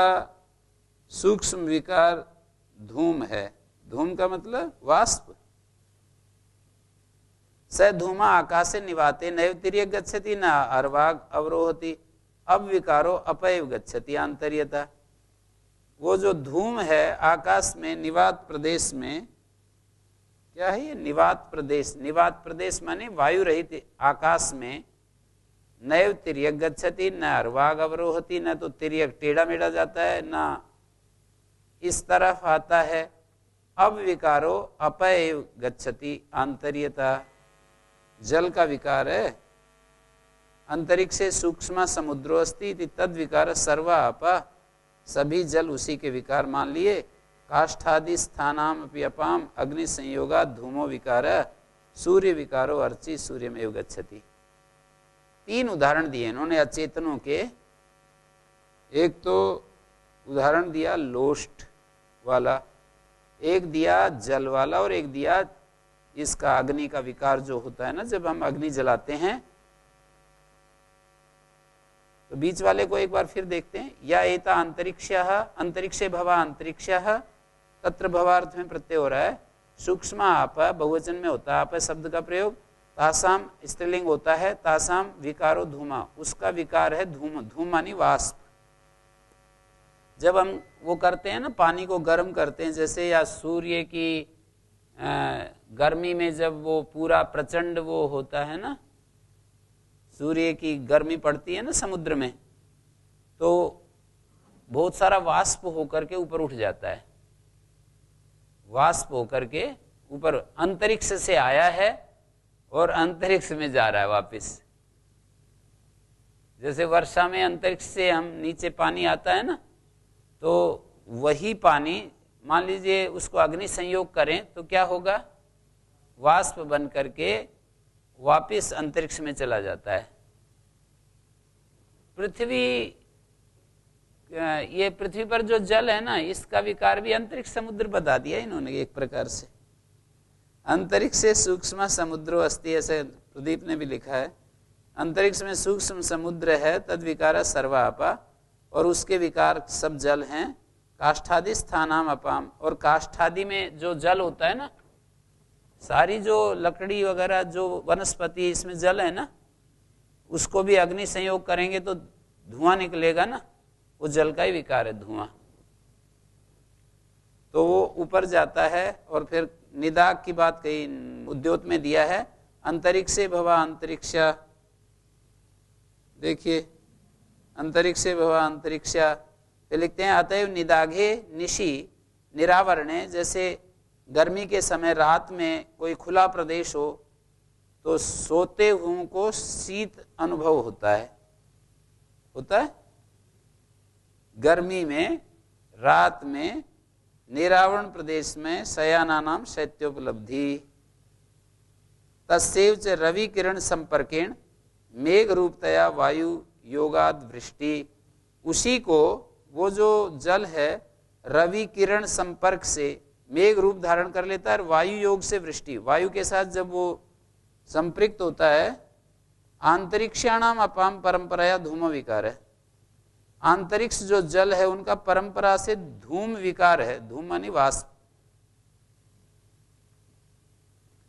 सूक्ष्म विकार धूम है। धूम का मतलब वाष्प। स धूमा आकाशे निवाते नैव तिर्यक् गच्छति न अर्वाग अवरोहति अब विकारो अपैव गच्छति आंतर्यता। वो जो धूम है आकाश में, निवात प्रदेश में, क्या है ये? निवात प्रदेश। निवात प्रदेश माने वायु रहित आकाश में नैव तिर्यक गच्छति न अर्वाग अवरोहति, न तो तिर्यक टेढ़ा मेढ़ा जाता है, न इस तरफ आता है। अब विकारो अपैव गच्छति आंतर्यता। जल का विकार है अंतरिक्षे सूक्ष्म समुद्रो अस्ति तद विकार सर्वा अपा, सभी जल उसी के विकार मान लिए। काष्ठादि स्थानाम अपि अपाम अग्नि संयोगा धूमो विकार सूर्य विकारो अर्चि सूर्यमेव गच्छति। तीन उदाहरण दिए इन्होंने अचेतनों के। एक तो उदाहरण दिया लोष्ट वाला, एक दिया जल वाला, और एक दिया इसका अग्नि का विकार जो होता है ना, जब हम अग्नि जलाते हैं। तो बीच वाले को एक बार फिर देखते हैं। या एता अंतरिक्षः अंतरिक्षे भवा अंतरिक्षः, तत्र भवार्थ में प्रत्यय हो रहा है। सूक्ष्म आप बहुवचन में होता है आप शब्द का प्रयोग। तासाम स्त्रीलिंग होता है। तासाम विकारो धूमा, उसका विकार है धूम। धूम मानी वाष्प। जब हम वो करते हैं ना, पानी को गर्म करते हैं जैसे, या सूर्य की गर्मी में जब वो पूरा प्रचंड वो होता है ना, सूर्य की गर्मी पड़ती है ना समुद्र में, तो बहुत सारा वाष्प होकर के ऊपर उठ जाता है। वाष्प होकर के ऊपर, अंतरिक्ष से आया है और अंतरिक्ष में जा रहा है वापस। जैसे वर्षा में अंतरिक्ष से हम नीचे पानी आता है ना, तो वही पानी मान लीजिए उसको अग्नि संयोग करें तो क्या होगा? वाष्प बन करके वापस अंतरिक्ष में चला जाता है। पृथ्वी, ये पृथ्वी पर जो जल है ना, इसका विकार भी अंतरिक्ष समुद्र बता दिया इन्होंने एक प्रकार से। अंतरिक्ष से सूक्ष्म समुद्रो अस्ति, ऐसे प्रदीप ने भी लिखा है। अंतरिक्ष में सूक्ष्म समुद्र है, तद विकारा सर्वापा, और उसके विकार सब जल हैं। काष्ठादि स्थानाम अपाम, और काष्ठादि में जो जल होता है ना, सारी जो लकड़ी वगैरह जो वनस्पति इसमें जल है ना, उसको भी अग्नि संयोग करेंगे तो धुआं निकलेगा ना, वो जल का ही विकार है धुआं। तो वो ऊपर जाता है। और फिर निदाग की बात कहीं उद्योग में दिया है, अंतरिक्षे भवा अंतरिक्षा, देखिए अंतरिक्षे भवा अंतरिक्षा। फिर लिखते हैं अतएव निदाघे निशि निरावरणे, जैसे गर्मी के समय रात में कोई खुला प्रदेश हो तो सोते हुओं को शीत अनुभव होता है। होता है गर्मी में रात में निरावरण प्रदेश में शयानानाम शैत्योपलब्धि। तस्सैव च रवि किरण संपर्केण मेघ रूपतया वायु योगाद वृष्टि, उसी को वो जो जल है रवि किरण संपर्क से मेघ रूप धारण कर लेता है और वायु योग से वृष्टि, वायु के साथ जब वो संपृक्त होता है। आंतरिक्षाणाम अपाम परंपराया धूम विकार है, आंतरिक्ष जो जल है उनका परंपरा से धूम विकार है। धूम मानी वाष्प।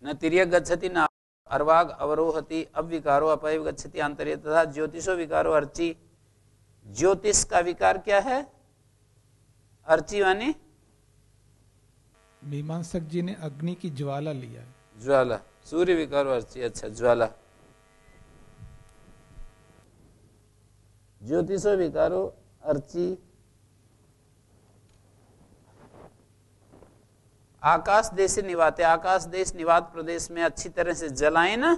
न तिर्यक गच्छति न अर्वाग अवरोहति, अब विकारो अपैव गच्छति आंतर्य तथा ज्योतिषो विकारो अर्ची। ज्योतिष का विकार क्या है? अर्ची मानी? मीमांसक जी ने अग्नि की ज्वाला लिया है, ज्वाला सूर्य विकार अर्ची। अच्छा ज्वाला, ज्योतिषो विकारो अर्ची। आकाश देश निवाते, आकाश देश निवात प्रदेश में अच्छी तरह से जलाए ना,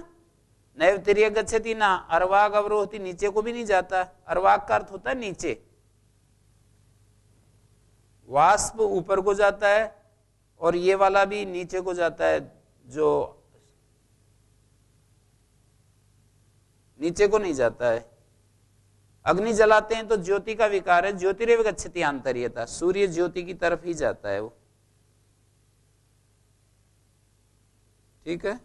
नैव तिर्यक गच्छति ना अर्वाग अवरोहति, नीचे को भी नहीं जाता। अर्वाग का अर्थ होता है नीचे, वाष्प ऊपर को जाता है और ये वाला भी नीचे को जाता है, जो नीचे को नहीं जाता है। अग्नि जलाते हैं तो ज्योति का विकार है, ज्योतिरेव गच्छति आंतर्यता, सूर्य ज्योति की तरफ ही जाता है वो। ठीक है,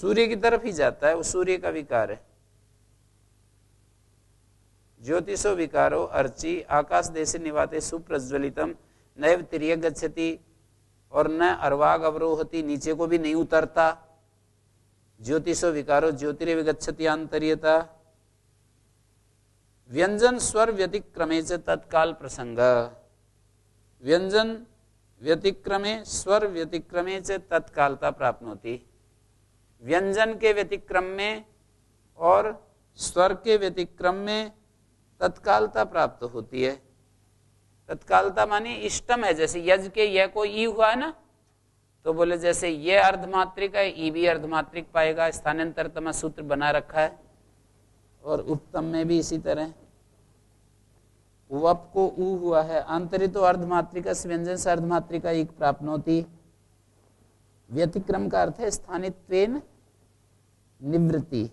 सूर्य की तरफ ही जाता है वो, सूर्य का विकार है। ज्योतिषो विकारो अर्ची, आकाश देशे निवाते सुप्रज्वलितम, नैव तिर्यक गच्छति, और न अर्वाग अवरोहति, नीचे को भी नहीं उतरता। ज्योतिषो विकारो ज्योतिरेव गच्छति आंतर्यता। व्यंजन स्वर व्यतिक्रमे च तत्काल प्रसंग, व्यंजन व्यतिक्रमे स्वर व्यतिक्रमे च तत्कालता प्राप्त होती। व्यंजन के व्यतिक्रम में और स्वर के व्यतिक्रम में तत्कालता प्राप्त होती है। तत्कालता माने इष्टम है, जैसे यज के य को ई हुआ है ना, तो बोले जैसे ये अर्धमात्रिक है, ई भी अर्धमात्रिक पाएगा, स्थानेऽन्तरतम सूत्र बना रखा है। और उत्तम में भी इसी तरह वप को ऊ हुआ है, आंतरित तो अर्धमात्रिका, व्यंजन से अर्धमात्रिका एक प्राप्नोति। व्यतिक्रम का अर्थ है स्थानित्वेन निवृत्ति,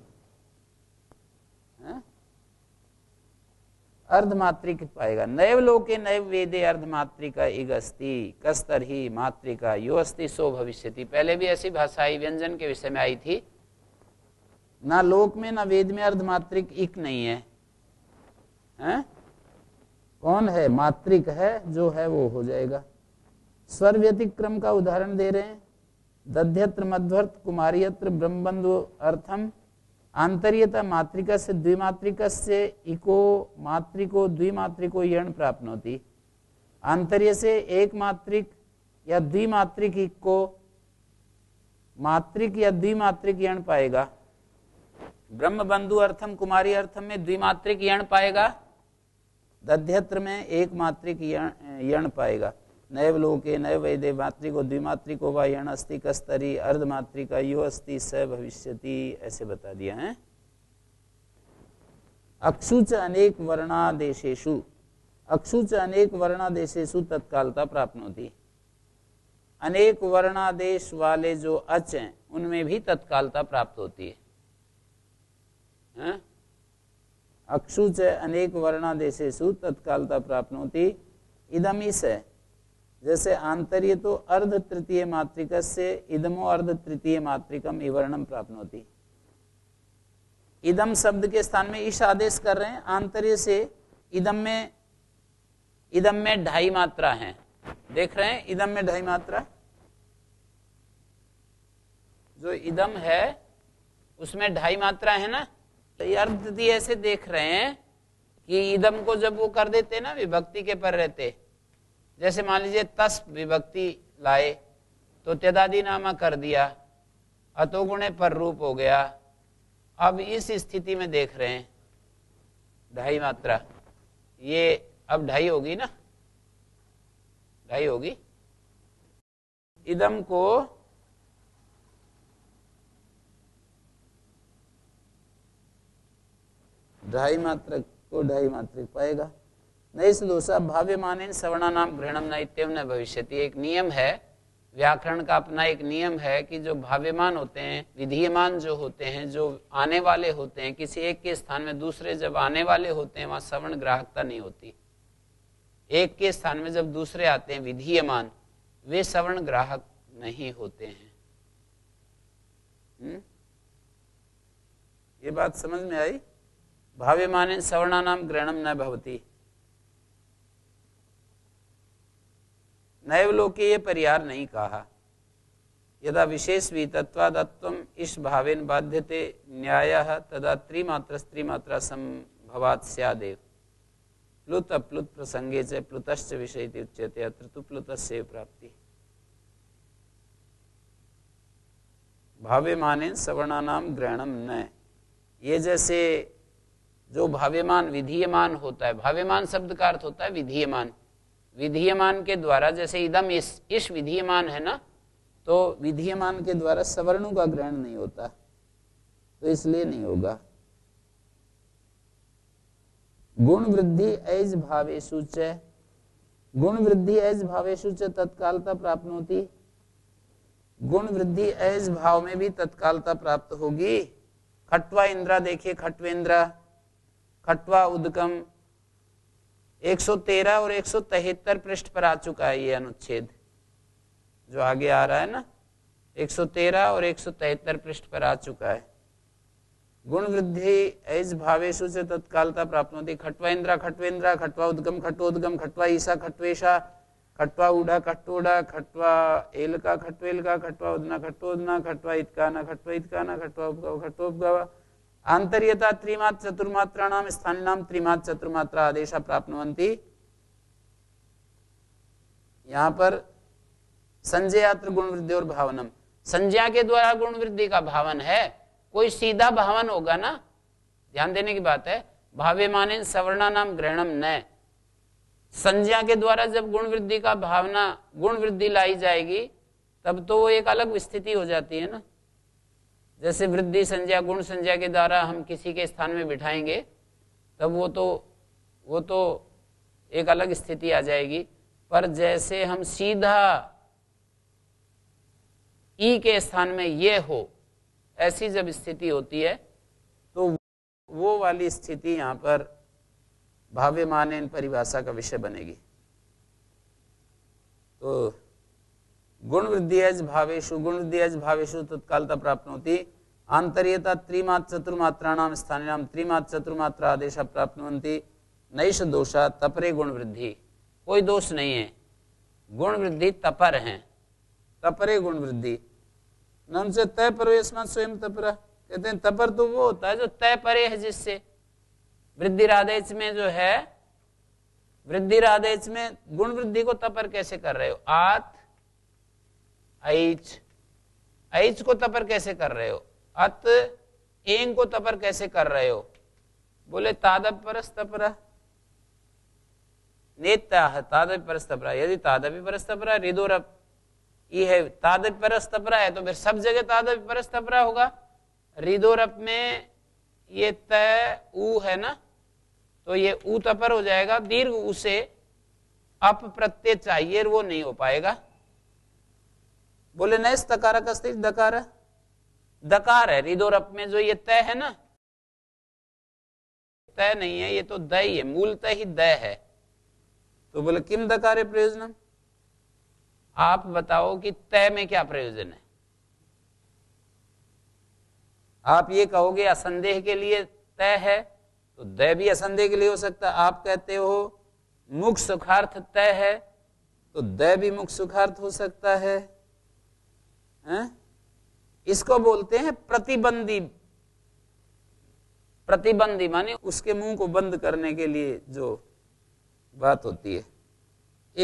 अर्धमात्रिक पाएगा। नैव लोके नैव वेदे अर्धमात्रिका इगस्ति कस्तरहि मात्रिका यो अस्ति सो भविष्यति। पहले भी ऐसी भाषाई व्यंजन के विषय में आई थी। ना लोक में ना वेद में अर्धमात्रिक इक नहीं है, है? कौन है? मात्रिक है, जो है वो हो जाएगा। स्वर व्यतिक्रम का उदाहरण दे रहे हैं, दध्यत्र मध्वर्त कुमारियत्र ब्रह्मबंधो अर्थम आंतर्यता मात्रिका से द्विमात्रिका से इको मात्रिको द्विमात्रिको यण प्राप्त होती। आंतर्य से एक मात्रिक या द्विमात्रिक इक को मात्रिक या द्विमात्रिक यण पाएगा। ब्रह्मबंधु अर्थम कुमारी अर्थम में द्विमात्रिक यण पाएगा, दध्यत्र में एक मात्रिक यण पाएगा। नैव लोके नैव वेदे मात्रिको द्विमात्रिको वा यण अस्ति कस्तरी अर्धमात्रिका यो अस्ति स भविष्यति, ऐसे बता दिया है। अक्षु च अनेक वर्णादेशेषु, अक्षु च अनेक वर्णादेशेषु तत्कालता प्राप्नोति। अनेक वर्णादेश वाले जो अच हैं उनमें भी तत्कालता प्राप्त होती है। अक्षु च अनेक वर्णादेशेषु तत्कालता प्राप्नोति। इदमिस है, जैसे आंतर्य तो अर्ध तृतीय मात्रिका से इदमो अर्ध तृतीय मात्रिकम इवर्णम प्राप्नोति। इदम शब्द के स्थान में ईश आदेश कर रहे हैं। आंतर्य से इदम में ढाई मात्रा है। देख रहे हैं इदम में ढाई मात्रा, जो इदम है उसमें ढाई मात्रा है ना। तो अर्थ भी ऐसे देख रहे हैं कि इदम को जब वो कर देते ना विभक्ति के पर रहते, जैसे मान लीजिए तस् विभक्ति लाए तो तेदादी नामा कर दिया, अतोगुणे पर रूप हो गया। अब इस स्थिति में देख रहे हैं ढाई मात्रा, ये अब ढाई होगी ना, ढाई होगी। इदम को ढाई मात्रा को ढाई मात्रिक पाएगा। नैस दोषा भाव्य मानेन सवर्णानाम ग्रहणम न इत्येव न भविष्यति। एक नियम है व्याकरण का, अपना एक नियम है कि जो भाव्यमान होते हैं, विधीयमान जो होते हैं, जो आने वाले होते हैं, किसी एक के स्थान में दूसरे जब आने वाले होते हैं वहां सवर्ण ग्राहकता नहीं होती। एक के स्थान में जब दूसरे आते हैं विधीयमान, वे सवर्ण ग्राहक नहीं होते हैं। ये बात समझ में आई। भाव्यमानेन सवर्णानाम ग्रहणम न भवति। नैव लोके ये परिहार नहीं कहा। यदा विशेष भी तत्वादत्वम इस भावेन बाध्यते न्यायः तदा त्रिमात्रा संभवात् स्यादेव। प्लुत अप्लुत प्रसंगे च प्लुतश्च विषयति उच्यते, अत्र तु प्लुतस्य प्राप्ति। भाव्यमानेन सवर्णानाम ग्रहणम न, ये जैसे जो भाव्यमान विधीयमान होता है, भाव्यमान शब्द का अर्थ होता है विधीयमान। विधीयमान के द्वारा जैसे इदम इस विधीयमान है ना, तो विधीयमान के द्वारा सवर्णों का ग्रहण नहीं होता, तो इसलिए नहीं होगा। गुण वृद्धि ऐज भावेषु च, गुण वृद्धि ऐज भावेषु च तत्कालता प्राप्नोति। गुण वृद्धि ऐज भाव में भी तत्कालता प्राप्त होगी। खट्वा इंद्रा देखिए, खट्वेंद्रा, खट्वा उद्गम 113 और 173 पृष्ठ पर आ चुका है। ये अनुच्छेद जो आगे आ रहा है ना, 113 और 173 पृष्ठ पर आ चुका है। गुण वृद्धि ऐज भावेशु से तत्कालता प्राप्त होती। खट्वा इंद्रा, खट्वेंद्रा, खट्वा उद्गम, खट्वोद्गम, खट्वा ईसा, खट्वेशा, खट्वा ऊढ़ा, खट्टोड़ा, खट्वा एलका, खट्वेलका, खट्वा उदना, खट्टोदना, खट्वा इतकाना, खट्वा इतकाना, खट्वा उपगावा, खट्वा उपगावा। आंतर्यता त्रिमात्र चतुर्मात्राणाम स्थानिनाम त्रिमात्र चतुर्मात्रा आदेशा प्राप्नुवन्ति। यहाँ पर संज्ञात्र गुण वृद्धि और भावनम, संज्ञा के द्वारा गुण वृद्धि का भावन है, कोई सीधा भावन होगा ना। ध्यान देने की बात है, भाव्यमानेन सवर्णानाम ग्रहणम न, संज्ञा के द्वारा जब गुण वृद्धि का भावना गुण वृद्धि लाई जाएगी तब तो वो एक अलग स्थिति हो जाती है ना। जैसे वृद्धि संज्ञा गुण संज्ञा के द्वारा हम किसी के स्थान में बिठाएंगे तब वो तो एक अलग स्थिति आ जाएगी। पर जैसे हम सीधा ई के स्थान में ये हो, ऐसी जब स्थिति होती है तो वो वाली स्थिति यहाँ पर भाव्यमानेन परिभाषा का विषय बनेगी। तो गुण वृद्धि एज भावेशु, गुण वृद्धि एज भावेशु तत्कालता प्राप्त होती। आंतर्यता त्रिमात्र चतुर्मात्राणाम स्थानिनाम त्रिमात्र चतुर्मात्रा आदेशा प्राप्त होती। नैष दोषा तपरे गुण वृद्धि, कोई दोष नहीं है, गुण वृद्धि तपर है, तपरे गुण वृद्धि। नम से तय परवेशमान स्वयं तपरा कहते हैं। तपर तो वो होता है जो तय परे है, जिससे वृद्धिरादेश में जो है, वृद्धिरादेश में गुण वृद्धि को तपर कैसे कर रहे हो? आत ऐच, ऐच को तपर कैसे कर रहे हो? अत एंग को तपर कैसे कर रहे हो? बोले तादव परस तपरा, नेता है तादव परस तपरा। यदि तादवी परस तपरा रिदोरप ये है, तादव परस तपरा है तो फिर सब जगह तादव परस तपरा होगा। रिदोरप में ये तय ऊ है ना, तो ये ऊ तपर हो जाएगा। दीर्घ ऊ से अप प्रत्यय चाहिए, वो नहीं हो पाएगा। बोले नैस तकारा कस्ति दकारा, दकार है रिदोरप में, जो ये तय है ना, तय नहीं है, ये तो दय है, मूलतः ही दय है। तो बोले किम दकारे प्रयोजनम, आप बताओ कि तय में क्या प्रयोजन है? आप ये कहोगे असंदेह के लिए तय है, तो दय भी असंदेह के लिए हो सकता है। आप कहते हो मुख सुखार्थ तय है, तो दय भी मुख सुखार्थ हो सकता है। इसको बोलते हैं प्रतिबंधी। प्रतिबंधी माने उसके मुंह को बंद करने के लिए जो बात होती है।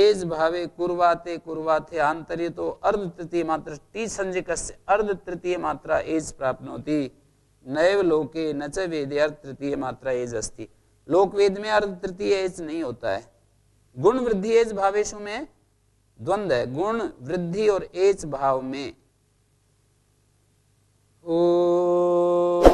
एज भावे कुर्वाते कुर्वाथे आंतर्य तो अर्ध तृतीय मात्रा टी संज्ञकस्य अर्ध तृतीय मात्रा एज प्राप्नोति नैव लोके न च वेदे अर्ध तृतीय मात्रा एज अस्ति। लोक वेद में अर्ध तृतीय एज नहीं होता है। गुण वृद्धि एज भावेशु में द्वंद्व है, गुण वृद्धि और एज भाव में। ओ